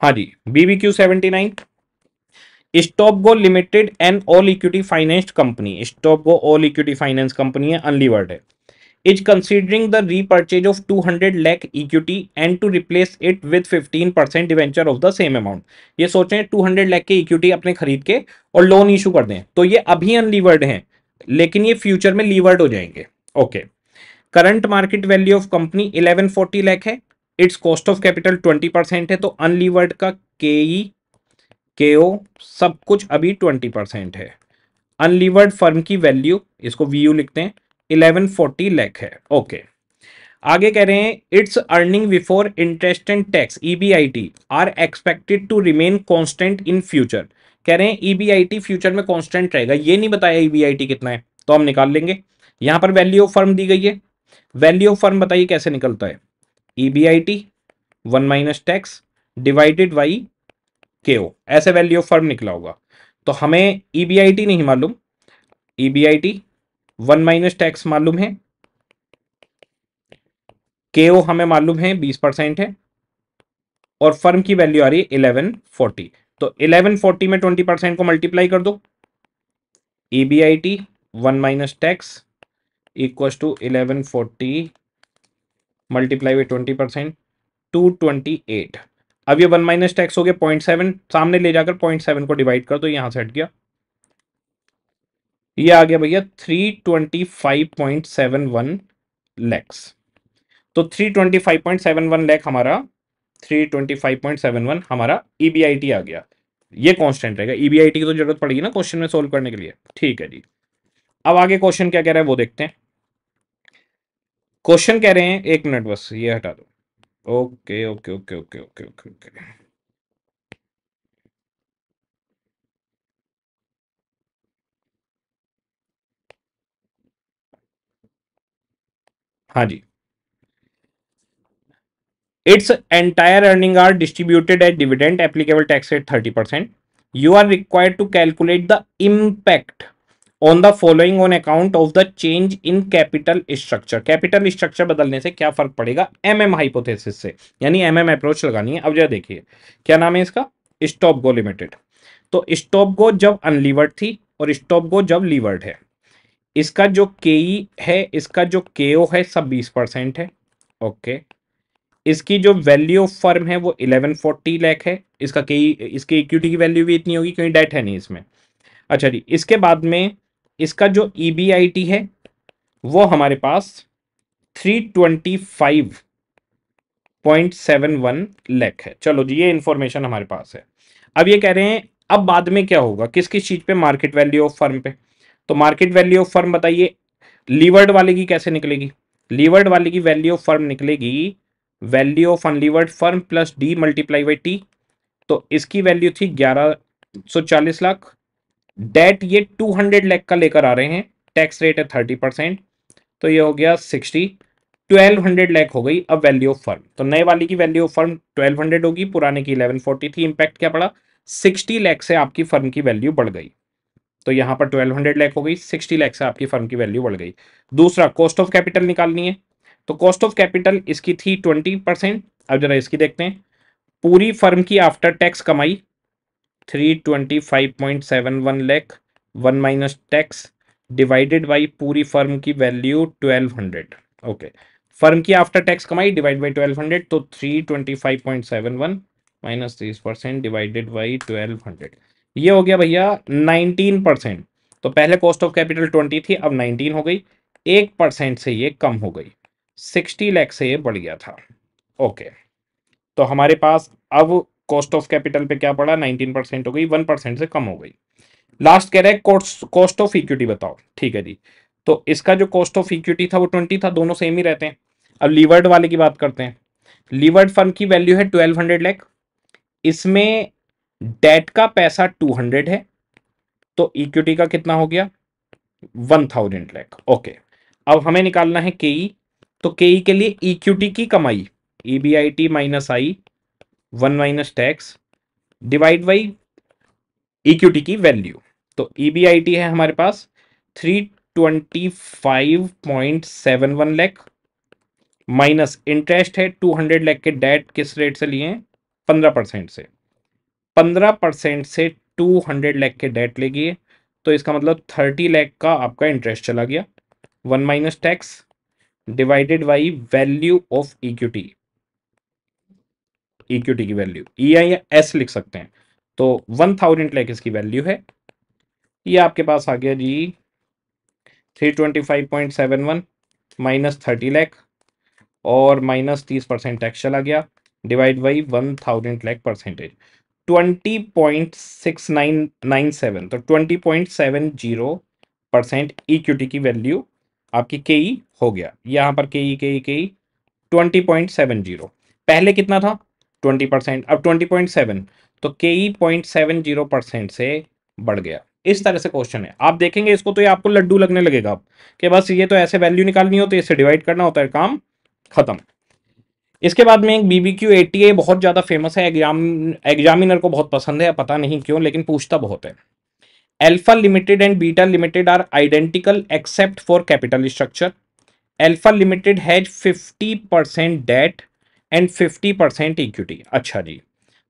हाँ जी, बीबीक्यू seventy nine, stop go limited and all equity financed company, stop go all equity finance company है, अनलीवर्ड है, is considering the repurchase of two hundred lakh equity and to replace it with fifteen percent डिवेंचर of the same amount. ये सोचें टू हंड्रेड लैख के इक्विटी अपने खरीद के और लोन इशू कर दें, तो ये अभी अनलीवर्ड है लेकिन ये फ्यूचर में लीवर्ड हो जाएंगे, okay. Current market value of company eleven forty lakh है, it's cost of capital twenty percent है, तो अनलीवर्ड का केई केओ सब कुछ अभी ट्वेंटी परसेंट है। अनलीवर्ड फर्म की वैल्यू, इसको वीयू लिखते हैं, इलेवन फोर्टी लाख है, ओके। आगे कह रहे हैं its earning before interest and tax ईबीआईटी are expected to remain constant in future. कह रहे हैं ईबीआईटी फ्यूचर में कांस्टेंट रहेगा, ये नहीं बताया ईबीआईटी कितना है, तो हम निकाल लेंगे। यहाँ पर वैल्यू ऑफ फर्म दी गई है, वैल्यू ऑफ फर्म बताइए कैसे निकलता है, ईबीआईटी one minus tax divided by KO, ऐसे वैल्यू ऑफ फर्म निकला होगा। तो हमें ईबीआईटी नहीं मालूम, ईबीआईटी वन माइनस टैक्स मालूम है, केओ हमें मालूम है बीस परसेंट है और फर्म की वैल्यू आ रही है इलेवन फोर्टी। तो इलेवन फोर्टी में ट्वेंटी परसेंट को मल्टीप्लाई कर दो, E B I T one minus tax equal to eleven forty multiply by twenty percent, two twenty eight. अब ये वन माइनस टैक्स हो गया पॉइंट सेवन, सामने ले जाकर पॉइंट सेवन को डिवाइड कर दो, यहां से हट गया, ये आ गया भैया three twenty five point seven one lakhs. तो three twenty five point seven one lakh हमारा three twenty five point seven one हमारा E B I T आ गया, ये कांस्टेंट रहेगा, E B I T की तो जरूरत पड़ेगी ना क्वेश्चन में सोल्व करने के लिए, ठीक है जी। अब आगे क्वेश्चन क्या कह रहा है वो देखते हैं। क्वेश्चन कह रहे हैं, एक मिनट बस ये हटा दो। Okay okay okay okay okay okay okay हाँ जी। Its entire earning are distributed as dividend, applicable tax at thirty percent. You are required to calculate the impact on the following on account of the change in capital structure. Capital structure बदलने से क्या फर्क पड़ेगा एमएम हाइपोथेसिस से, यानी एमएम अप्रोच लगानी है। अब जरा देखिए क्या नाम है इसका, स्टॉप गो लिमिटेड। तो स्टॉप गो जब अनलीवर्ड थी और स्टॉप गो जब लीवर्ड है, इसका जो केई है, इसका जो केओ है सब बीस परसेंट है। ओके, इसकी जो वैल्यू ऑफ फर्म है वो ग्यारह सौ चालीस लाख है। इसका केई, इसकी इक्विटी की वैल्यू भी इतनी होगी, कहीं डेट है नहीं इसमें। अच्छा जी, इसके बाद में इसका जो ईबीआईटी है वो हमारे पास तीन सौ पच्चीस पॉइंट सात एक लाख है। चलो जी, ये इन्फॉर्मेशन हमारे पास है। अब ये कह रहे हैं अब बाद में क्या होगा, किस किस चीज़ पे, मार्केट वैल्यू ऑफ फर्म पे। तो मार्केट वैल्यू ऑफ फर्म बताइए लीवर्ड वाले की कैसे निकलेगी। लीवर्ड वाले की वैल्यू ऑफ फर्म निकलेगी value of unlevered firm plus D multiply by T. तो इसकी वैल्यू थी ग्यारह सौ चालीस लाख, डेट ये दो सौ लाख का लेकर आ रहे हैं, टैक्स रेट है थर्टी परसेंट, तो ये हो गया साठ, बारह सौ लाख हो गई। अब वैल्यू ऑफ फर्म, तो नए वाले की वैल्यू ऑफ फर्म बारह सौ होगी, पुराने की ग्यारह सौ चालीस थी। इम्पैक्ट क्या पड़ा, साठ लाख से आपकी फर्म की वैल्यू बढ़ गई। तो यहाँ पर बारह सौ लाख हो गई, साठ लाख से आपकी फर्म की वैल्यू बढ़ गई। दूसरा, कॉस्ट ऑफ कैपिटल निकालनी है। तो कॉस्ट ऑफ कैपिटल इसकी थी बीस परसेंट। अब जरा इसकी देखते हैं, पूरी फर्म की आफ्टर टैक्स कमाई तीन सौ पच्चीस पॉइंट सात एक lakh one minus tax divided by पूरी फर्म की वैल्यू बारह सौ। ओके, फर्म की आफ्टर टैक्स कमाई डिवाइड बाई बारह सौ, तो तीन सौ पच्चीस पॉइंट सात एक माइनस तीस परसेंट डिवाइडेड बाई बारह सौ, ये हो गया भैया उन्नीस परसेंट। तो पहले कॉस्ट ऑफ कैपिटल बीस थी, अब उन्नीस हो गई, एक परसेंट से ये कम हो गई, साठ लाख से ये बढ़ गया था। ओके, तो हमारे पास अब कॉस्ट ऑफ कैपिटल पे क्या पड़ा, उन्नीस परसेंट हो गई, वन परसेंट से कम हो गई। लास्ट कह रहा है कॉस्ट कॉस्ट ऑफ इक्विटी बताओ। ठीक है जी, तो इसका जो कॉस्ट ऑफ इक्विटी था वो बीस था, दोनों सेम ही रहते हैं। अब लीवर्ड वाले की बात करते हैं। लीवर्ड फर्म की वैल्यू है बारह सौ लाख, इसमें डेट का पैसा दो सौ है, तो इक्विटी का कितना हो गया एक हज़ार लाख। ओके, अब हमें निकालना है केई, तो केई के लिए इक्विटी की कमाई ईबीआईटी minus I one minus tax divide by equity की वैल्यू। तो ईबीआईटी है हमारे पास तीन सौ पच्चीस पॉइंट सात एक लाख माइनस इंटरेस्ट है दो सौ लाख के, डेट किस रेट से लिए, पंद्रह परसेंट से। पंद्रह परसेंट से दो सौ लाख के डेट ले गए, तो इसका मतलब तीस लाख का आपका इंटरेस्ट चला गया, one minus tax divided by value of equity, equity की वैल्यू ई आई या एस लिख सकते हैं। तो एक हज़ार लाख इसकी वैल्यू है। ये आपके पास आ गया जी तीन सौ पच्चीस पॉइंट सात एक माइनस तीस लाख और माइनस तीस परसेंट टैक्स चला गया, डिवाइड बाई एक हज़ार लाख परसेंटेज, बीस पॉइंट छह नौ नौ सात, तो बीस पॉइंट सात शून्य परसेंट इक्विटी की वैल्यू आपकी केई हो गया। यहाँ पर केई केई केई बीस पॉइंट सात शून्य, पहले कितना था बीस परसेंट, अब बीस पॉइंट सात, तो केई पॉइंट सात शून्य परसेंट से बढ़ गया। इस तरह से क्वेश्चन है। आप देखेंगे इसको तो ये आपको लड्डू लगने लगेगा आप कि बस ये तो ऐसे वैल्यू निकालनी हो तो इससे डिवाइड करना होता है, काम खत्म। इसके बाद में एक बीबीक्यू एटीए बहुत ज़्यादा फेमस है, एग्जाम एग्जामिनर को बहुत पसंद है, पता नहीं क्यों, लेकिन पूछता बहुत है। Alpha limited and beta limited are identical except for capital structure. Alpha limited has fifty percent debt and fifty percent equity. अच्छा जी,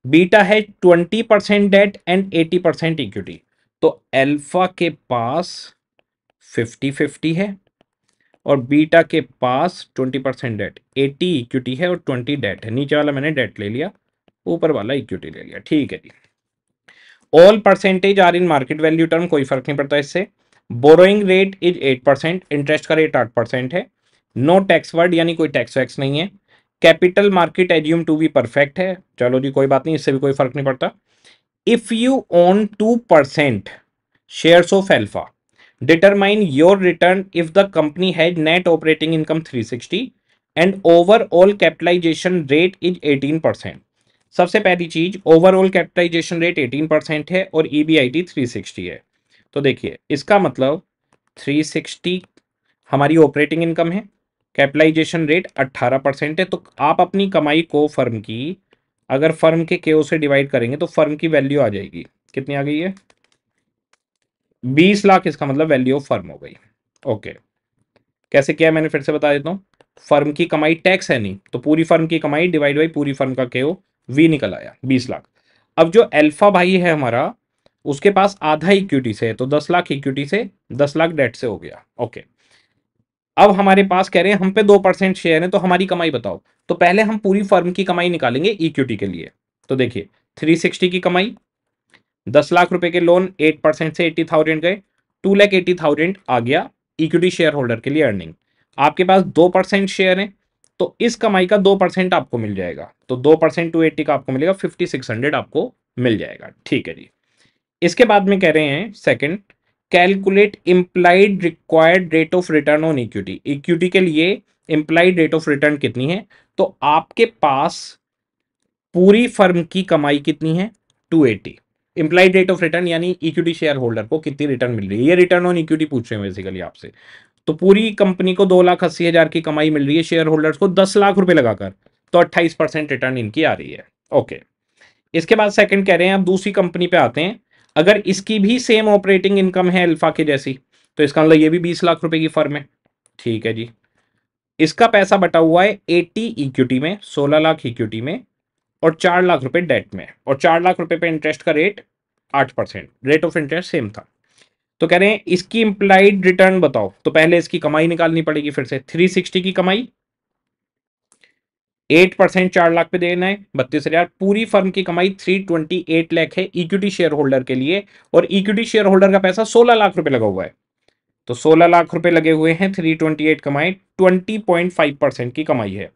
बीटा है twenty percent debt and eighty percent equity. तो अल्फा के पास फिफ्टी फिफ्टी है और बीटा के पास बीस परसेंट डेट, अस्सी इक्विटी है और बीस डेट है। नीचे वाला मैंने डेट ले लिया, ऊपर वाला इक्विटी ले लिया। ठीक है जी। All percentage are in market value term, कोई फर्क नहीं पड़ता इससे। बोरोइंग रेट इज आठ परसेंट, इंटरेस्ट का रेट आठ परसेंट है। नो टैक्स वर्ड, यानी कोई टैक्स वैक्स नहीं है। Capital market assume to be perfect है। चलो जी, कोई बात नहीं, इससे भी कोई फर्क नहीं पड़ता। If you own two percent shares of alpha Determine your return if the company had net operating income three hundred sixty and overall capitalization rate is eighteen percent. सबसे पहली चीज overall capitalization rate eighteen percent है और ईबीआईटी three hundred sixty है. तो देखिए इसका मतलब three hundred sixty हमारी ऑपरेटिंग इनकम है, कैपिटलाइजेशन रेट eighteen परसेंट है. तो आप अपनी कमाई को फर्म की अगर फर्म के केओ से डिवाइड करेंगे तो फर्म की वैल्यू आ जाएगी. कितनी आ गई है? बीस लाख. इसका मतलब वैल्यू ऑफ फर्म हो गई. ओके, कैसे किया मैंने फिर से बता देता हूँ. फर्म की कमाई टैक्स है नहीं तो पूरी फर्म की कमाई डिवाइड बाई पूरी फर्म का केओ, वी निकल आया बीस लाख. अब जो अल्फा भाई है हमारा उसके पास आधा इक्विटी से है तो दस लाख इक्विटी से, दस लाख डेट से हो गया. ओके, अब हमारे पास कह रहे हैं हम पे दो परसेंट शेयर है तो हमारी कमाई बताओ. तो पहले हम पूरी फर्म की कमाई निकालेंगे इक्विटी के लिए. तो देखिए तीन सौ साठ की कमाई, दस लाख रुपए के लोन आठ परसेंट से अस्सी हज़ार गए, दो लाख अस्सी हज़ार आ गया इक्विटी शेयर होल्डर के लिए अर्निंग. आपके पास दो परसेंट शेयर है तो इस कमाई का दो परसेंट आपको मिल जाएगा. तो दो परसेंट टू एट्टी का आपको मिलेगा, फिफ्टी सिक्स हंड्रेड आपको मिल जाएगा. ठीक है जी. इसके बाद में कह रहे हैं second, calculate implied required rate of return on equity. Equity के लिए इम्प्लाइड रेट ऑफ रिटर्न कितनी है? तो आपके पास पूरी फर्म की कमाई कितनी है? दो सौ अस्सी. इम्प्लाइड रेट ऑफ रिटर्न यानी इक्विटी शेयर होल्डर को कितनी रिटर्न मिल रही है, ये रिटर्न ऑन इक्विटी पूछ रहे हैं बेसिकली आपसे. तो पूरी कंपनी को दो लाख अस्सी हजार की कमाई मिल रही है, शेयर होल्डर्स को दस लाख रुपए लगाकर, तो अट्ठाईस परसेंट रिटर्न इनकी आ रही है. ओके, इसके बाद सेकंड कह रहे हैं आप दूसरी कंपनी पे आते हैं. अगर इसकी भी सेम ऑपरेटिंग इनकम है अल्फा के जैसी तो इसका मतलब ये भी बीस लाख रुपए की फर्म है. ठीक है जी. इसका पैसा बटा हुआ है एट्टी इक्विटी में, सोलह लाख इक्विटी में और चार लाख रुपए डेट में, और चार लाख रुपए पे इंटरेस्ट का रेट आठ percent, rate of interest same था. तो कह रहे हैं इसकी इंप्लाइड रिटर्न बताओ. तो पहले इसकी कमाई निकालनी पड़ेगी फिर से. तीन सौ साठ की कमाई, आठ परसेंट चार लाख पे देना है बत्तीस हजार. पूरी फर्म की कमाई तीन सौ अट्ठाईस लाख है इक्विटी शेयर होल्डर के लिए, और इक्विटी शेयर होल्डर का पैसा सोलह लाख रुपए लगा हुआ है. तो सोलह लाख रुपए लगे हुए हैं, तीन सौ अट्ठाईस कमाई, बीस पॉइंट पाँच परसेंट की कमाई है.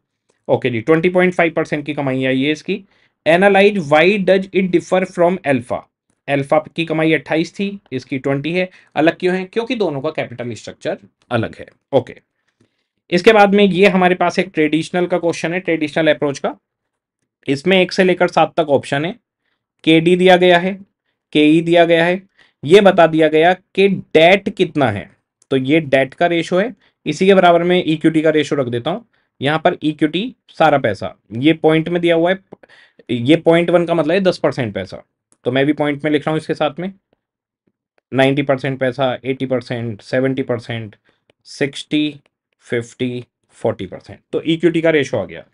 ओके जी, बीस पॉइंट पाँच परसेंट की कमाई आई है इसकी. Analyse why does it differ from alpha. Alpha की कमाई अट्ठाईस थी, इसकी बीस है. अलग क्यों है? क्योंकि दोनों का कैपिटल स्ट्रक्चर अलग है. ओके, इसके बाद में ये हमारे पास एक ट्रेडिशनल का क्वेश्चन है, ट्रेडिशनल अप्रोच का. इसमें एक से लेकर सात तक ऑप्शन है. केडी दिया गया है, केई दिया गया है. ये बता दिया गया कि डेट कितना है, तो ये डेट का रेशो है. इसी के बराबर में इक्विटी का रेशो रख देता हूँ. यहाँ पर इक्विटी सारा पैसा, ये पॉइंट में दिया हुआ है. ये पॉइंट वन का मतलब है दस परसेंट पैसा, तो मैं भी पॉइंट में लिख रहा हूँ. इसके साथ में नब्बे परसेंट पैसा, अस्सी परसेंट, सत्तर परसेंट, साठ, पचास, चालीस परसेंट. तो इक्विटी का रेशो आ गया.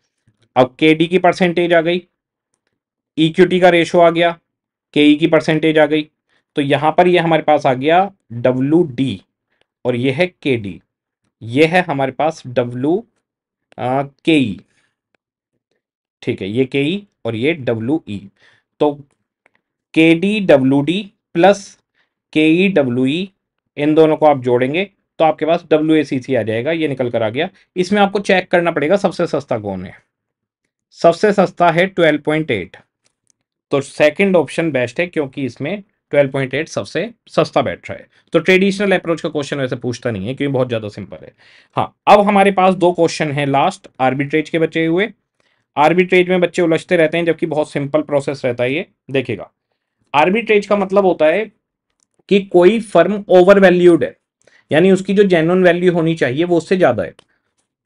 अब केडी की परसेंटेज आ गई, इक्विटी का रेशो आ गया, केई की परसेंटेज आ गई. तो यहाँ पर ये हमारे पास आ गया डब्ल्यू डी और ये है केडी. ये है हमारे पास डब्ल्यू केई. ठीक है, ये केई और ये डब्ल्यू ई. तो K D W D plus के ई डब्ल्यू ई, इन दोनों को आप जोड़ेंगे तो आपके पास डब्ल्यू ए सी सी आ जाएगा. ये निकल कर आ गया. इसमें आपको चेक करना पड़ेगा सबसे सस्ता कौन है. सबसे सस्ता है बारह पॉइंट आठ, तो सेकंड ऑप्शन बेस्ट है क्योंकि इसमें बारह पॉइंट आठ सबसे सस्ता बैठ रहा है. तो ट्रेडिशनल अप्रोच का क्वेश्चन वैसे पूछता नहीं है क्योंकि बहुत ज़्यादा सिंपल है. हाँ, अब हमारे पास दो क्वेश्चन हैं लास्ट आर्बिट्रेज के बचे हुए. आर्बिट्रेज में बच्चे उलझते रहते हैं जबकि बहुत सिंपल प्रोसेस रहता है. ये देखिएगा, आर्बिट्रेज का मतलब होता है कि कोई फर्म ओवर वैल्यूड है, यानी उसकी जो जेन्युइन वैल्यू होनी चाहिए वो उससे ज्यादा है.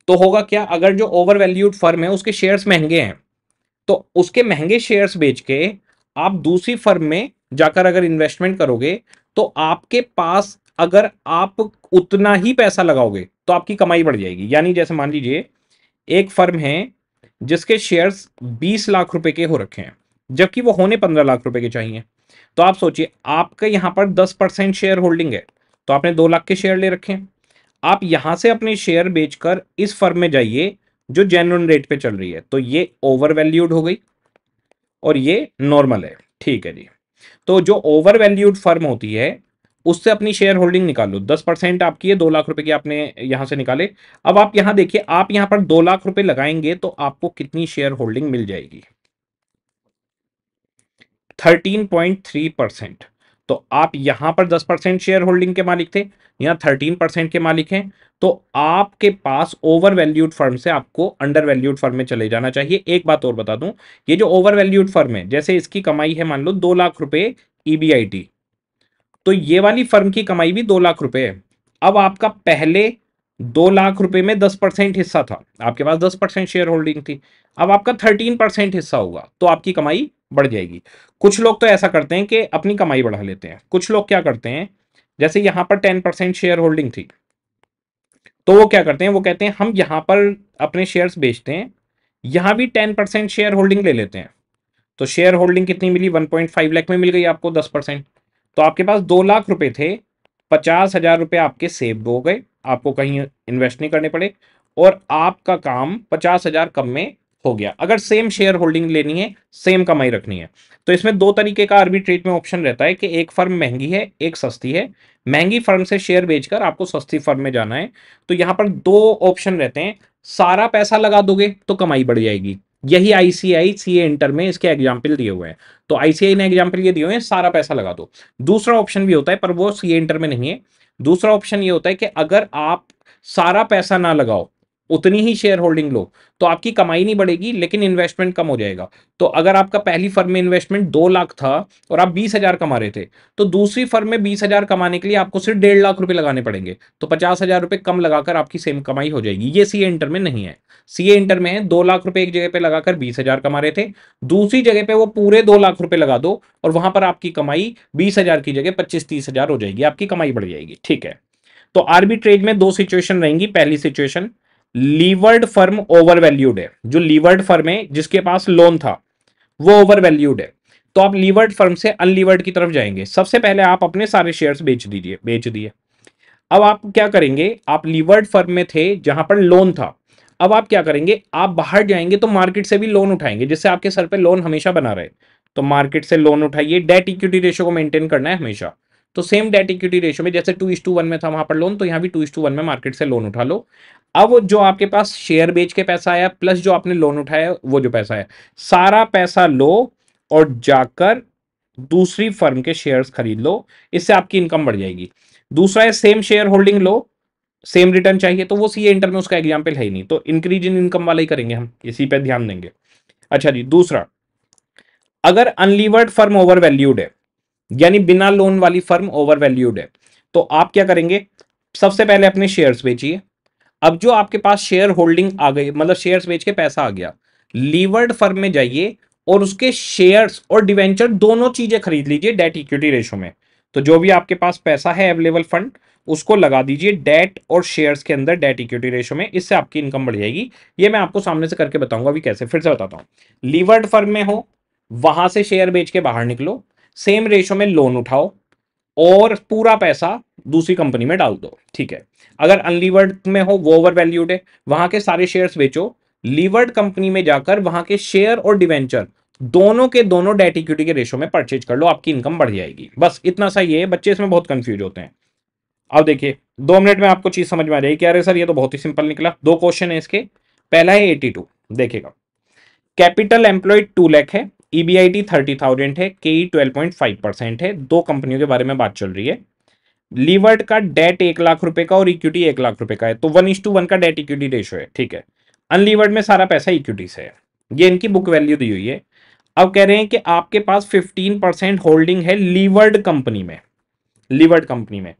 तो होगा क्या, अगर जो ओवर वैल्यूड फर्म है उसके शेयर्स महंगे हैं तो उसके महंगे शेयर्स बेच के आप दूसरी फर्म में जाकर अगर इन्वेस्टमेंट करोगे तो आपके पास अगर आप उतना ही पैसा लगाओगे तो आपकी कमाई बढ़ जाएगी. यानी जैसे मान लीजिए एक फर्म है जिसके शेयर्स बीस लाख रुपए के हो रखे हैं जबकि वो होने पंद्रह लाख रुपए के चाहिए. तो आप सोचिए आपके यहाँ पर दस परसेंट शेयर होल्डिंग है तो आपने दो लाख के शेयर ले रखे हैं. आप यहाँ से अपने शेयर बेचकर इस फर्म में जाइए जो जेन्युइन रेट पे चल रही है. तो ये ओवर वैल्यूड हो गई और ये नॉर्मल है. ठीक है जी. तो जो ओवर वैल्यूड फर्म होती है उससे अपनी शेयर होल्डिंग निकालो. दस परसेंट आपकी है, दो लाख रुपए की आपने यहाँ से निकाले. अब आप यहाँ देखिए, आप यहाँ पर दो लाख रुपए लगाएंगे तो आपको कितनी शेयर होल्डिंग मिल जाएगी? Thirteen point three percent. तो आप यहाँ पर दस परसेंट शेयर होल्डिंग के मालिक थे, यहाँ तेरह परसेंट के मालिक हैं, तो आपके पास ओवर वैल्यूड फर्म से आपको अंडर वैल्यूड फर्म में चले जाना चाहिए। एक बात और बता दूं, ये जो ओवर वैल्यूड फर्म है, जैसे इसकी कमाई है मान लो दो लाख रुपए ईबीआईटी, तो ये वाली फर्म की कमाई भी दो लाख रुपए है। अब आपका पहले दो लाख रुपए में दस परसेंट हिस्सा था, आपके पास दस परसेंट शेयर होल्डिंग थी, अब आपका थर्टीन परसेंट हिस्सा होगा, तो आपकी कमाई बढ़ जाएगी। कुछ लोग तो ऐसा करते हैं कि अपनी कमाई बढ़ा लेते हैं, कुछ लोग क्या करते हैं, जैसे यहाँ पर टेन परसेंट शेयर होल्डिंग थी, तो वो क्या करते हैं, वो कहते हैं हम यहाँ पर अपने शेयर्स बेचते हैं, यहाँ भी टेन परसेंट शेयर होल्डिंग ले लेते हैं, तो शेयर होल्डिंग कितनी मिली, वन पॉइंट फाइव लाख में मिल गई आपको दस परसेंट। तो आपके पास दो लाख रुपए थे, पचास हजार रुपये आपके सेव हो गए, आपको कहीं इन्वेस्ट नहीं करने पड़े और आपका काम पचास हजार कम में हो गया। अगर सेम शेयर होल्डिंग लेनी है, सेम कमाई रखनी है, तो इसमें दो तरीके का आर्बिट्रेट में ऑप्शन रहता है कि एक फर्म महंगी है, एक सस्ती है। महंगी फर्म से शेयर बेचकर आपको सस्ती फर्म में जाना है, तो यहाँ पर दो ऑप्शन रहते हैं। सारा पैसा लगा दोगे तो कमाई बढ़ जाएगी, यही आईसीआई सीए इंटर में इसके एग्जाम्पल दिए हुए हैं, तो आईसीआई ने एग्जाम्पल ये दिए हुए हैं, सारा पैसा लगा दो। दूसरा ऑप्शन भी होता है, पर वो सीए इंटर में नहीं है। दूसरा ऑप्शन ये होता है कि अगर आप सारा पैसा ना लगाओ, उतनी ही शेयर होल्डिंग लो, तो आपकी कमाई नहीं बढ़ेगी लेकिन इन्वेस्टमेंट कम हो जाएगा। तो अगर आपका पहली फर्म में इन्वेस्टमेंट दो लाख था और आप बीस हजार कमा रहे थे, तो दूसरी फर्म में बीस हजार कमाने के लिए आपको सिर्फ डेढ़ लाख रुपए लगाने पड़ेंगे, तो पचास हजार रुपए कम लगाकर आपकी सेम कमाई हो जाएगी। ये सीए इंटर में नहीं है, सीए इंटर में है दो लाख रुपए एक जगह पे लगाकर बीस हजार कमा रहे थे, दूसरी जगह पे वो पूरे दो लाख रुपए लगा दो और वहां पर आपकी कमाई बीस हजार की जगह पच्चीस तीस हजार हो जाएगी, आपकी कमाई बढ़ जाएगी। ठीक है, तो आर्बिट्रेज में दो सिचुएशन रहेंगी। पहली situation, levered firm over valued है, जो लीवर्ड फर्म है जिसके पास लोन था वो ओवर वैल्यूड है, तो आप लीवर्ड फर्म से अनलीवर्ड की तरफ जाएंगे। सबसे पहले आप अपने सारे शेयर्स बेच दीजिए, बेच दिए। अब आप क्या करेंगे, आप लीवर्ड फर्म में थे जहां पर लोन था, अब आप क्या करेंगे, आप बाहर जाएंगे तो मार्केट से भी लोन उठाएंगे, जिससे आपके सर पे लोन हमेशा बना रहे। तो मार्केट से लोन उठाइए, डेट इक्विटी रेशियो को मेंटेन करना है हमेशा, तो सेम डेट इक्विटी रेशियो में, जैसे टू इस टू वन में था वहां पर लोन, तो यहाँ भी टू इस टू वन में मार्केट से लोन उठा लो। अब जो आपके पास शेयर बेच के पैसा आया प्लस जो आपने लोन उठाया वो जो पैसा आया, सारा पैसा लो और जाकर दूसरी फर्म के शेयर्स खरीद लो, इससे आपकी इनकम बढ़ जाएगी। दूसरा है सेम शेयर होल्डिंग लो, सेम रिटर्न चाहिए, तो वो सीए इंटर में उसका एग्जाम्पल है ही नहीं, तो इंक्रीज इन इनकम वाला ही करेंगे, हम इसी पे ध्यान देंगे। अच्छा जी, दूसरा, अगर अनलीवर्ड फर्म ओवर वैल्यूड है, यानी बिना लोन वाली फर्म ओवर वैल्यूड है, तो आप क्या करेंगे, सबसे पहले अपने शेयर्स बेचिए। अब जो आपके पास शेयर होल्डिंग आ गई, मतलब शेयर्स बेच के पैसा आ गया, लीवर्ड फर्म में जाइए और उसके शेयर्स और डिवेंचर दोनों चीजें खरीद लीजिए डेट इक्विटी रेशियो में। तो जो भी आपके पास पैसा है अवेलेबल फंड, उसको लगा दीजिए डेट और शेयर्स के अंदर डेट इक्विटी रेशियो में, इससे आपकी इनकम बढ़ जाएगी। ये मैं आपको सामने से करके बताऊंगा भी कैसे, फिर से बताता हूँ। लीवर्ड फर्म में हो, वहां से शेयर बेच के बाहर निकलो, सेम रेशो में लोन उठाओ और पूरा पैसा दूसरी कंपनी में डाल दो। ठीक है, अगर अनलीवर्ड में हो, वो ओवर वैल्यूड है, वहां के सारे शेयर्स बेचो, लीवर्ड कंपनी में जाकर वहां के शेयर और डिवेंचर दोनों के दोनों डेट इक्विटी के रेशो में परचेज कर लो, आपकी इनकम बढ़ जाएगी। बस इतना सा ये है, बच्चे इसमें बहुत कंफ्यूज होते हैं। अब देखिए, दो मिनट में आपको चीज समझ में आ जाएगी। अरे सर ये तो बहुत ही सिंपल निकला। दो क्वेश्चन है इसके, पहला है एटी टू देखिएगा, कैपिटल एम्प्लॉयड टू लैख है, ईबीआईटी थर्टी थाउजेंड है, KE twelve point five percent है, दो कंपनियों के बारे में बात चल रही है। लीवर्ड का डेट एक लाख रुपए का और इक्विटी एक लाख रुपए का है, तो वन इस टू वन का डेट इक्विटी रेशियो है। ठीक है, अनलीवर्ड में सारा पैसा इक्विटी से है, ये इनकी बुक वैल्यू दी हुई है। अब कह रहे हैं कि आपके पास फिफ्टीन परसेंट होल्डिंग है लीवर्ड कंपनी में, लीवर्ड कंपनी में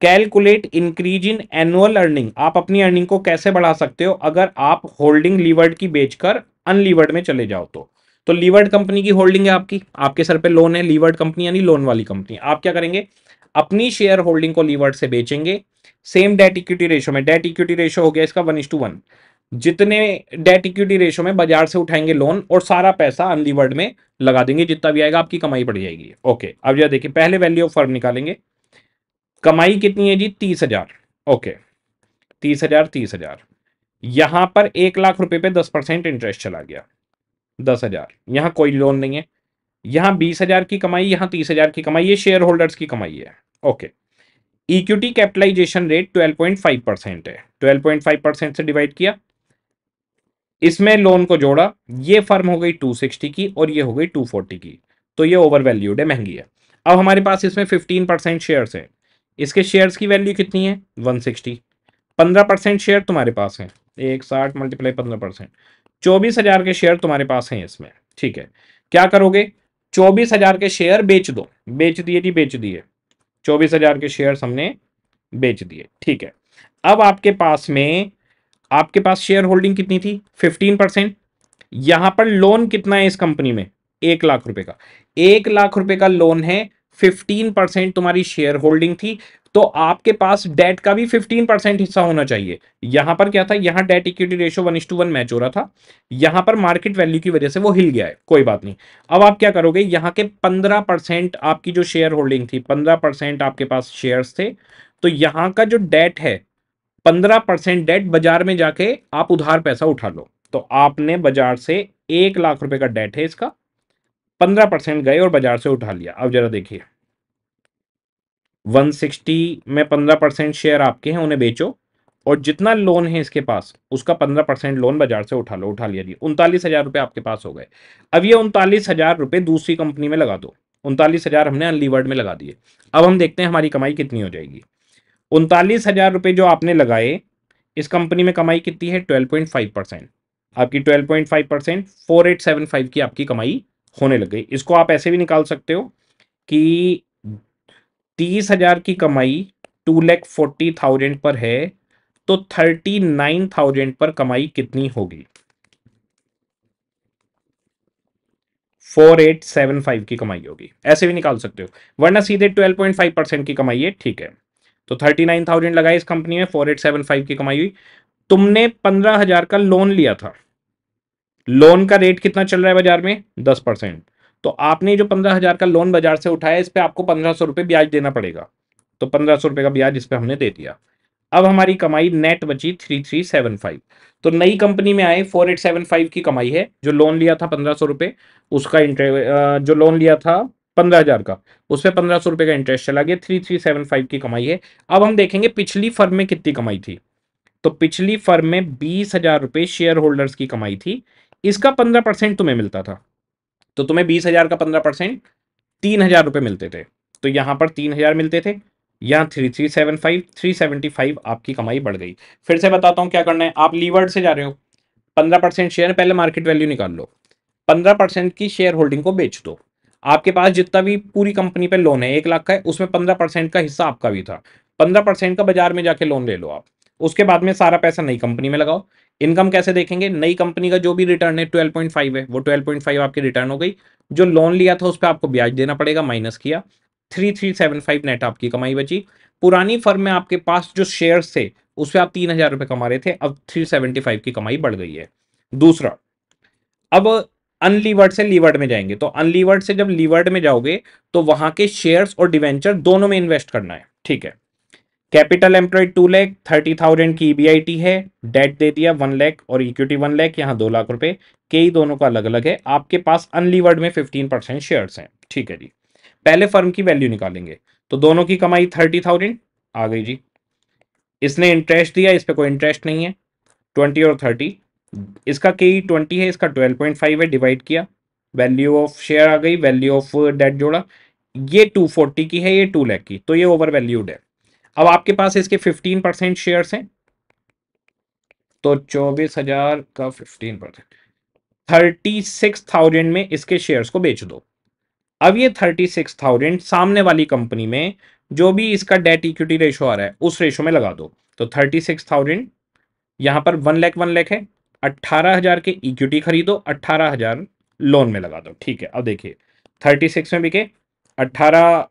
calculate increase in annual earning, आप अपनी अर्निंग को कैसे बढ़ा सकते हो अगर आप होल्डिंग लीवर्ड की बेचकर अनलीवर्ड में चले जाओ। तो तो लीवर्ड कंपनी की होल्डिंग है आपकी, आपके सर पे लोन है, लीवर्ड कंपनी यानी लोन वाली कंपनी। आप क्या करेंगे, अपनी शेयर होल्डिंग को लीवर्ड से बेचेंगे, सेम डेट इक्विटी रेशो में, डेट इक्विटी रेशो हो गया इसका वन इस टू वन, जितने डेट इक्विटी रेशो में बाजार से उठाएंगे लोन और सारा पैसा अनलीवर्ड में लगा देंगे, जितना भी आएगा आपकी कमाई बढ़ जाएगी। ओके, अब यह देखिए, पहले वैल्यू ऑफ फर्म निकालेंगे, कमाई कितनी है जी, तीस हजार। ओके, तीस हजार तीस हजार, यहां पर एक लाख रुपए पे दस परसेंट इंटरेस्ट चला गया, दस हजार, यहाँ कोई लोन नहीं है, यहाँ बीस हजार की कमाई, यहाँ तीस हजार की कमाई, ये शेयर होल्डर्स की कमाई है। ओके, इक्विटी कैपिटलाइजेशन रेट बारह पॉइंट फाइव परसेंट है, बारह पॉइंट फाइव परसेंट से डिवाइड किया, इसमें लोन को जोड़ा, ये फर्म हो गई दो सौ साठ की और ये हो गई दो सौ चालीस की, तो ये ओवर वैल्यूड है, महंगी है। अब हमारे पास इसमें फिफ्टीन परसेंट शेयर्स हैं, इसके शेयर्स की वैल्यू कितनी है वन सिक्सटी। पंद्रह परसेंट शेयर तुम्हारे पास हैं, एक साठ मल्टीप्लाई पंद्रह परसेंट चौबीस हज़ार के शेयर तुम्हारे पास हैं इसमें। ठीक है, क्या करोगे, चौबीस हज़ार के शेयर बेच दो। बेच दिए जी, बेच दिए, चौबीस हज़ार के शेयर हमने बेच दिए। ठीक है, अब आपके पास में आपके पास शेयर होल्डिंग कितनी थी फिफ्टीन परसेंट। यहाँ पर लोन कितना है इस कंपनी में, एक लाख रुपए का, एक लाख रुपए का लोन है। फिफ्टीन परसेंट तुम्हारी शेयर होल्डिंग थी, तो आपके पास डेट का भी फिफ्टीन परसेंट हिस्सा होना चाहिए। यहाँ पर क्या था, यहाँ debt equity ratio one to one match हो रहा था, यहाँ पर मार्केट वैल्यू की वजह से वो हिल गया है, कोई बात नहीं। अब आप क्या करोगे, यहाँ के पंद्रह परसेंट आपकी जो शेयर होल्डिंग थी, पंद्रह परसेंट आपके पास शेयर्स थे, तो यहाँ का जो डेट है पंद्रह परसेंट डेट बाजार में जाके आप उधार पैसा उठा लो। तो आपने बाजार से एक लाख रुपए का डेट है इसका, पंद्रह परसेंट गए और बाजार से उठा लिया। अब जरा देखिए, वन सिक्सटी में पंद्रह परसेंट शेयर आपके हैं, उन्हें बेचो, और जितना लोन है इसके पास उसका पंद्रह परसेंट लोन बाजार से उठा लो। उठा लिया जी, उनतालीस हज़ार रुपये आपके पास हो गए। अब ये उनतालीस हज़ार रुपये दूसरी कंपनी में लगा दो। उनतालीस हज़ार हमने अनलीवर्ड में लगा दिए। अब हम देखते हैं हमारी कमाई कितनी हो जाएगी। उनतालीस हज़ार रुपये जो आपने लगाए, इस कंपनी में कमाई कितनी है ट्वेल्व पॉइंट फाइव परसेंट। आपकी twelve point five percent, four eight seven five की आपकी कमाई होने लग गई। इसको आप ऐसे भी निकाल सकते हो कि तीस हज़ार की कमाई टू लैख फोर्टी थाउजेंड पर है, तो थर्टी नाइन थाउजेंड पर कमाई कितनी होगी। फोर एट सेवन फाइव की कमाई होगी, ऐसे भी निकाल सकते हो, वरना सीधे ट्वेल्व पॉइंट फाइव परसेंट की कमाई है। ठीक है, तो थर्टी नाइन थाउजेंड लगाए इस कंपनी में, फोर एट सेवन फाइव की कमाई हुई। तुमने पंद्रह हज़ार का लोन लिया था, लोन का रेट कितना चल रहा है बाजार में दस परसेंट, तो आपने जो पंद्रह हज़ार का लोन बाजार से उठाया, इस पर आपको पंद्रह सौ रुपये ब्याज देना पड़ेगा, तो पंद्रह सौ रुपये का ब्याज इस पर हमने दे दिया। अब हमारी कमाई नेट बची थ्री थ्री सेवन फाइव। तो नई कंपनी में आए, फोर एट सेवन फाइव की कमाई है, जो लोन लिया था पंद्रह सौ रुपये उसका इंटरेस्ट, जो लोन लिया था पंद्रह हज़ार का उस पर पंद्रह सौ रुपये का इंटरेस्ट चला गया, थ्री थ्री सेवन फाइव की कमाई है। अब हम देखेंगे पिछली फर्म में कितनी कमाई थी, तो पिछली फर्म में बीस हज़ार रुपये शेयर होल्डर्स की कमाई थी, इसका पंद्रह परसेंट तुम्हें मिलता था, तो तुम्हें बीस हज़ार का पंद्रह परसेंट तीन हज़ार रुपये मिलते थे, तो यहाँ पर तीन हज़ार मिलते थे, यहाँ three three seven five three seventy five आपकी कमाई बढ़ गई। फिर से बताता हूँ क्या करना है। आप लीवर्ड से जा रहे हो, पंद्रह परसेंट शेयर पहले मार्केट वैल्यू निकाल लो, पंद्रह परसेंट की शेयर होल्डिंग को बेच दो। आपके पास जितना भी पूरी कंपनी पर लोन है एक लाख का है, उसमें पंद्रह परसेंट का हिस्सा आपका भी था, पंद्रह परसेंट का बाजार में जाके लोन ले लो आप। उसके बाद में सारा पैसा नई कंपनी में लगाओ। इनकम कैसे देखेंगे, नई कंपनी का जो भी रिटर्न है ट्वेल्व पॉइंट फाइव है, वो ट्वेल्व पॉइंट फाइव आपकी रिटर्न हो गई, जो लोन लिया था उस पर आपको ब्याज देना पड़ेगा, माइनस किया, three three seven five net आपकी कमाई बची। पुरानी फर्म में आपके पास जो शेयर्स थे उस पर आप तीन हज़ार रुपये कमा रहे थे, अब थ्री सेवेंटी फाइव की कमाई बढ़ गई है। दूसरा, अब अनलीवर्ड से लीवर्ड में जाएंगे, तो अनलीवर्ड से जब लीवर्ड में जाओगे तो वहाँ के शेयर्स और डिवेंचर दोनों में इन्वेस्ट करना है। ठीक है, capital employed two lakh thirty thousand की ईबीआईटी है, डेट दे दिया वन लैख और इक्विटी वन लैख, यहाँ दो लाख रुपए, कई दोनों का अलग अलग है। आपके पास अनलीवर्ड में फिफ्टीन परसेंट शेयर्स हैं। ठीक है जी, पहले फर्म की वैल्यू निकालेंगे, तो दोनों की कमाई थर्टी थाउजेंड आ गई जी। इसने इंटरेस्ट दिया, इस पर कोई इंटरेस्ट नहीं है, ट्वेंटी और थर्टी, इसका कई ट्वेंटी है, इसका ट्वेल्व पॉइंट फाइव है, डिवाइड किया, वैल्यू ऑफ शेयर आ गई, वैल्यू ऑफ डेट जोड़ा, ये टू फोर्टी की है, ये टू लैख की, तो ये ओवर वैल्यूड है। अब आपके पास इसके फिफ्टीन परसेंट शेयर्स हैं, तो चौबीस हज़ार का fifteen percent, thirty six thousand में इसके शेयर्स को बेच दो। अब ये थर्टी सिक्स थाउजेंड सामने वाली कंपनी में जो भी इसका डेट इक्विटी रेशो आ रहा है उस रेशो में लगा दो, तो थर्टी सिक्स थाउजेंड, यहाँ पर वन लैख वन लैख है, अट्ठारह हज़ार के इक्विटी खरीदो, अट्ठारह हज़ार लोन में लगा दो। ठीक है, अब देखिए थर्टी सिक्स में बिके, अट्ठारह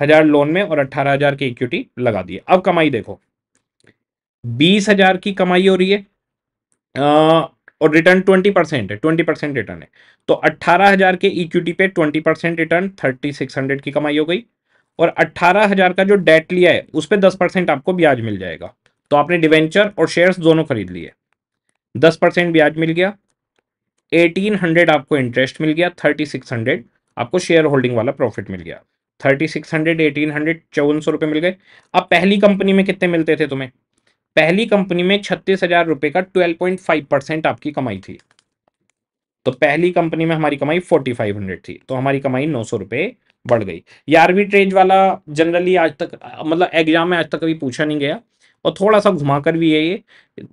हजार लोन में और अट्ठारह हजार की इक्विटी लगा दिए। अब कमाई देखो, बीस हजार की कमाई हो रही है आ, और रिटर्न ट्वेंटी परसेंट है, ट्वेंटी परसेंट रिटर्न है, तो अट्ठारह हजार के इक्विटी पे twenty percent return, thirty six hundred की कमाई हो गई, और अट्ठारह हजार का जो डेट लिया है उस पर दस परसेंट आपको ब्याज मिल जाएगा, तो आपने डिवेंचर और शेयर्स दोनों खरीद लिए, दस परसेंट ब्याज मिल गया, एटीन हंड्रेड आपको इंटरेस्ट मिल गया, थर्टी सिक्स हंड्रेड आपको शेयर होल्डिंग वाला प्रॉफिट मिल गया, thirty six hundred eighteen hundred चौवन सौ रुपये मिल गए। अब पहली कंपनी में कितने मिलते थे तुम्हें, पहली कंपनी में छत्तीस हज़ार रुपये का ट्वेल्व पॉइंट फाइव परसेंट आपकी कमाई थी, तो पहली कंपनी में हमारी कमाई फोर्टी फाइव हंड्रेड थी, तो हमारी कमाई नौ सौ रुपये बढ़ गई। ये आर्बिट्रेज वाला जनरली आज तक मतलब एग्जाम में आज तक कभी पूछा नहीं गया और थोड़ा सा घुमाकर भी है, ये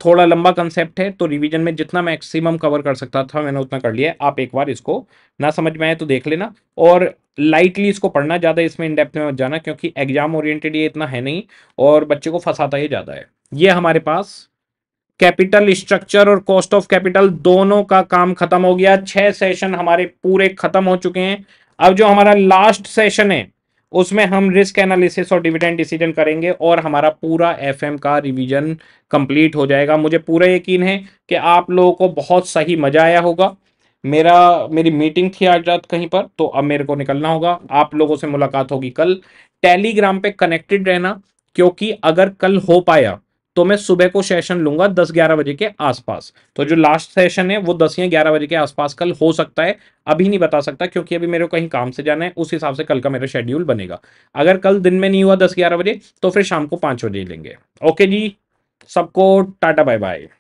थोड़ा लंबा कंसेप्ट है, तो रिवीजन में जितना मैक्सिमम कवर कर सकता था मैंने उतना कर लिया। आप एक बार इसको ना समझ में आए तो देख लेना और लाइटली इसको पढ़ना, ज़्यादा इसमें इन डेप्थ में मत जाना क्योंकि एग्जाम ओरिएंटेड ये इतना है नहीं और बच्चे को फंसाता ही ज़्यादा है। ये हमारे पास कैपिटल स्ट्रक्चर और कॉस्ट ऑफ कैपिटल दोनों का काम खत्म हो गया। छः सेशन हमारे पूरे खत्म हो चुके हैं। अब जो हमारा लास्ट सेशन है उसमें हम रिस्क एनालिसिस और डिविडेंड डिसीजन करेंगे और हमारा पूरा एफएम का रिवीजन कंप्लीट हो जाएगा। मुझे पूरा यकीन है कि आप लोगों को बहुत सही मज़ा आया होगा। मेरा मेरी मीटिंग थी आज रात कहीं पर, तो अब मेरे को निकलना होगा। आप लोगों से मुलाकात होगी कल। टेलीग्राम पे कनेक्टेड रहना क्योंकि अगर कल हो पाया तो मैं सुबह को सेशन लूंगा दस ग्यारह बजे के आसपास। तो जो लास्ट सेशन है वो दस या ग्यारह बजे के आसपास कल हो सकता है, अभी नहीं बता सकता क्योंकि अभी मेरे को कहीं काम से जाना है। उस हिसाब से कल का मेरा शेड्यूल बनेगा। अगर कल दिन में नहीं हुआ दस ग्यारह बजे तो फिर शाम को पाँच बजे लेंगे। ओके जी, सबको टाटा बाय बाय।